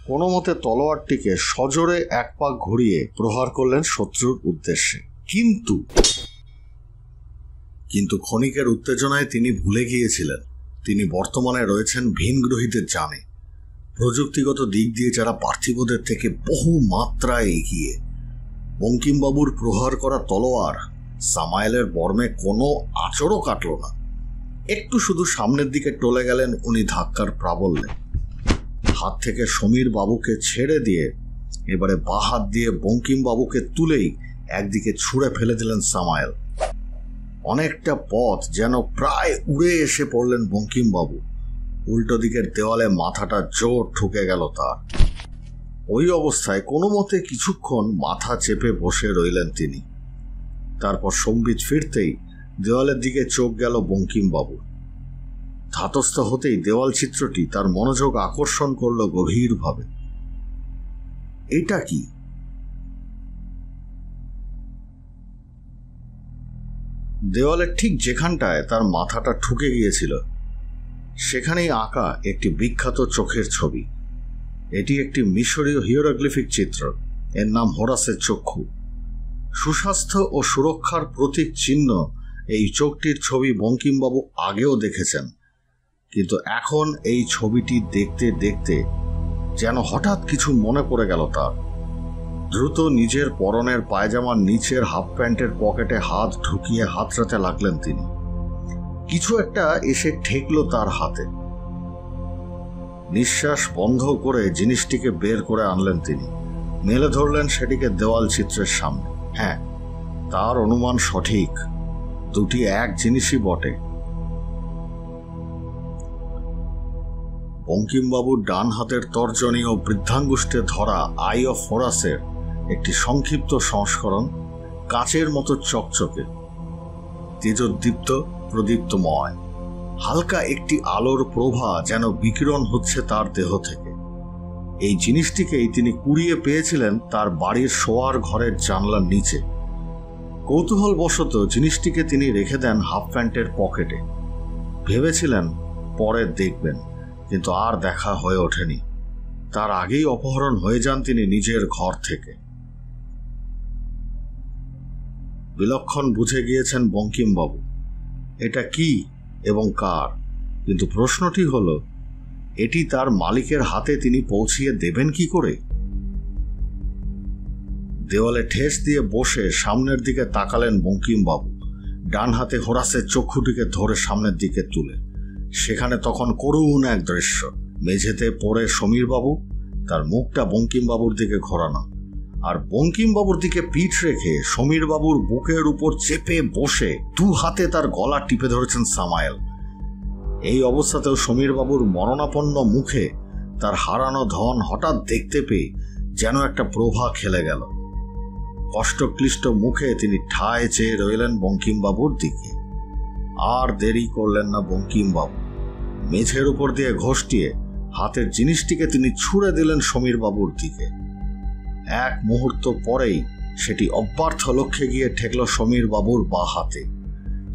কোনো মতে তলোয়ারটিকে সজোরে এক পাক ঘুরিয়ে প্রহার করলেন শত্রুর উদ্দেশ্যে। কিন্তু কিন্তু ক্ষণিকের উত্তেজনায় তিনি ভুলে গিয়েছিলেন তিনি বর্তমানে রয়েছেন ভিনগ্রহীদের জানে, প্রযুক্তিগত দিক দিয়ে যারা পার্থিবদের থেকে বহু মাত্রায় এগিয়ে। বঙ্কিমবাবুর প্রহার করা তলোয়ার সামায়েলের বর্মে কোনো আঁচড়ও কাটল না, একটু শুধু সামনের দিকে টলে গেলেন উনি ধাক্কার প্রাবল্যে। হাত থেকে সমীর বাবুকে ছেড়ে দিয়ে এবারে বা হাত দিয়ে বঙ্কিমবাবুকে তুলেই একদিকে ছুঁড়ে ফেলে দিলেন সামায়েল। অনেকটা পথ যেন প্রায় উড়ে এসে পড়লেন বঙ্কিমবাবু। উল্টো দিকের দেওয়ালে মাথাটা জোর ঠুকে গেল তার। ওই অবস্থায় কোনো মতে কিছুক্ষণ মাথা চেপে বসে রইলেন তিনি। তারপর সম্বিত ফিরতেই দেওয়ালের দিকে চোখ গেল বঙ্কিমবাবু। ধাতস্থ হতেই দেওয়াল চিত্রটি তার মনোযোগ আকর্ষণ করল গভীরভাবে। এটা কি? দেওয়ালের ঠিক যেখানটায় তার মাথাটা ঠুকে গিয়েছিল সেখানেই আঁকা একটি বিখ্যাত চোখের ছবি। এটি একটি মিশরীয় হিয়েরোগ্লিফিক চিত্র, এর নাম হোরাসের চক্ষু। সুস্বাস্থ্য ও সুরক্ষার প্রতীক চিহ্ন এই চোখটির ছবি বঙ্কিমবাবু আগেও দেখেছেন, কিন্তু এখন এই ছবিটি দেখতে দেখতে যেন হঠাৎ কিছু মনে পড়ে গেল তার। দ্রুত নিজের পরনের পায়জামার নিচের হাফ প্যান্টের পকেটে হাত ঢুকিয়ে হাতড়াতে লাগলেন তিনি। কিছু একটা এসে ঠেকল তার হাতে। নিঃশ্বাস বন্ধ করে জিনিসটিকে বের করে আনলেন তিনি, মেলে ধরলেন সেটিকে দেওয়াল চিত্রের সামনে। হ্যাঁ, তার অনুমান সঠিক, দুটি এক জিনিসই বটে। বঙ্কিমবাবুর ডান হাতের তর্জনী ও বৃদ্ধাঙ্গুষ্ঠে ধরা আই অফ হোরাসের একটি সংক্ষিপ্ত সংস্করণ, কাচের মতো চকচকে, তেজোদ্দীপ্ত প্রদীপ্তময়। হালকা একটি আলোর প্রভা যেন বিকিরণ হচ্ছে তার দেহ থেকে। এই জিনিসটিকেই তিনি কুড়িয়ে পেয়েছিলেন তার বাড়ির শোয়ার ঘরের জানলার নিচে। কৌতূহলবশত জিনিসটিকে তিনি রেখে দেন হাফ প্যান্টের পকেটে। ভেবেছিলেন পরে দেখবেন, কিন্তু আর দেখা হয়ে ওঠেনি। তার আগেই অপহরণ হয়ে যান তিনি নিজের ঘর থেকে। বিলক্ষণ বুঝে গিয়েছেন বঙ্কিমবাবু এটা কি এবং কার, কিন্তু প্রশ্নটি হলো এটি তার মালিকের হাতে তিনি পৌঁছিয়ে দেবেন কি করে? দেওয়ালে ঠেস দিয়ে বসে সামনের দিকে তাকালেন বঙ্কিমবাবু, ডান হাতে হোরাসের চক্ষুটিকে ধরে সামনের দিকে তুলে। সেখানে তখন করুণ এক দৃশ্য, মেঝেতে পড়ে সমীরবাবু, তার মুখটা বঙ্কিমবাবুর দিকে ঘোরানো, আর বঙ্কিমবাবুর দিকে পিঠ রেখে সমীরবাবুর বুকের উপর চেপে বসে দু হাতে তার গলা টিপে ধরেছেন সামায়েল। এই অবস্থাতেও সমীরবাবুর মরণাপন্ন মুখে তার হারানো ধন হঠাৎ দেখতে পেয়ে যেন একটা প্রভা খেলে গেল। কষ্টক্লিষ্ট মুখে তিনি ঠায় চেয়ে রইলেন বঙ্কিমবাবুর দিকে। আর দেরি করলেন না বঙ্কিমবাবু, মেঝের উপর দিয়ে ঘষটিয়ে হাতের জিনিসটিকে তিনি ছুঁড়ে দিলেন সমীরবাবুর দিকে। এক মুহূর্ত পরেই সেটি অব্যর্থ লক্ষ্যে গিয়ে ঠেকল সমীরবাবুর বা হাতে।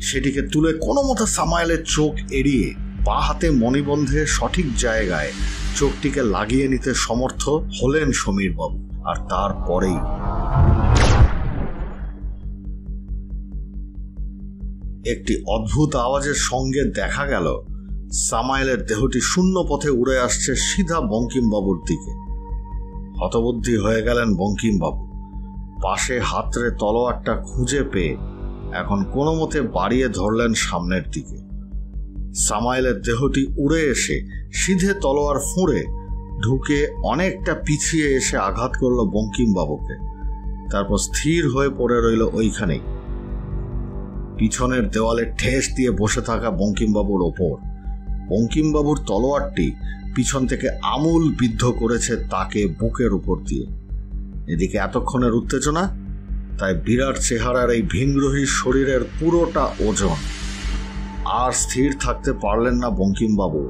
সেটিকে তুলে কোনো মতে সামায়েলের চোখ এড়িয়ে বা হাতে মণিবন্ধে সঠিক জায়গায় চোখটিকে লাগিয়ে নিতে সমর্থ হলেন সমীরবাবু। আর তারপরেই একটি অদ্ভুত আওয়াজের সঙ্গে দেখা গেল সামায়েলের দেহটি শূন্য পথে উড়ে আসছে সিধা বঙ্কিমবাবুর দিকে। হতবুদ্ধি হয়ে গেলেন বঙ্কিমবাবু। পাশে হাতড়ে তলোয়ারটা খুঁজে পেয়ে এখন কোনো মতে বাড়িয়ে ধরলেন সামনের দিকে। সামায়েলের দেহটি উড়ে এসে সিধে তলোয়ার ফুঁড়ে ঢুকে অনেকটা পিছিয়ে এসে আঘাত করল বঙ্কিমবাবুকে। তারপর স্থির হয়ে পড়ে রইল ওইখানেই, পিছনের দেওয়ালে ঠেস দিয়ে বসে থাকা বঙ্কিমবাবুর ওপর। বঙ্কিমবাবুর তলোয়ারটি পিছন থেকে আমূল বিদ্ধ করেছে তাকে বুকের উপর দিয়ে। এদিকে এতক্ষণের উত্তেজনা, তাই বিরাট চেহারার এই ভিনগ্রহী শরীরের পুরোটা ওজন। আর স্থির থাকতে পারলেন না বঙ্কিমবাবু।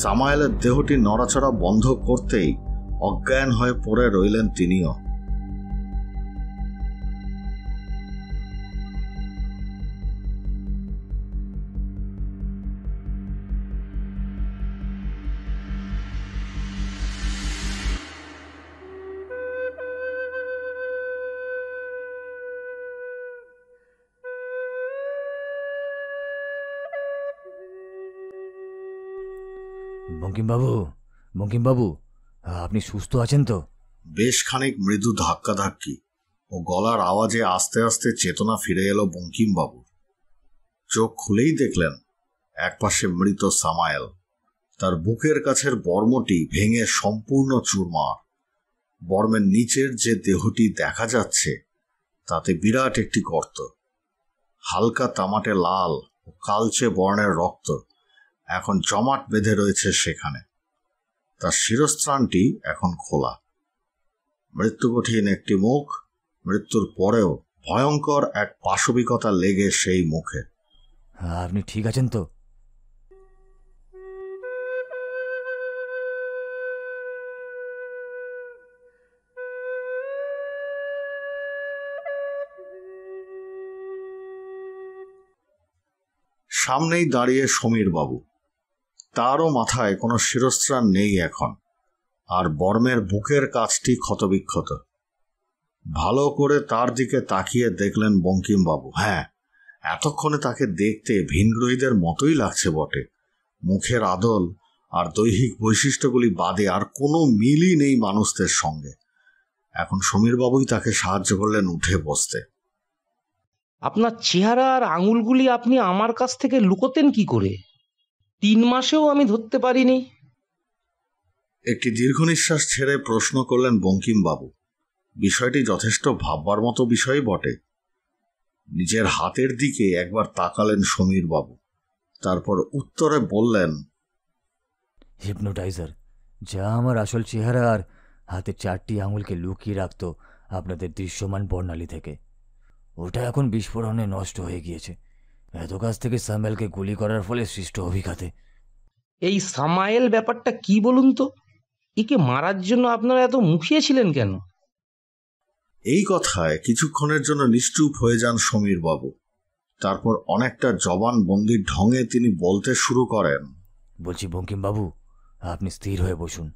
সামায়েলের দেহটি নড়াচড়া বন্ধ করতেই অজ্ঞান হয়ে পড়ে রইলেন তিনিও। বঙ্কিমবাবু, বঙ্কিমবাবু, আপনি সুস্থ আছেন তো? বেশ খানিক মৃদু ধাক্কাধাক্কি ও গলার আওয়াজে আস্তে আস্তে চেতনা ফিরে এলো বঙ্কিমবাবুর। চোখ খুলেই দেখলেন একপাশে মৃত সামায়েল, তার বুকের কাছের বর্মটি ভেঙে সম্পূর্ণ চুরমার। বর্মের নিচের যে দেহটি দেখা যাচ্ছে তাতে বিরাট একটি গর্ত, হালকা তামাটে লাল ও কালচে বর্ণের রক্ত এখন জমাট বেঁধে রয়েছে সেখানে। তার শিরস্ত্রাণটি এখন খোলা। মৃত্যুকঠিন একটি মুখ, মৃত্যুর পরেও ভয়ঙ্কর এক পাশবিকতা লেগে সেই মুখে। আপনি ঠিক আছেন তো? সামনেই দাঁড়িয়ে সমীরবাবু, তারও মাথায় কোনো শিরস্ত্রাণ নেই এখন, আর বর্মের বুকের কাছটি ক্ষতবিক্ষত। ভালো করে তার দিকে তাকিয়ে দেখলেন বঙ্কিমবাবু। হ্যাঁ, এতক্ষণে তাকে দেখতে ভিনগ্রহীদের মতোই লাগছে বটে। মুখের আদল আর দৈহিক বৈশিষ্ট্যগুলি বাদে আর কোনো মিলই নেই মানুষদের সঙ্গে। এখন সমীরবাবুই তাকে সাহায্য করলেন উঠে বসতে। আপনার চেহারা আর আঙুলগুলি আপনি আমার কাছ থেকে লুকোতেন কি করে? তিন মাসেও আমি ধরতে পারিনি। একটি দীর্ঘ নিঃশ্বাস ছেড়ে প্রশ্ন করলেন বঙ্কিমবাবু। বিষয়টি যথেষ্ট ভাববার মতো বিষয় বটে। নিজের হাতের দিকে একবার তাকালেন সমীরবাবু, তারপর উত্তরে বললেন, হিপনোটাইজার যা আমার আসল চেহারা আর হাতের চারটি আঙুলকে লুকিয়ে রাখত আপনাদের দৃশ্যমান বর্ণালী থেকে, ওটা এখন বিস্ফোরণে নষ্ট হয়ে গিয়েছে এত কাছ থেকে সামায়েলকে গুলি করার ফলে সৃষ্ট অভিঘাতে। এই সামায়েল ব্যাপারটা কি বলুন তো? একে মারার জন্য আপনারা এত মুখিয়েছিলেন কেন? এই কথায় কিছুক্ষণের জন্য নিশ্চুপ হয়ে যান সমীরবাবু। তারপর অনেকটা জবানবন্দির ঢঙে তিনি বলতে শুরু করেন, বলছি বঙ্কিমবাবু, আপনি স্থির হয়ে বসুন।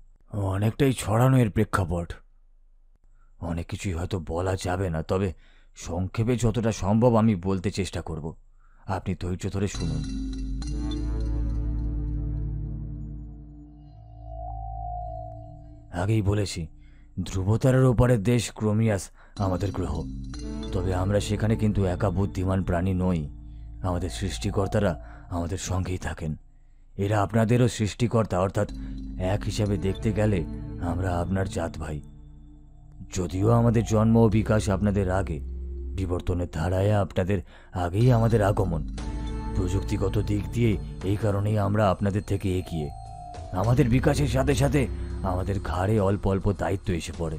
অনেকটাই ছড়ানো এর প্রেক্ষাপট, অনেক কিছুই হয়তো বলা যাবে না, তবে সংক্ষেপে যতটা সম্ভব আমি বলতে চেষ্টা করব। আপনি ধৈর্য ধরে শুনুন। আগেই বলেছি, ধ্রুবতারার ওপারের দেশ ক্রোমিয়াস আমাদের গ্রহ, তবে আমরা সেখানে কিন্তু একা বুদ্ধিমান প্রাণী নই। আমাদের সৃষ্টিকর্তারা আমাদের সঙ্গেই থাকেন। এরা আপনাদেরও সৃষ্টিকর্তা, অর্থাৎ এক হিসাবে দেখতে গেলে আমরা আপনার জাত ভাই। যদিও আমাদের জন্ম ও বিকাশ আপনাদের আগে, বিবর্তনের ধারায় আপনাদের আগেই আমাদের আগমন। প্রযুক্তিগত দিক দিয়ে এই কারণেই আমরা আপনাদের থেকে এগিয়ে। আমাদের বিকাশের সাথে সাথে আমাদের ঘাড়ে অল্প অল্প দায়িত্ব এসে পড়ে।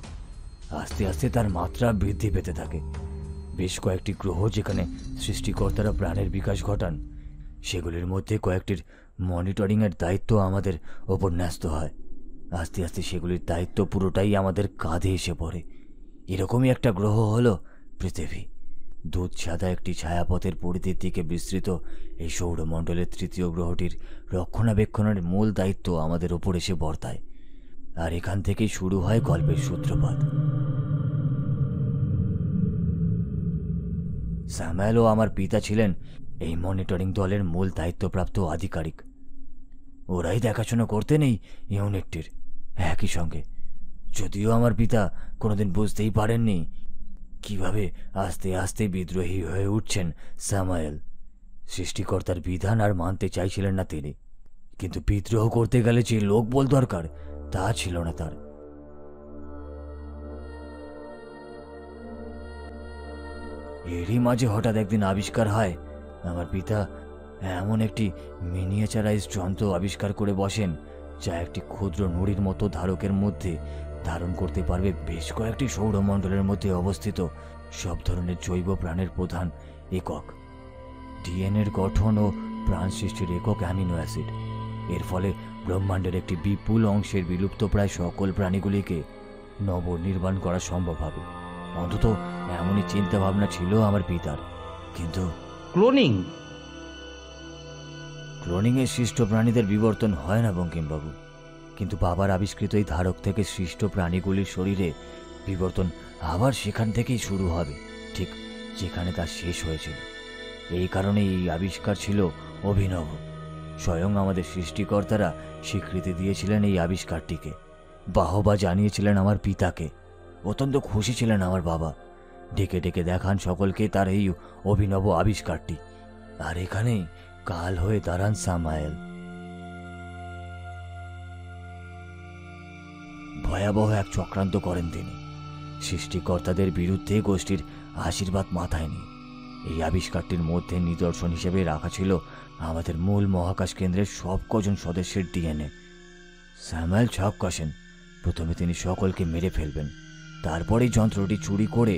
আস্তে আস্তে তার মাত্রা বৃদ্ধি পেতে থাকে। বেশ কয়েকটি গ্রহ যেখানে সৃষ্টিকর্তারা প্রাণের বিকাশ ঘটান, সেগুলির মধ্যে কয়েকটির মনিটরিংয়ের দায়িত্ব আমাদের ওপর ন্যস্ত হয়। আস্তে আস্তে সেগুলির দায়িত্ব পুরোটাই আমাদের কাঁধে এসে পড়ে। এরকমই একটা গ্রহ হলো পৃথিবী। দুধ সাদা একটি ছায়াপথের পরিধির দিকে বিস্তৃত এই সৌরমণ্ডলের তৃতীয় গ্রহটির রক্ষণাবেক্ষণের মূল দায়িত্ব আমাদের ওপর এসে বর্তায়, আর এখান থেকেই শুরু হয় গল্পের সূত্রপাত। স্যামুয়েল ও আমার পিতা ছিলেন এই মনিটরিং দলের মূল দায়িত্বপ্রাপ্ত আধিকারিক। ওরাই দেখাশোনা করতেন এই ইউনিটটির। একই সঙ্গে যদিও আমার পিতা কোনোদিন বুঝতেই পারেননি কিভাবে আস্তে আস্তে বিদ্রোহী হয়ে উঠছেন স্যামুয়েল। সৃষ্টিকর্তার বিধান আর মানতে চাইছিলেন না তিনি, কিন্তু বিদ্রোহ করতে গেলে যে লোকবল দরকার তা ছিল না তার। এরই মাঝে হঠাৎ একদিন আবিষ্কার হয় আমার পিতা এমন একটি মিনিয়েচারাইজ যন্ত্র আবিষ্কার করে বসেন, যা একটি ক্ষুদ্র নুড়ির মতো ধারকের মধ্যে ধারণ করতে পারবে বেশ কয়েকটি সৌরমণ্ডলের মধ্যে অবস্থিত সব ধরনের জৈব প্রাণের প্রধান একক, ডিএনএর গঠন ও প্রাণ সৃষ্টির একক অ্যামিনো অ্যাসিড। এর ফলে ব্রহ্মাণ্ডের একটি বিপুল অংশের বিলুপ্ত প্রায় সকল প্রাণীগুলিকে নবনির্মাণ করা সম্ভব হবে, অন্তত এমনই চিন্তাভাবনা ছিল আমার পিতার। কিন্তু ক্লোনিং ক্লোনিংয়ে সৃষ্ট প্রাণীদের বিবর্তন হয় না বঙ্কিমবাবু, কিন্তু বাবার আবিষ্কৃত এই ধারক থেকে সৃষ্ট প্রাণীগুলির শরীরে বিবর্তন আবার সেখান থেকেই শুরু হবে, ঠিক যেখানে তা শেষ হয়েছিল। এই কারণে এই আবিষ্কার ছিল অভিনব। স্বয়ং আমাদের সৃষ্টিকর্তারা স্বীকৃতি দিয়েছিলেন এই আবিষ্কারটিকে, বাহবা জানিয়েছিলেন আমার পিতাকে। অত্যন্ত খুশি ছিলেন আমার বাবা। ডেকে ডেকে দেখান সকলকে তার এই অভিনব আবিষ্কারটি, আর এখানেই কাল হয়ে দাঁড়ান স্যামুয়েল। ভয়াবহ এক চক্রান্ত করেন তিনি, সৃষ্টিকর্তাদের বিরুদ্ধে গোষ্ঠীর আশীর্বাদ মাথায় নিয়ে। এই আবিষ্কারটির মধ্যে নিদর্শন হিসেবে রাখা ছিল আমাদের মূল মহাকাশ কেন্দ্রের সব কজন সদস্যের ডিএনএ। স্যামুয়েল ছক কষেন, প্রথমে তিনি সকলকে মেরে ফেলবেন, তারপরেই যন্ত্রটি চুরি করে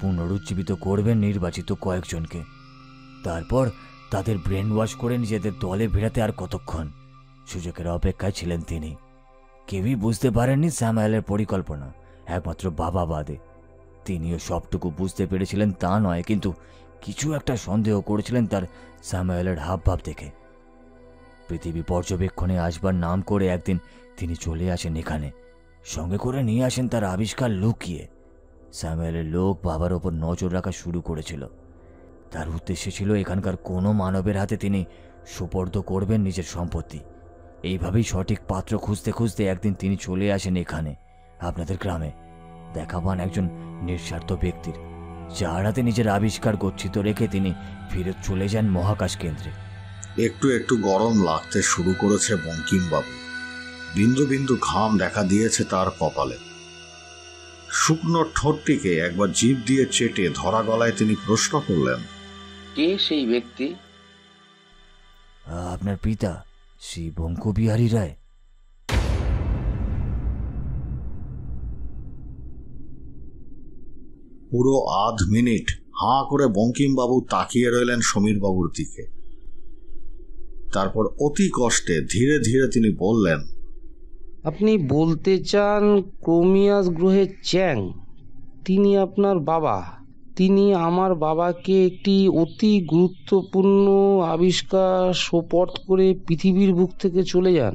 পুনরুজ্জীবিত করবেন নির্বাচিত কয়েকজনকে, তারপর তাদের ব্রেন ওয়াশ করে নিজেদের দলে ফেরাতে আর কতক্ষণ। সুযোগের অপেক্ষায় ছিলেন তিনি। কেউই বুঝতে পারেননি স্যামুয়েলের পরিকল্পনা, একমাত্র বাবা বাদে। তিনিও সবটুকু বুঝতে পেরেছিলেন তা নয়, কিন্তু কিছু একটা সন্দেহ করেছিলেন তার স্যামুয়েলের হাবভাব দেখে। পৃথিবী পর্যবেক্ষণে আসবার নাম করে একদিন তিনি চলে আসেন এখানে, সঙ্গে করে নিয়ে আসেন তার আবিষ্কার লুকিয়ে। স্যামুয়েলের লোক বাবার ওপর নজর রাখা শুরু করেছিল। তার উদ্দেশ্য ছিল এখানকার কোনো মানবের হাতে তিনি সুপর্দ করবেন নিজের সম্পত্তি। এইভাবেই সঠিক পাত্র খুঁজতে খুঁজতে একদিন তিনি চলে আসেন এখানে, আপনাদের গ্রামে। দেখা পান একজন নিঃস্বার্থ ব্যক্তির, যার হাতে নিজের আবিষ্কার গচ্ছিত রেখে তিনি ফিরে চলে যান মহাকাশ কেন্দ্রে। একটু একটু গরম লাগতে শুরু করেছে বঙ্কিমবাবু। বিন্দু বিন্দু ঘাম দেখা দিয়েছে তার কপালে। শুকনো ঠোঁটটিকে একবার জিভ দিয়ে চেটে ধরা গলায় তিনি প্রশ্ন করলেন, কে সেই ব্যক্তি? আপনার পিতা শ্রী বঙ্কবিহারী রায়। পুরো আধ মিনিট হাঁ করে বঙ্কিমবাবু তাকিয়ে রইলেন সমীরবাবুর দিকে। তারপর অতি কষ্টে ধীরে ধীরে তিনি বললেন, আপনি বলতে চান ক্রোমিয়াস গ্রহের চ্যাং, তিনি আপনার বাবা? তিনি আমার বাবাকে একটি অতি গুরুত্বপূর্ণ আবিষ্কার সোপট করে পৃথিবীর বুক থেকে চলে যান।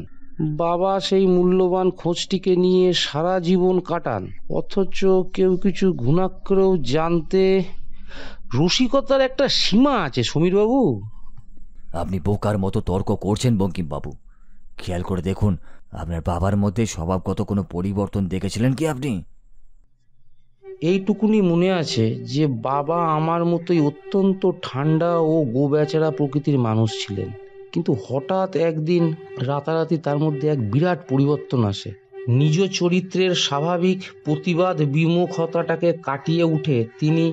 বাবা সেই মূল্যবান খোঁজটিকে নিয়ে সারা জীবন কাটান, অথচ কেউ কিছু ঘুণাক্ষরেও জানতে। রসিকতার একটা সীমা আছে সমীরবাবু। আপনি বোকার মতো তর্ক করছেন বঙ্কিমবাবু। খেয়াল করে দেখুন, আপনার বাবার মধ্যে স্বভাবগত কোনো পরিবর্তন দেখেছিলেন কি আপনি? এইটুকুনি মনে আছে যে বাবা আমার মতোই অত্যন্ত ঠান্ডা ও গোবেচারা প্রকৃতির মানুষ ছিলেন, কিন্তু হঠাৎ একদিন রাতারাতি তার মধ্যে এক বিরাট পরিবর্তন আসে। निज चरित्रेर स्वाभाविक प्रतिबाद विमुखताटाके काटिये उठे तिनी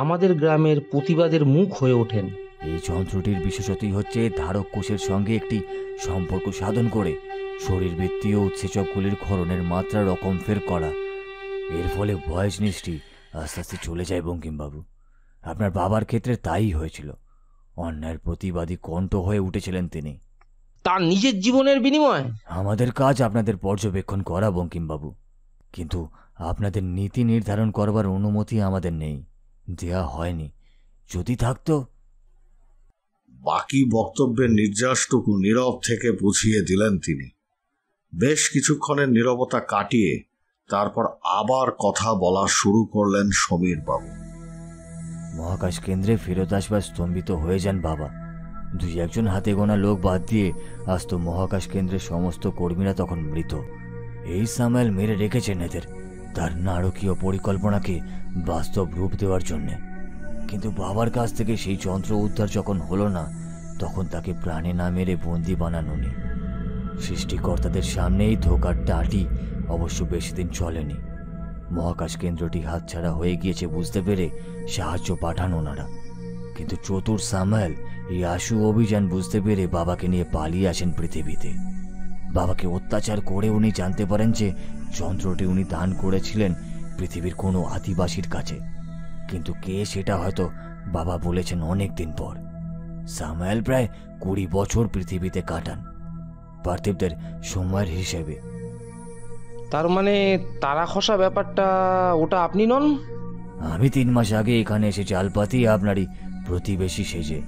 आमादेर ग्रामेर प्रतिबादेर मुख हये उठेन। এই যন্ত্রটির বিশেষত্বই হচ্ছে ধারক কোষের সঙ্গে একটি সম্পর্ক সাধন করে শরীরবৃত্তীয় উৎসেচকগুলির ক্ষরণের মাত্রা রকম ফের করা। এর ফলে ভয়েস নিষ্ঠি আস্তে আস্তে চলে যায়। বঙ্কিমবাবু, আপনার বাবার ক্ষেত্রে তাই হয়েছিল। অন্যায়ের প্রতিবাদী কণ্ঠ হয়ে উঠেছিলেন তিনি, তার নিজের জীবনের বিনিময়ে। আমাদের কাজ আপনাদের পর্যবেক্ষণ করা বঙ্কিমবাবু, কিন্তু আপনাদের নীতি নির্ধারণ করবার অনুমতি আমাদের নেই, দেয়া হয়নি। যদি থাকতো। বাকি বক্তব্যের নির্যাসটুকু নীরব থেকে বুঝিয়ে দিলেন তিনি। বেশ কিছুক্ষণের নীরবতা কাটিয়ে তারপর আবার কথা বলা শুরু করলেন সমীর বাবু। মহাকাশ কেন্দ্রে ফেরত আসবার স্তম্ভিত হয়ে যান বাবা। দুই একজন হাতে গোনা লোক বাদ দিয়ে আজ তো মহাকাশ কেন্দ্রের সমস্ত কর্মীরা তখন মৃত। এই সামাল মেরে রেখেছেন এদের তার নারকীয় পরিকল্পনাকে বাস্তব রূপ দেওয়ার জন্যে। কিন্তু বাবার কাছ থেকে সেই যন্ত্র উদ্ধার যখন হলো না, তখন তাকে প্রাণে না মেরে বন্দি বানানো নেই। সৃষ্টিকর্তাদের সামনেই ধোকার টাটি অবশ্য বেশি দিন চলেনি। মহাকাশ কেন্দ্রটি হাতছাড়া হয়ে গিয়েছে বুঝতে পেরে সাহায্য পাঠান ওনারা, কিন্তু চতুর সামাল এই আশু অভিযান বুঝতে পেরে বাবাকে নিয়ে পালিয়ে আসেন পৃথিবীতে। বাবাকে অত্যাচার করে উনি জানতে পারেন যে যন্ত্রটি উনি দান করেছিলেন পৃথিবীর কোনো আদিবাসীর কাছে, কিন্তু কে সেটা হয়তো বাবা বলেছেন অনেক দিন পর। সামাল প্রায় কুড়ি বছর পৃথিবীতে কাটান পার্থিবদের সময়ের হিসেবে। তার মানে তারা খসা ব্যাপারটা ওটা আপনি নন? আমি তিন মাস আগে এখানে এসে চাল পাতি আপনারই প্রতিবেশী সেজে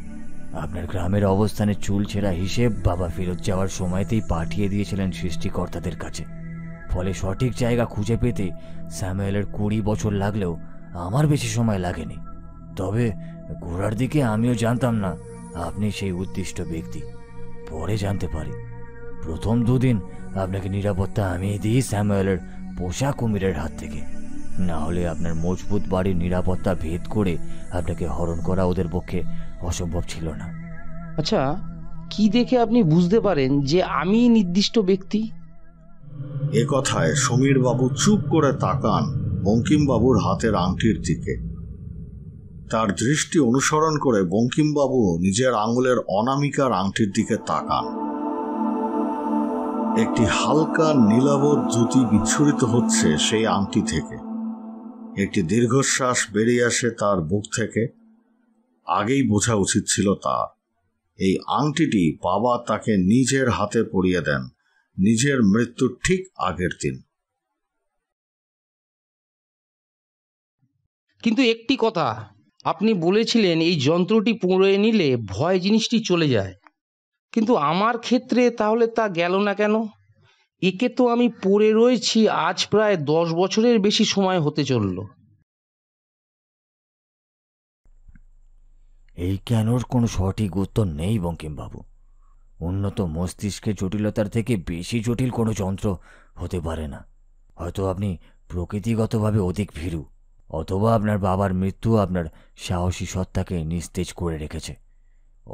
আপনার গ্রামের অবস্থানের চুল ছেঁড়া হিসেব বাবা ফেরত যাওয়ার সময়তেই পাঠিয়ে দিয়েছিলেন সৃষ্টিকর্তাদের কাছে। ফলে সঠিক জায়গা খুঁজে পেতে স্যামুয়েলের কুড়ি বছর লাগলেও আমার বেশি সময় লাগেনি। তবে ঘোড়ার দিকে আমিও জানতাম না আপনি সেই উদ্দিষ্ট ব্যক্তি, পরে জানতে পারি। প্রথম দুদিন আপনাকে নিরাপত্তা আমি দিই স্যামুয়েলের পোষা কুমিরের হাত থেকে, না হলে আপনার মজবুত বাড়ির নিরাপত্তা ভেদ করে আপনাকে হরণ করা ওদের পক্ষে অসম্ভব ছিল না। আচ্ছা, কি দেখে আপনি বুঝতে পারেন যে আমি নির্দিষ্ট ব্যক্তি? এ কথায় সমীর বাবু চুপ করে তাকান বঙ্কিমবাবুর হাতের আংটির দিকে। তার দৃষ্টি অনুসরণ করে বঙ্কিমবাবু নিজের আঙুলের অনামিকার আংটির দিকে তাকান। একটি হালকা নীলাভ জ্যোতি বিচ্ছুরিত হচ্ছে সেই আংটি থেকে। একটি দীর্ঘশ্বাস বেরিয়ে আসে তার বুক থেকে। আগেই বোঝা উচিত ছিল তার। এই আংটিটি বাবা তাকে নিজের হাতে পরিয়ে দেন নিজের মৃত্যুর ঠিক আগের দিন। কিন্তু একটি কথা, আপনি বলেছিলেন এই যন্ত্রটি পড়ে নিলে ভয় জিনিসটি চলে যায়, কিন্তু আমার ক্ষেত্রে তাহলে তা গেল না কেন? একে তো আমি পড়ে রয়েছি আজ প্রায় দশ বছরের বেশি সময় হতে চলল। এই কেনর কোনো সঠিক উত্তর নেই বঙ্কিমবাবু। উন্নত মস্তিষ্কের জটিলতার থেকে বেশি জটিল কোনো যন্ত্র হতে পারে না। হয়তো আপনি প্রকৃতিগতভাবে অধিক ভীরু, অথবা আপনার বাবার মৃত্যু আপনার সাহসী সত্তাকে নিস্তেজ করে রেখেছে,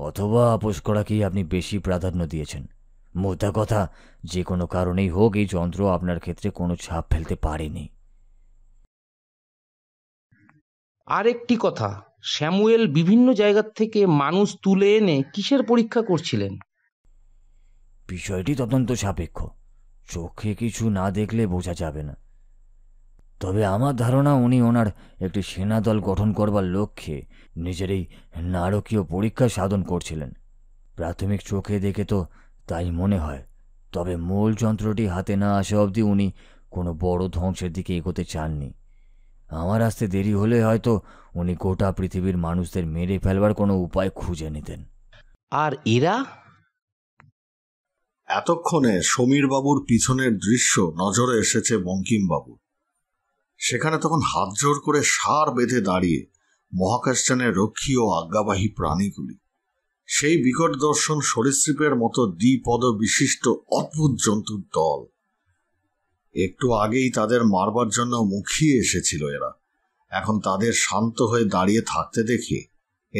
অথবা আপোষ করাকেই আপনি বেশি প্রাধান্য দিয়েছেন। মোদ্দা কথা, যে কোনো কারণেই হোক এই যন্ত্র আপনার ক্ষেত্রে কোনো ছাপ ফেলতে পারেনি। আর একটি কথা, স্যামুয়েল বিভিন্ন জায়গা থেকে মানুষ তুলে এনে কিসের পরীক্ষা করছিলেন? বিষয়টি তদন্ত সাপেক্ষ, চোখে কিছু না দেখলে বোঝা যাবে না। তবে আমার ধারণা উনি ওনার একটি সেনা দল গঠন করবার লক্ষ্যে নিজের এই নারকীয় পরীক্ষা সাধন করছিলেন। প্রাথমিক চোখে দেখে তো তাই মনে হয়। তবে মূল যন্ত্রটি হাতে না আসা অবধি উনি কোনো বড় ধ্বংসের দিকে এগোতে চাননি। আমার আসতে দেরি হলে হয়তো উনি গোটা পৃথিবীর মানুষদের মেরে ফেলবার কোনো উপায় খুঁজে নিতেন। আর এরা? এতক্ষণে সমীরবাবুর পিছনের দৃশ্য নজরে এসেছে বঙ্কিমবাবু। সেখানে তখন হাত জোর করে সার বেঁধে দাঁড়িয়ে মহাকাশযানের রক্ষী ও আজ্ঞাবাহী প্রাণীগুলি, সেই বিকট দর্শন সরীসৃপের মতো দ্বিপদ বিশিষ্ট অদ্ভুত জন্তুর দল। একটু আগেই তাদের মারবার জন্য মুখিয়ে এসেছিল এরা। এখন তাদের শান্ত হয়ে দাঁড়িয়ে থাকতে দেখে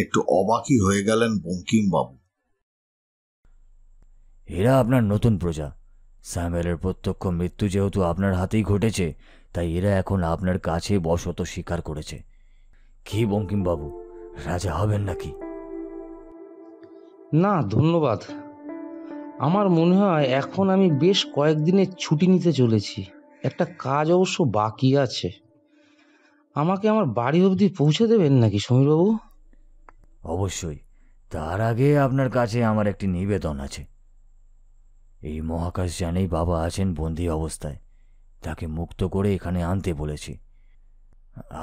একটু অবাকই হয়ে গেলেন বঙ্কিমবাবু। এরা আপনার নতুন প্রজা, স্যামুয়েলের প্রত্যক্ষ মৃত্যু যেহেতু আপনার হাতেই ঘটেছে, তাই এরা এখন আপনার কাছে বসত স্বীকার করেছে। কি বঙ্কিম বাবু, রাজা হবেন নাকি? না ধন্যবাদ, আমার মনে হয় এখন আমি বেশ কয়েকদিনের ছুটি নিতে চলেছি। একটা কাজ অবশ্য বাকি আছে। আমাকে আমার বাড়ি অবধি পৌঁছে দেবেন নাকি সমীরবাবু? অবশ্যই। তার আগে আপনার কাছে আমার একটি নিবেদন আছে। এই মহাকাশযানেই বাবা আছেন বন্দী অবস্থায়, তাকে মুক্ত করে এখানে আনতে বলেছি।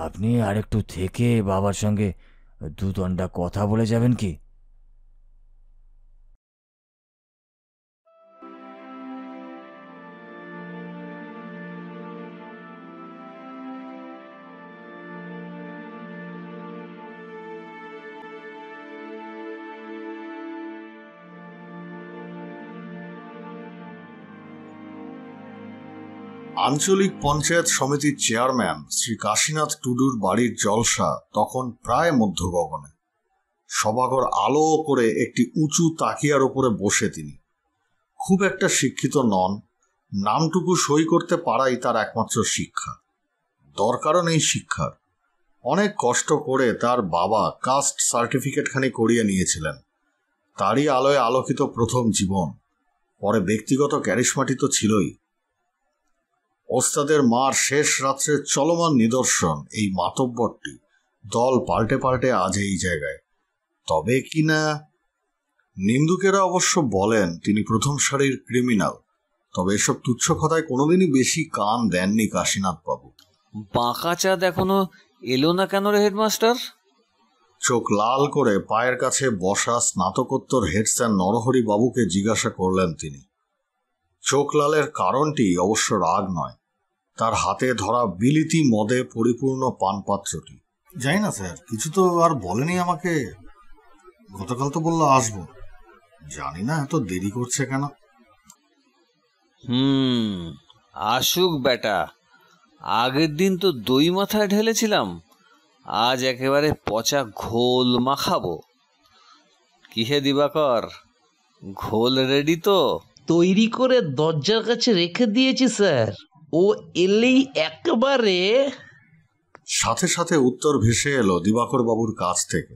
আপনি আরেকটু থেকে বাবার সঙ্গে দুদণ্ডা কথা বলে যাবেন কি? আঞ্চলিক পঞ্চায়েত সমিতির চেয়ারম্যান শ্রী কাশীনাথ টুডুর বাড়ির জলসা তখন প্রায় মধ্যগগনে। সভাঘর আলো করে একটি উঁচু তাকিয়ার ওপরে বসে তিনি। খুব একটা শিক্ষিত নন, নামটুকু সই করতে পারাই তার একমাত্র শিক্ষা। দরকারও নেই শিক্ষার। অনেক কষ্ট করে তার বাবা কাস্ট সার্টিফিকেটখানি করিয়ে নিয়েছিলেন। তারই আলোয় আলোকিত প্রথম জীবন, পরে ব্যক্তিগত ক্যারিশমাটি তো ছিলই। ওস্তাদের মার শেষ রাত্রের চলমান নিদর্শন এই মাতব্বরটি দল পাল্টে পাল্টে আজ এই জায়গায়। তবে কিনা নিন্দুকেরা অবশ্য বলেন তিনি প্রথম সারির ক্রিমিনাল, তবে এসব তুচ্ছ কথায় কোনোদিনই বেশি কান দেননি কাশীনাথ বাবু। বাঁকা চাঁদ এখনো এলো না কেন রে হেডমাস্টার? চোখ লাল করে পায়ের কাছে বসা স্নাতকোত্তর হেড স্যার নরহরি বাবুকে জিজ্ঞাসা করলেন তিনি। চোখ লালের কারণটি অবশ্য রাগ নয়, তার হাতে ধরা বিলিতি মদে পরিপূর্ণ পানপাত্রটি। জানি না স্যার, কিছু তো আর বলেনি আমাকে। গতকাল তো বললো আসবো। জানি না এত দেরি করছে কেন। হুম আসুক বেটা, আগের দিন তো দই মাথায় ঢেলেছিলাম, আজ একেবারে পচা ঘোল মাখাবো। কিহে দিবাকর, ঘোল রেডি তো? তৈরি করে দরজার কাছে রেখে দিয়েছি স্যার, ও এলেই একবারে। সাথে সাথে উত্তর ভেসে এলো দিবাকর বাবুর কাছ থেকে।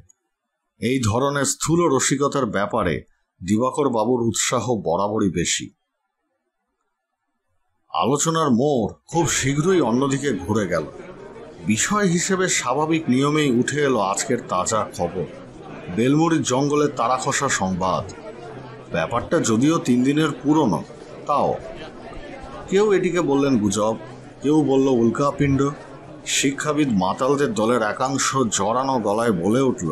এই ধরনের স্থূল রসিকতার ব্যাপারে দিবাকর বাবুর উৎসাহ বরাবরই বেশি। আলোচনার মোড় খুব শীঘ্রই অন্যদিকে ঘুরে গেল। বিষয় হিসেবে স্বাভাবিক নিয়মেই উঠে এলো আজকের তাজা খবর, বেলমুড়ির জঙ্গলের তারাখসা সংবাদ। ব্যাপারটা যদিও তিন দিনের পুরনো, তাও কেউ এটিকে বললেন গুজব, কেউ বলল উল্কাপিণ্ড। শিক্ষাবিদ মাতালদের দলের একাংশ জড়ানো গলায় বলে উঠল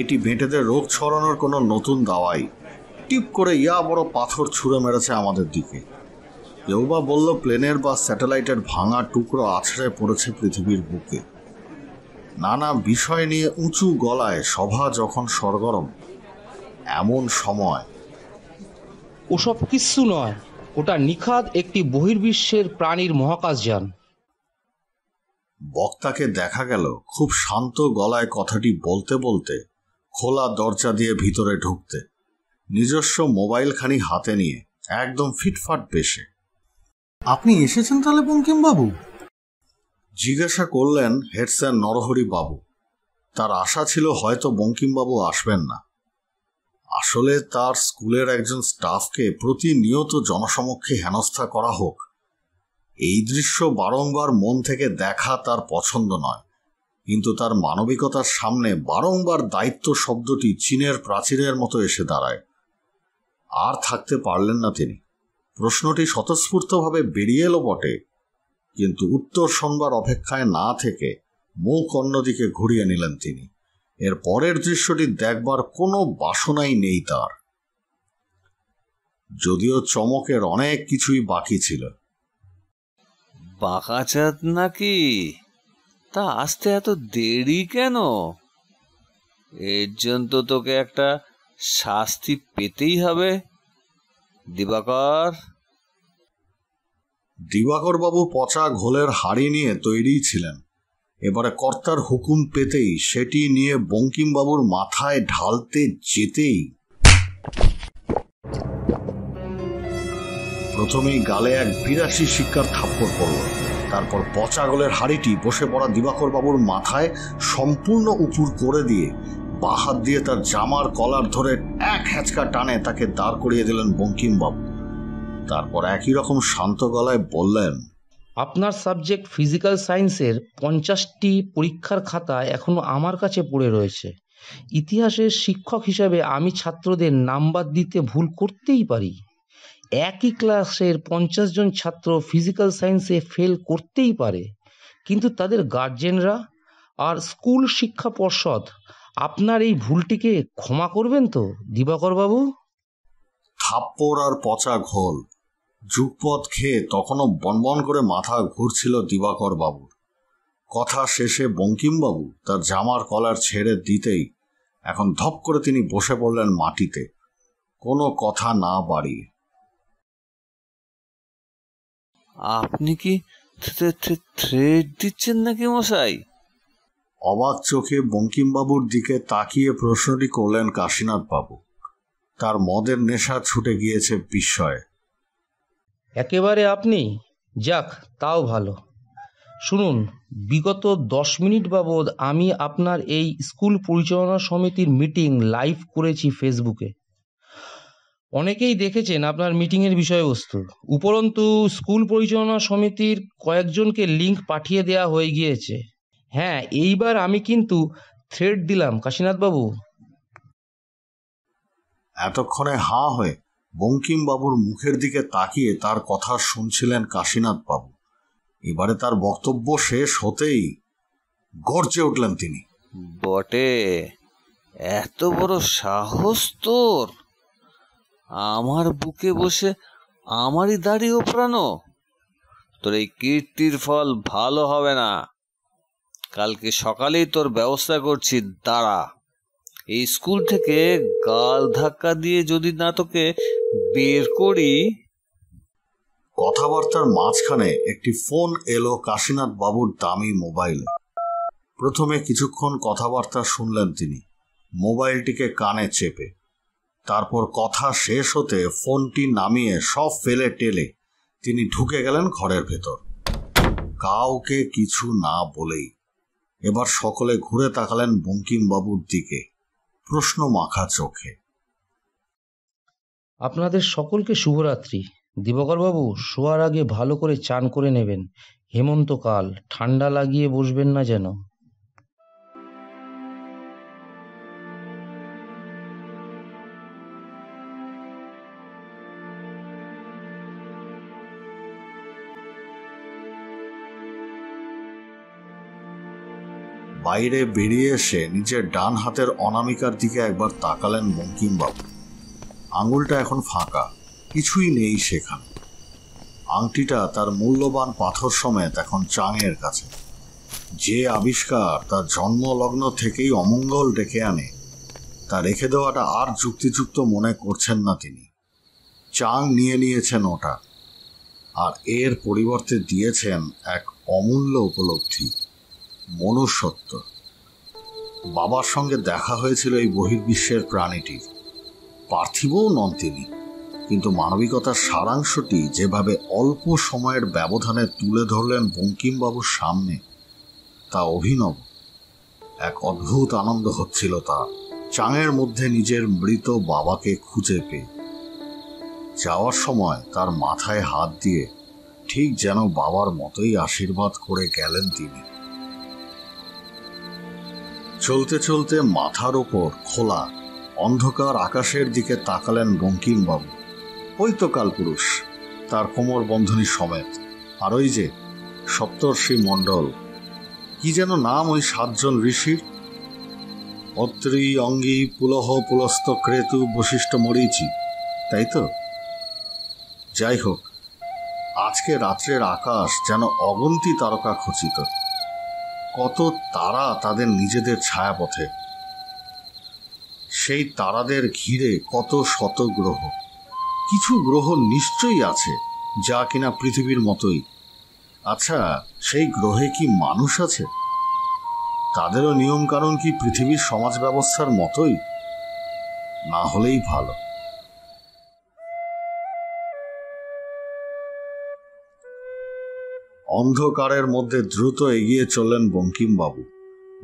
এটি ভেঁটেদের রোগ ছড়ানোর কোনো নতুন দাওয়াই। টিপ করে ইয়া বড় পাথর ছুঁড়ে মেরেছে আমাদের দিকে। কেউ বা বলল প্লেনের বা স্যাটেলাইটের ভাঙা টুকরো আছড়ে পড়েছে পৃথিবীর বুকে। নানা বিষয় নিয়ে উঁচু গলায় সভা যখন সরগরম, এমন সময় ওসব কিছু নয়, ওটা নিখাদ একটি বহির্বিশ্বের প্রাণীর মহাকাশযান। বক্তাকে দেখা গেল খুব শান্ত গলায় কথাটি বলতে বলতে খোলা দরজা দিয়ে ভিতরে ঢুকতে, নিজস্ব মোবাইলখানি হাতে নিয়ে একদম ফিটফাট বেশে। আপনি এসেছেন তাহলে বঙ্কিম বাবু? জিজ্ঞাসা করলেন হেড স্যার নরহরি বাবু। তার আশা ছিল হয়তো বঙ্কিম বাবু আসবেন না। আসলে তার স্কুলের একজন স্টাফকে প্রতিনিয়ত জনসমক্ষে হেনস্থা করা হোক, এই দৃশ্য বারংবার মন থেকে দেখা তার পছন্দ নয়। কিন্তু তার মানবিকতার সামনে বারংবার দায়িত্ব শব্দটি চীনের প্রাচীরের মতো এসে দাঁড়ায়। আর থাকতে পারলেন না তিনি। প্রশ্নটি স্বতঃস্ফূর্তভাবে বেরিয়ে এলো বটে, কিন্তু উত্তর শোনবার অপেক্ষায় না থেকে মুখ অন্যদিকে ঘুরিয়ে নিলেন তিনি। এর পরের দৃশ্যটি দেখবার কোনো বাসনাই নেই তার। যদিও চমকের অনেক কিছুই বাকি ছিল। বাঁকা চাঁদ নাকি? তা আসতে এত দেরি কেন? এর জন্য তোকে একটা শাস্তি পেতেই হবে দিবাকর। দিবাকর বাবু পচা ঘোলের হাড়ি নিয়ে তৈরি ছিলেন। এবারে কর্তার হুকুম পেতেই সেটি নিয়ে বঙ্কিমবাবুর মাথায় ঢালতে যেতেই প্রথমেই গালে এক বিরাশি শিক্ষার থাপ্পড় পড়ল। তারপর পচা গোলের হাড়িটি বসে পড়া দিবাকরবাবুর মাথায় সম্পূর্ণ উপুর করে দিয়ে বাঁ হাত দিয়ে তার জামার কলার ধরে এক হ্যাঁচকা টানে তাকে দাঁড় করিয়ে দিলেন বঙ্কিমবাবু। তারপর একই রকম শান্ত গলায় বললেন, আপনার সাবজেক্ট ফিজিক্যাল সায়েন্সের পঞ্চাশটি পরীক্ষার খাতা এখনো আমার কাছে পড়ে রয়েছে। ইতিহাসের শিক্ষক হিসাবে আমি ছাত্রদের নাম্বার দিতে ভুল করতেই পারি। একই ক্লাসের পঞ্চাশ জন ছাত্র ফিজিক্যাল সায়েন্সে ফেল করতেই পারে, কিন্তু তাদের গার্জেনরা আর স্কুল শিক্ষা পর্ষদ আপনার এই ভুলটিকে ক্ষমা করবেন তো দিবাকরবাবু? থাপ্পড় আর পচা ঘোল যুগপথ খেয়ে তখনও বনবন করে মাথা ঘুরছিল দিবাকর বাবুর। কথা শেষে বঙ্কিমবাবু তার জামার কলার ছেড়ে দিতেই এখন ধপ করে তিনি বসে পড়লেন মাটিতে, কোনো কথা না বাড়িয়ে। আপনি কি থ্রেড দিচ্ছেন নাকি মশাই? অবাক চোখে বঙ্কিমবাবুর দিকে তাকিয়ে প্রশ্নটি করলেন কাশীনাথ বাবু। তার মদের নেশা ছুটে গিয়েছে বিস্ময়ে। একেবারে আপনি? যাক, তাও ভালো। শুনুন, বিগত দশ মিনিট বাবদ আমি আপনার এই স্কুল পরিচালনা সমিতির মিটিং লাইভ করেছি ফেসবুকে। অনেকেই দেখেছেন আপনার মিটিংয়ের বিষয়বস্তু। উপরন্তু স্কুল পরিচালনা সমিতির কয়েকজনকে লিঙ্ক পাঠিয়ে দেওয়া হয়ে গিয়েছে। হ্যাঁ, এইবার আমি কিন্তু থ্রেড দিলাম কাশীনাথবাবু। এতক্ষণে হাঁ হয়ে বঙ্কিমবাবুর মুখের দিকে তাকিয়ে তার কথা শুনছিলেন কাশীনাথবাবু। এবারে তার বক্তব্য শেষ হতেই গর্জে উঠলেন তিনি, বটে, এত বড় সাহস তোর! আমার বুকে বসে আমারই দাড়ি ওপরানো! তোর এই কীর্তির ফল ভালো হবে না। কালকে সকালেই তোর ব্যবস্থা করছি, দাঁড়া। এই স্কুল থেকে গাল ধাক্কা দিয়ে যদি না তোকে বের করি। কথাবার্তার মাঝখানে একটি ফোন এলো কাশীনাথ বাবুর দামি মোবাইলে। প্রথমে কিছুক্ষণ কথাবার্তা শুনলেন তিনি মোবাইলটিকে কানে চেপে। তারপর কথা শেষ হতে ফোনটি নামিয়ে সব ফেলে টেলে তিনি ঢুকে গেলেন ঘরের ভেতর, কাউকে কিছু না বলেই। এবার সকলে ঘুরে তাকালেন বঙ্কিমবাবুর দিকে প্রশ্ন মাখা চোখে। আপনাদের সকলকে শুভরাত্রি। দিবাকরবাবু, শোয়ার আগে ভালো করে চান করে নেবেন। হেমন্তকাল, ঠান্ডা লাগিয়ে বসবেন না যেন। বাইরে বেরিয়ে এসে নিজের ডান হাতের অনামিকার দিকে একবার তাকালেন বঙ্কিমবাবু। আঙুলটা এখন ফাঁকা, কিছুই নেই সেখানে। আংটিটা তার মূল্যবান পাথর সমেত এখন চাঙের কাছে। যে আবিষ্কার তার জন্মলগ্ন থেকেই অমঙ্গল ডেকে আনে, তা রেখে দেওয়াটা আর যুক্তিযুক্ত মনে করছেন না তিনি। চাং নিয়ে নিয়েছেন ওটা, আর এর পরিবর্তে দিয়েছেন এক অমূল্য উপলব্ধি, মনুষ্যত্ব। বাবার সঙ্গে দেখা হয়েছিল এই বহির্বিশ্বের প্রাণীটির। পার্থিবও নন তিনি, কিন্তু মানবিকতার সারাংশটি যেভাবে অল্প সময়ের ব্যবধানে তুলে ধরলেন বঙ্কিমবাবুর সামনে, তা অভিনব। এক অদ্ভুত আনন্দ হচ্ছিল তার, চাঙের মধ্যে নিজের মৃত বাবাকে খুঁজে পেয়ে। যাওয়ার সময় তার মাথায় হাত দিয়ে ঠিক যেন বাবার মতোই আশীর্বাদ করে গেলেন তিনি। চলতে চলতে মাথার ওপর খোলা অন্ধকার আকাশের দিকে তাকালেন বঙ্কিমবাবু। ওই তো কালপুরুষ, তার কোমর বন্ধনী সমেত, আর ওই যে সপ্তর্ষি মণ্ডল, কি যেন নাম ওই সাতজন ঋষির! অত্রি, অঙ্গী, পুলহ, পুলস্ত, ক্রেতু, বশিষ্ঠ, মরীচি, তাই তো? যাই হোক, আজকে রাত্রের আকাশ যেন অগন্তি তারকা খচিত। কত তারা তাদের নিজেদের ছায়াপথে, সেই তারাদের ঘিরে কত শত গ্রহ। কিছু গ্রহ নিশ্চয়ই আছে যা কিনা পৃথিবীর মতোই। আচ্ছা, সেই গ্রহে কি মানুষ আছে? তাদেরও নিয়মকানুন কি পৃথিবীর সমাজ ব্যবস্থার মতোই? না হলেই ভালো। অন্ধকারের মধ্যে দ্রুত এগিয়ে চললেন বঙ্কিমবাবু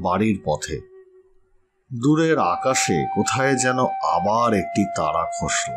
বাড়ির পথে। দূরের আকাশে কোথায় যেন আবার একটি তারা খসল।